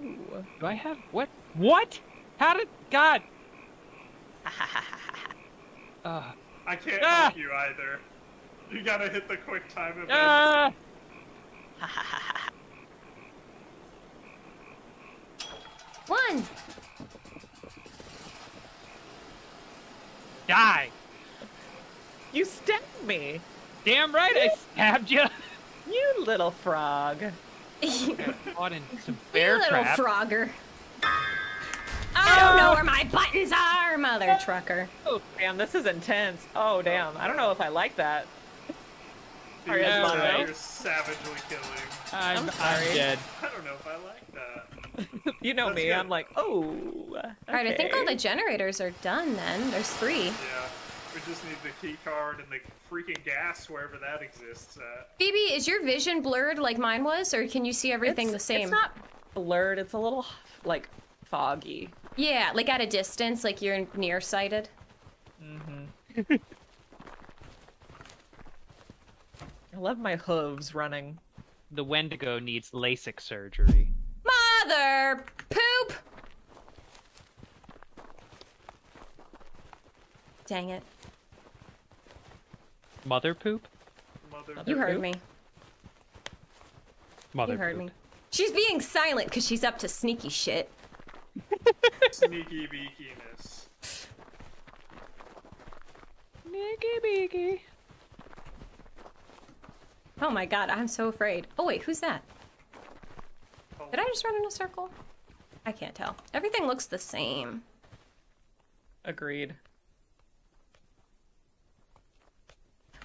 Ooh. Do I have what? What? How did God? uh, I can't ah! help you either. You gotta hit the quick time event. Ah! One. Die. You stabbed me. Damn right you... I stabbed you. You little frog. You bear little crap. frogger. I don't know where my buttons are, mother trucker. Oh, damn, this is intense. Oh, damn. I don't know if I like that. Sorry, yeah, you're savagely killing. I'm, I'm sorry. Dead. I don't know if I like that. You know That's me. Good. I'm like, oh. Okay. All right, I think all the generators are done then. There's three. Yeah. We just need the key card and the freaking gas wherever that exists. Uh, Phoebe, is your vision blurred like mine was, or can you see everything the same? It's not blurred. It's a little, like, foggy. Yeah, like at a distance, like you're nearsighted. Mm-hmm. I love my hooves running. The Wendigo needs LASIK surgery. Mother poop! Dang it. Mother poop? Mother you poop? heard me. Mother you heard poop. me. She's being silent because she's up to sneaky shit. Sneaky beakiness. Sneaky beaky. Oh my god, I'm so afraid. Oh wait, who's that? Oh. Did I just run in a circle? I can't tell. Everything looks the same. Agreed.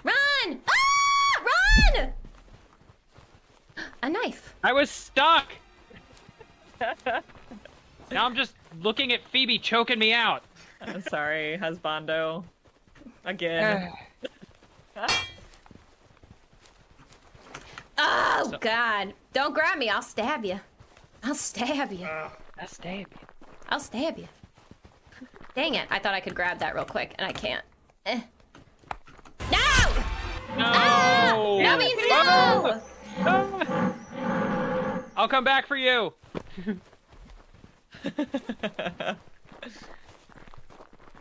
Run! Ah! Run! A knife. I was stuck. Now I'm just looking at Phoebe choking me out. I'm sorry, husbando. Again. Oh, so. God. Don't grab me. I'll stab you. I'll stab you. Uh, I'll stab you. I'll stab you. Dang it, I thought I could grab that real quick, and I can't. Eh. No! No! Ah! No means no! No! I'll come back for you!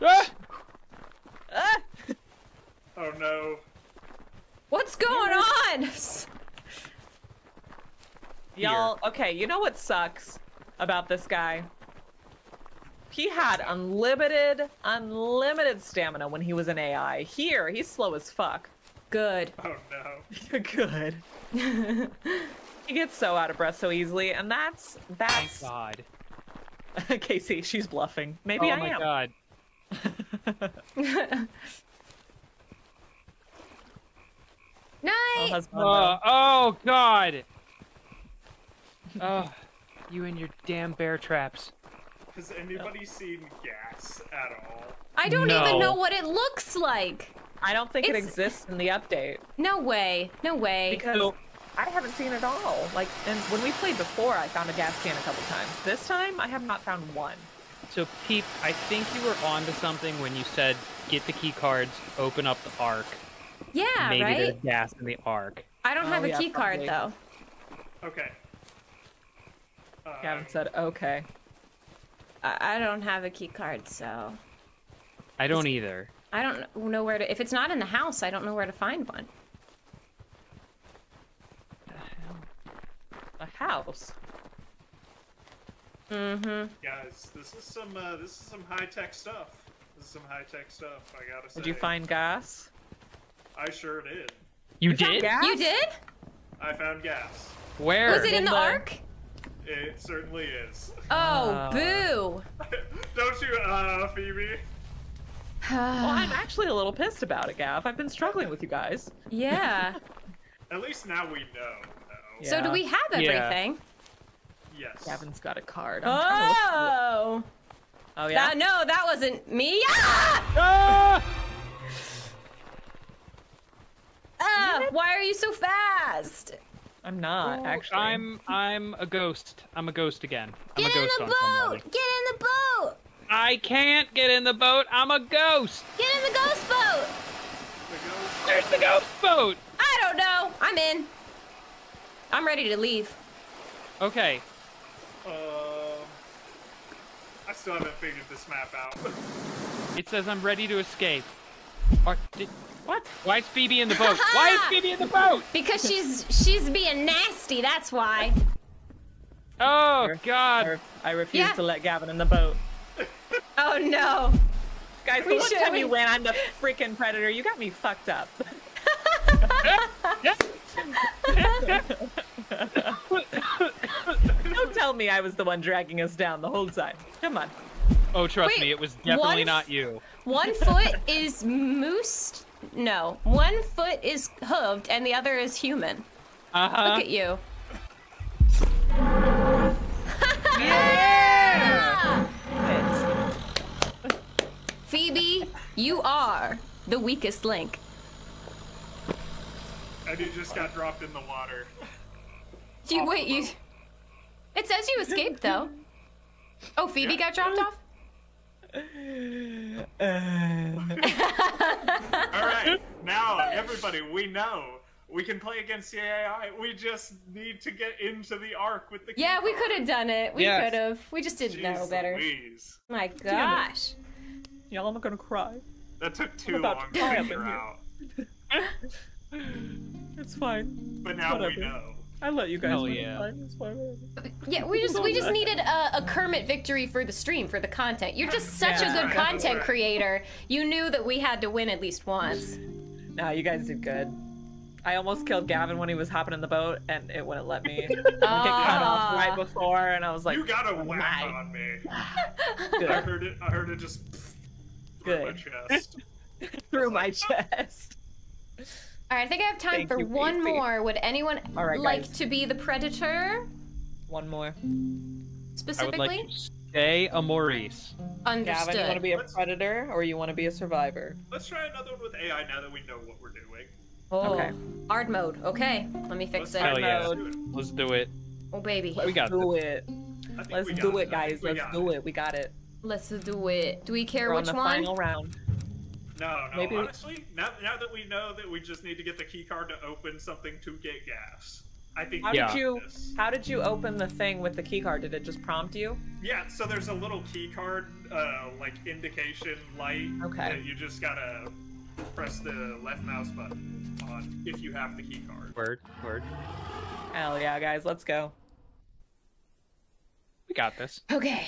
Ah! Ah! Oh no. What's going on? Y'all, okay, you know what sucks about this guy? He had unlimited, unlimited stamina when he was an A I. Here, he's slow as fuck. Good. Oh no. Good. He gets so out of breath so easily, and that's, that's... Thank God. Casey, she's bluffing. Maybe oh, I am. Oh my God. Night! Oh, uh, oh God! Oh, you and your damn bear traps. Has anybody seen gas at all? I don't no. even know what it looks like. I don't think it's... it exists in the update. No way. No way. Because no. I haven't seen it all. Like, and when we played before, I found a gas can a couple times. This time, I have not found one. So, Peep, I think you were onto something when you said, get the key cards, open up the arc. Yeah, Maybe right? Maybe there's gas in the arc. I don't oh, have a yeah, key card, probably. though. Okay. Um... Gavin said, okay. I don't have a key card, so... I don't either. I don't know where to... If it's not in the house, I don't know where to find one. The hell? The house? Mm-hmm. Guys, this is some, uh, this is some high-tech stuff. This is some high-tech stuff, I gotta say. Did you find gas? I sure did. You, you did? Gas? You did? I found gas. Where? Was it in, in the, the ark? It certainly is. Oh, uh, boo! Don't you, uh, Phoebe? Well, I'm actually a little pissed about it, Gav. I've been struggling with you guys. Yeah. At least now we know, though. Yeah. So do we have everything? Yeah. Yes. Gavin's got a card. I'm oh! Oh, yeah? That, no, that wasn't me. Ah! Ah! Ah! Why are you so fast? I'm not, Ooh, actually. I'm I'm a ghost. I'm a ghost again. I'm get a ghost in the on boat! Get in the boat! I can't get in the boat. I'm a ghost! Get in the ghost boat! The ghost. There's the ghost boat! I don't know. I'm in. I'm ready to leave. Okay. Um, I still haven't figured this map out. It says I'm ready to escape. Or, did, What? Why is Phoebe in the boat? Why is Phoebe in the boat? Because she's she's being nasty, that's why. Oh, God. I refuse yeah. to let Gavin in the boat. Oh, no. Guys, the one time you win, I'm the freaking predator. You got me fucked up. Don't tell me I was the one dragging us down the whole time. Come on. Oh, trust Wait, me, it was definitely not you. One foot is moosed. No, one foot is hooved and the other is human. Uh-huh. Look at you. Yeah! Yeah! Phoebe, you are the weakest link. And you just got dropped in the water. You, wait, you... It says you escaped, though. Oh, Phoebe yeah. got dropped off? Uh... All right, now everybody, we know we can play against the A I. We just need to get into the arc with the. Yeah, keyboard. We could have done it. We yes. could have. We just didn't Jeez know better. Louise. My gosh, y'all, I'm gonna cry. That took too long to figure out. It's fine. But now Whatever. we know. I let you guys. Oh yeah. Yeah, we just we just needed a, a Kermit victory for the stream, for the content. You're just such yeah, a good content creator. You knew that we had to win at least once. Nah, you guys did good. I almost killed Gavin when he was hopping in the boat, and it wouldn't let me. I uh, get cut off right before, and I was like, "You got a whack on me." Good. I heard it. I heard it just good. through my chest. through my chest. All right, I think I have time Thank for you, one Casey. more. Would anyone right, like guys. to be the predator? One more. Specifically? I would like to stay a Maurice. Understood. Gavin, you want to be a Let's... predator or you want to be a survivor? Let's try another one with A I now that we know what we're doing. Oh, okay. Hard mode. Okay, let me fix Let's it. Hell yeah. Let's do it. Let's do it. Oh, baby. We got Let's do it. it. Let's do it, guys. Let's do it. We got it. Let's do it. Do we care which one? We're on the final round. No, no. Maybe honestly, now, now that we know that we just need to get the key card to open something to get gas, I think. How did you? How did you open the thing with the key card? Did it just prompt you? Yeah. So there's a little key card, uh, like indication light. Okay. That you just gotta press the left mouse button on if you have the key card. Word. Word. Hell yeah, guys. Let's go. We got this. Okay.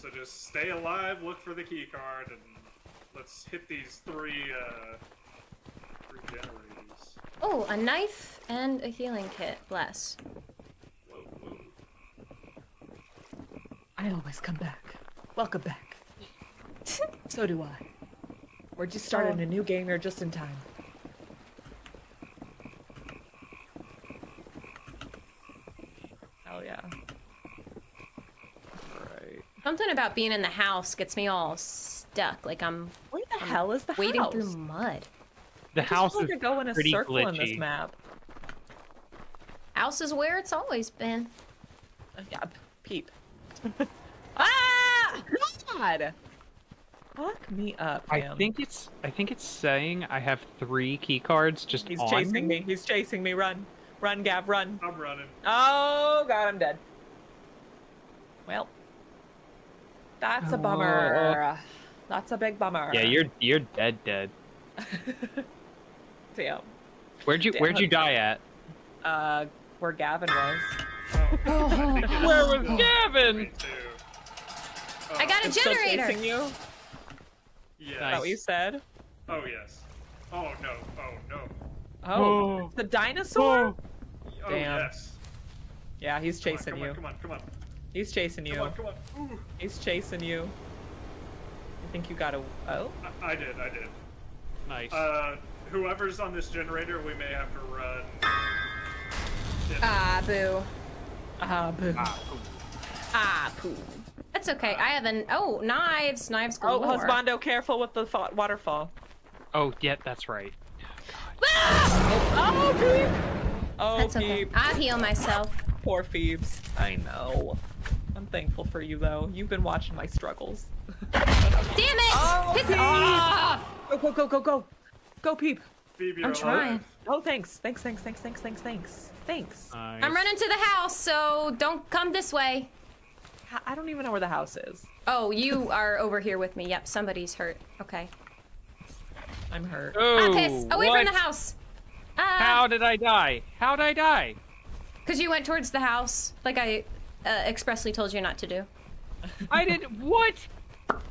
So just stay alive, look for the key card, and let's hit these three, uh, three generators. Oh, a knife and a healing kit. Bless. Whoa, whoa. I always come back. Welcome back. So do I. We're just starting oh. a new game here just in time. Hell yeah. Something about being in the house gets me all stuck. Like I'm. Where the I'm hell is the wading house? Wading through mud. The I house just is like go in a circle glitchy. On this map. House is where it's always been. Yeah, peep. Ah! God! Fuck me up, man. I think it's. I think it's saying I have three key cards. Just he's on chasing me. me. He's chasing me. Run, run, Gav, run. I'm running. Oh God, I'm dead. Well. That's a bummer. Oh. That's a big bummer. Yeah, you're you're dead, dead. Damn. Where'd you Damn. Where'd you die at? Uh, where Gavin was. Oh, oh. Where was oh. Gavin? Oh. I got a it's generator. Still chasing you? Yes. Is that what you said? Oh yes. Oh no. Oh no. Oh, oh. It's the dinosaur. Oh, oh yes. Yeah, he's chasing come on, come you. On, come on, come on. He's chasing you. Come on, come on. Ooh. He's chasing you. I think you got a. Oh? I, I did, I did. Nice. Uh, whoever's on this generator, we may have to run. Yeah. Ah, boo. Ah, boo. Ah, poo. Ah, poo. That's okay. Ah. I have an. Oh, knives. Knives galore. Oh, husbando, careful with the fa waterfall. Oh, yeah, that's right. Ah! Oh, Phoebe! Oh, Phoebe. That's okay. I heal myself. Poor Phoebes. I know. I'm thankful for you, though. You've been watching my struggles. Damn it! Oh, Piss off! Go, go, go, go, go! Go, Peep! Phoebe, I'm trying. Alive. Oh, thanks. Thanks, thanks, thanks, thanks, thanks, thanks. Thanks. Nice. I'm running to the house, so don't come this way. I don't even know where the house is. Oh, you are over here with me. Yep, somebody's hurt. Okay. I'm hurt. Oh, ah, piss! Away what? From the house! Uh, How did I die? How did I die? Because you went towards the house, like I... Uh, expressly told you not to do. I didn't. What?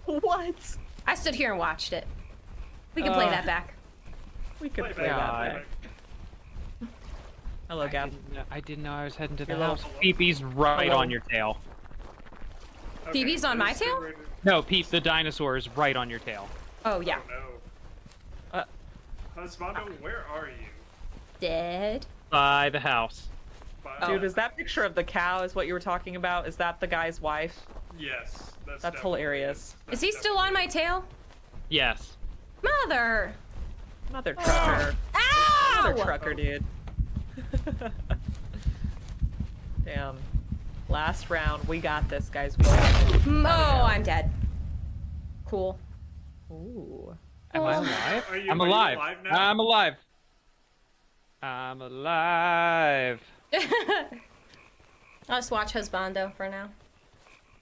What? I stood here and watched it. We can uh, play that back. We could play, play that back. back. Hello, I Gab. Didn't know, I didn't know I was heading to the Hello. house. Phoebe's right Hello. on your tail. Okay, Phoebe's on my tail? Right no, Pete, the dinosaur is right on your tail. Oh, yeah. Oh, no. uh, Husbando, uh, where are you? Dead. By the house. Dude, is that picture of the cow is what you were talking about? Is that the guy's wife? Yes. That's, that's hilarious. That's is he still on my tail? Yes. Mother! Mother trucker. Ow! Mother trucker, dude. Damn. Last round. We got this, guys. We oh, oh, I'm dead. Cool. Ooh. Am oh. I alive? Are you, I'm are alive. alive now? I'm alive. I'm alive. I'll just watch Husbando for now.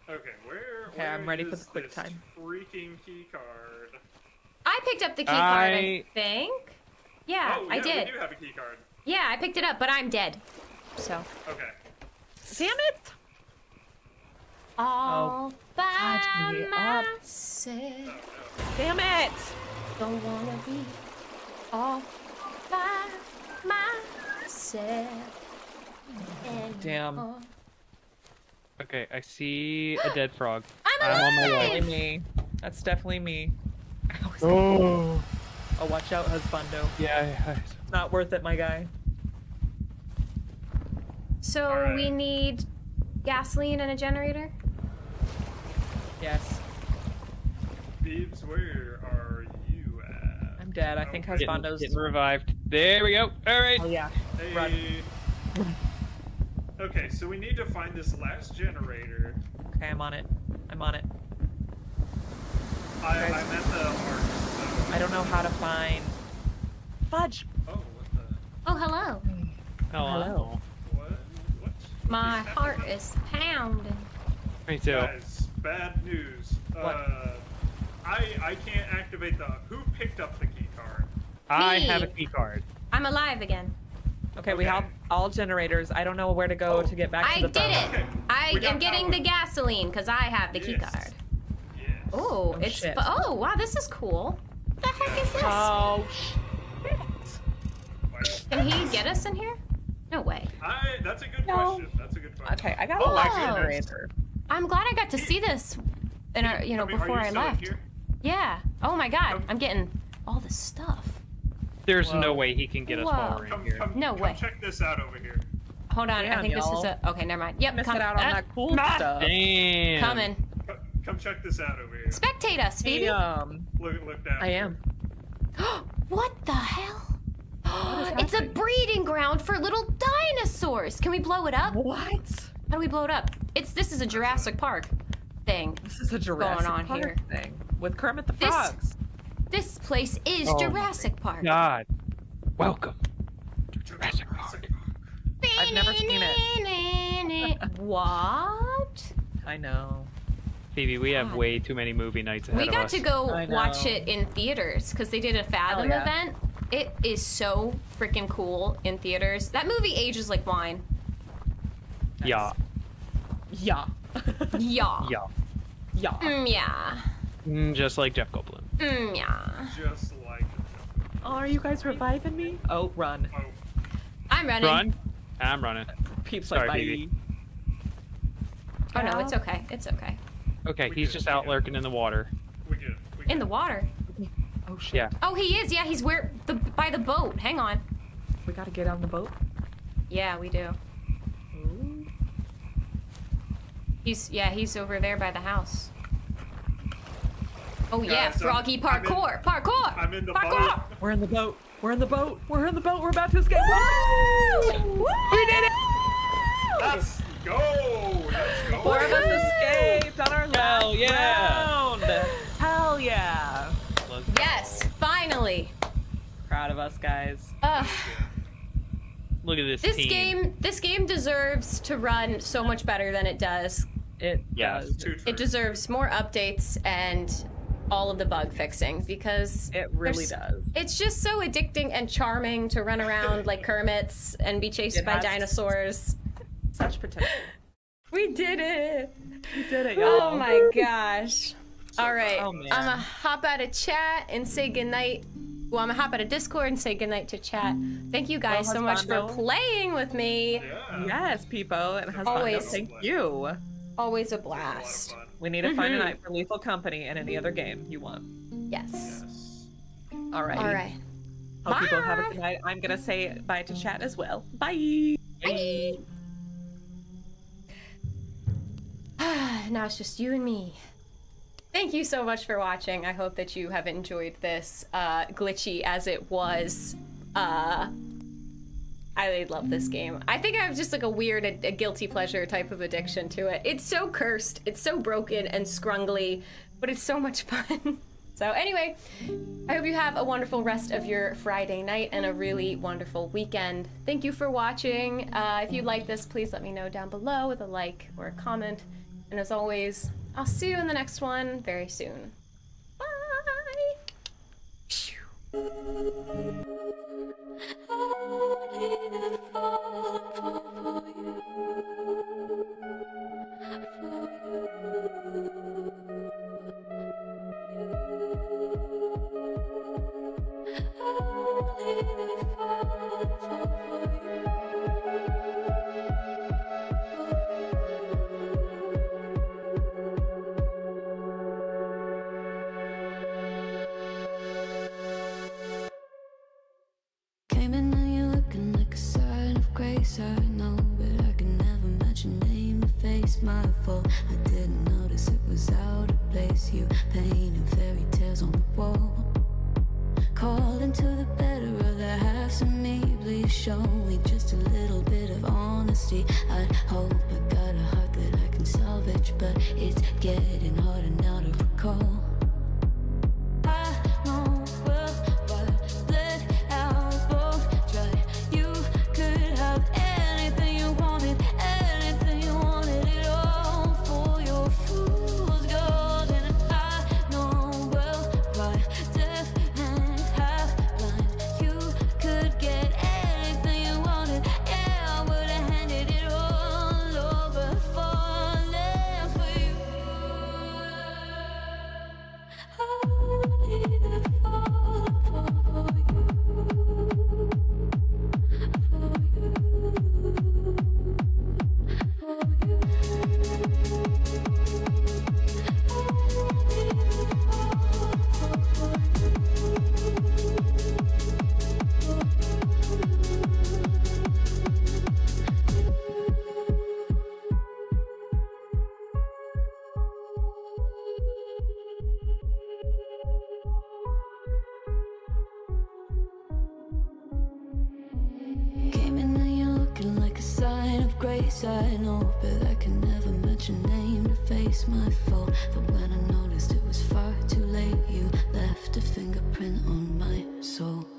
Okay, where? Okay, where I'm ready for the quick time. Freaking key card. I picked up the key I... card, I think. Yeah, oh, yeah, I did. We do have a key card. Yeah, I picked it up, but I'm dead. So. Okay. Damn it! All oh, by myself. Oh, no. Damn it! Don't wanna be all by myself. Damn. Okay, I see a dead frog. I'm alive! I'm on my way. That's me. That's definitely me. Oh. Oh, watch out, Husbando. Yeah, yeah. It's not worth it, my guy. So right. we need gasoline and a generator? Yes. Thieves, where are you at? I'm dead. I think Husbando's... Getting revived. There we go. All right. Oh, yeah. Hey. Run. Okay, so we need to find this last generator. Okay, I'm on it. I'm on it. I, I'm at the arc, so... I don't know how to find... Fudge! Oh, what the... Oh, hello. Oh, hello. What? What? My heart is pounding. Me too. Guys, bad news. What? Uh, I, I can't activate the... Who picked up the key card? I have a key card. I'm alive again. Okay, okay, we have all generators. I don't know where to go oh. to get back I to the I did phone. It! Okay. I am getting power. the gasoline, because I have the yes. key card. Yes. Oh, oh, it's... Oh, wow, this is cool. What the heck is this? Oh, shit. Can he get us in here? No way. I, that's a good no. question. That's a good question. Okay, I got oh, a lot of generator. I'm glad I got to see this in our, you know, I mean, before you I left. Here? Yeah. Oh, my God. Nope. I'm getting all this stuff. There's Whoa. no way he can get us while we're in here. Come, no come way. Check this out over here. Hold on, Damn, I think this is a... Okay, never mind. Yep, come out on that cool Not... stuff. Damn. Coming. Come, come check this out over here. Spectate us, Phoebe. Hey, um, look, look down. I am. What the hell? What it's a breeding ground for little dinosaurs. Can we blow it up? What? How do we blow it up? It's this is a Jurassic Park thing. This is a Jurassic going on Park here. thing with Kermit the Frog. This, This place is oh Jurassic Park. God, welcome to Jurassic Park. I've never seen it. What? I know. Phoebe, we God. have way too many movie nights ahead of us. We got to go watch it in theaters because they did a Fathom yeah. event. It is so freaking cool in theaters. That movie ages like wine. Nice. Yeah. Yeah. yeah. Yeah. Yeah. Mm, yeah. Mm, just like Jeff Goldblum. Mm, yeah. Just like Jeff Goldblum. Oh, are you guys reviving me? Oh, run. Oh. I'm running. Run? I'm running. Peeps like Sorry, bye. Oh, no, it's okay. It's okay. Okay, we he's just it. out lurking in the water. We get it. We get in the water? Oh, shit. Yeah. Oh, he is. Yeah, he's where the, by the boat. Hang on. We gotta get on the boat? Yeah, we do. Ooh. He's, yeah, he's over there by the house. Oh yeah, Guys, Froggy I'm, parkour, I'm in, parkour, I'm in the parkour. Boat. We're in the boat. We're in the boat. We're in the boat. We're about to escape. Woo! Woo! We did it! Let's go! Let's go! Four of us escaped on our Hell last yeah. round. Hell yeah! Let's yes, go. finally. Proud of us, guys. Uh, Look at this. This team. game, this game deserves to run so much better than it does. It yeah, does. Too it deserves more updates and all of the bug fixing because it really does. It's just so addicting and charming to run around like Kermits and be chased it by dinosaurs. Such potential. We did it. We did it, y'all. Oh my gosh. All right. Oh, I'm gonna hop out of chat and say goodnight. Well, I'm gonna hop out of Discord and say goodnight to chat. Thank you guys well, so much for playing with me. Yeah. Yes, people. And always. Thank you. Always a blast. A we need to mm-hmm. find a night for Lethal Company and any other game you want. Yes. yes. All right. All right. Hope you both have a good night. I'm gonna say bye to chat as well. Bye. Bye. Now it's just you and me. Thank you so much for watching. I hope that you have enjoyed this, uh, glitchy as it was. Uh, I love this game. I think I have just like a weird, a, a guilty pleasure type of addiction to it. It's so cursed, it's so broken and scrungly, but it's so much fun. So anyway, I hope you have a wonderful rest of your Friday night and a really wonderful weekend. Thank you for watching. Uh, if you like this, please let me know down below with a like or a comment. And as always, I'll see you in the next one very soon. Bye! I didn't fall for you, for you, you. I didn't fall for you. I know, but I can never match your name to face my fault. I didn't notice it was out of place. You painting fairy tales on the wall, calling to the better of the half. laughs at me. Please show me just a little bit of honesty. I hope I got a heart that I can salvage, but it's getting harder now to recall. I know, but I can never match your name to face my fault. But when I noticed it was far too late, you left a fingerprint on my soul.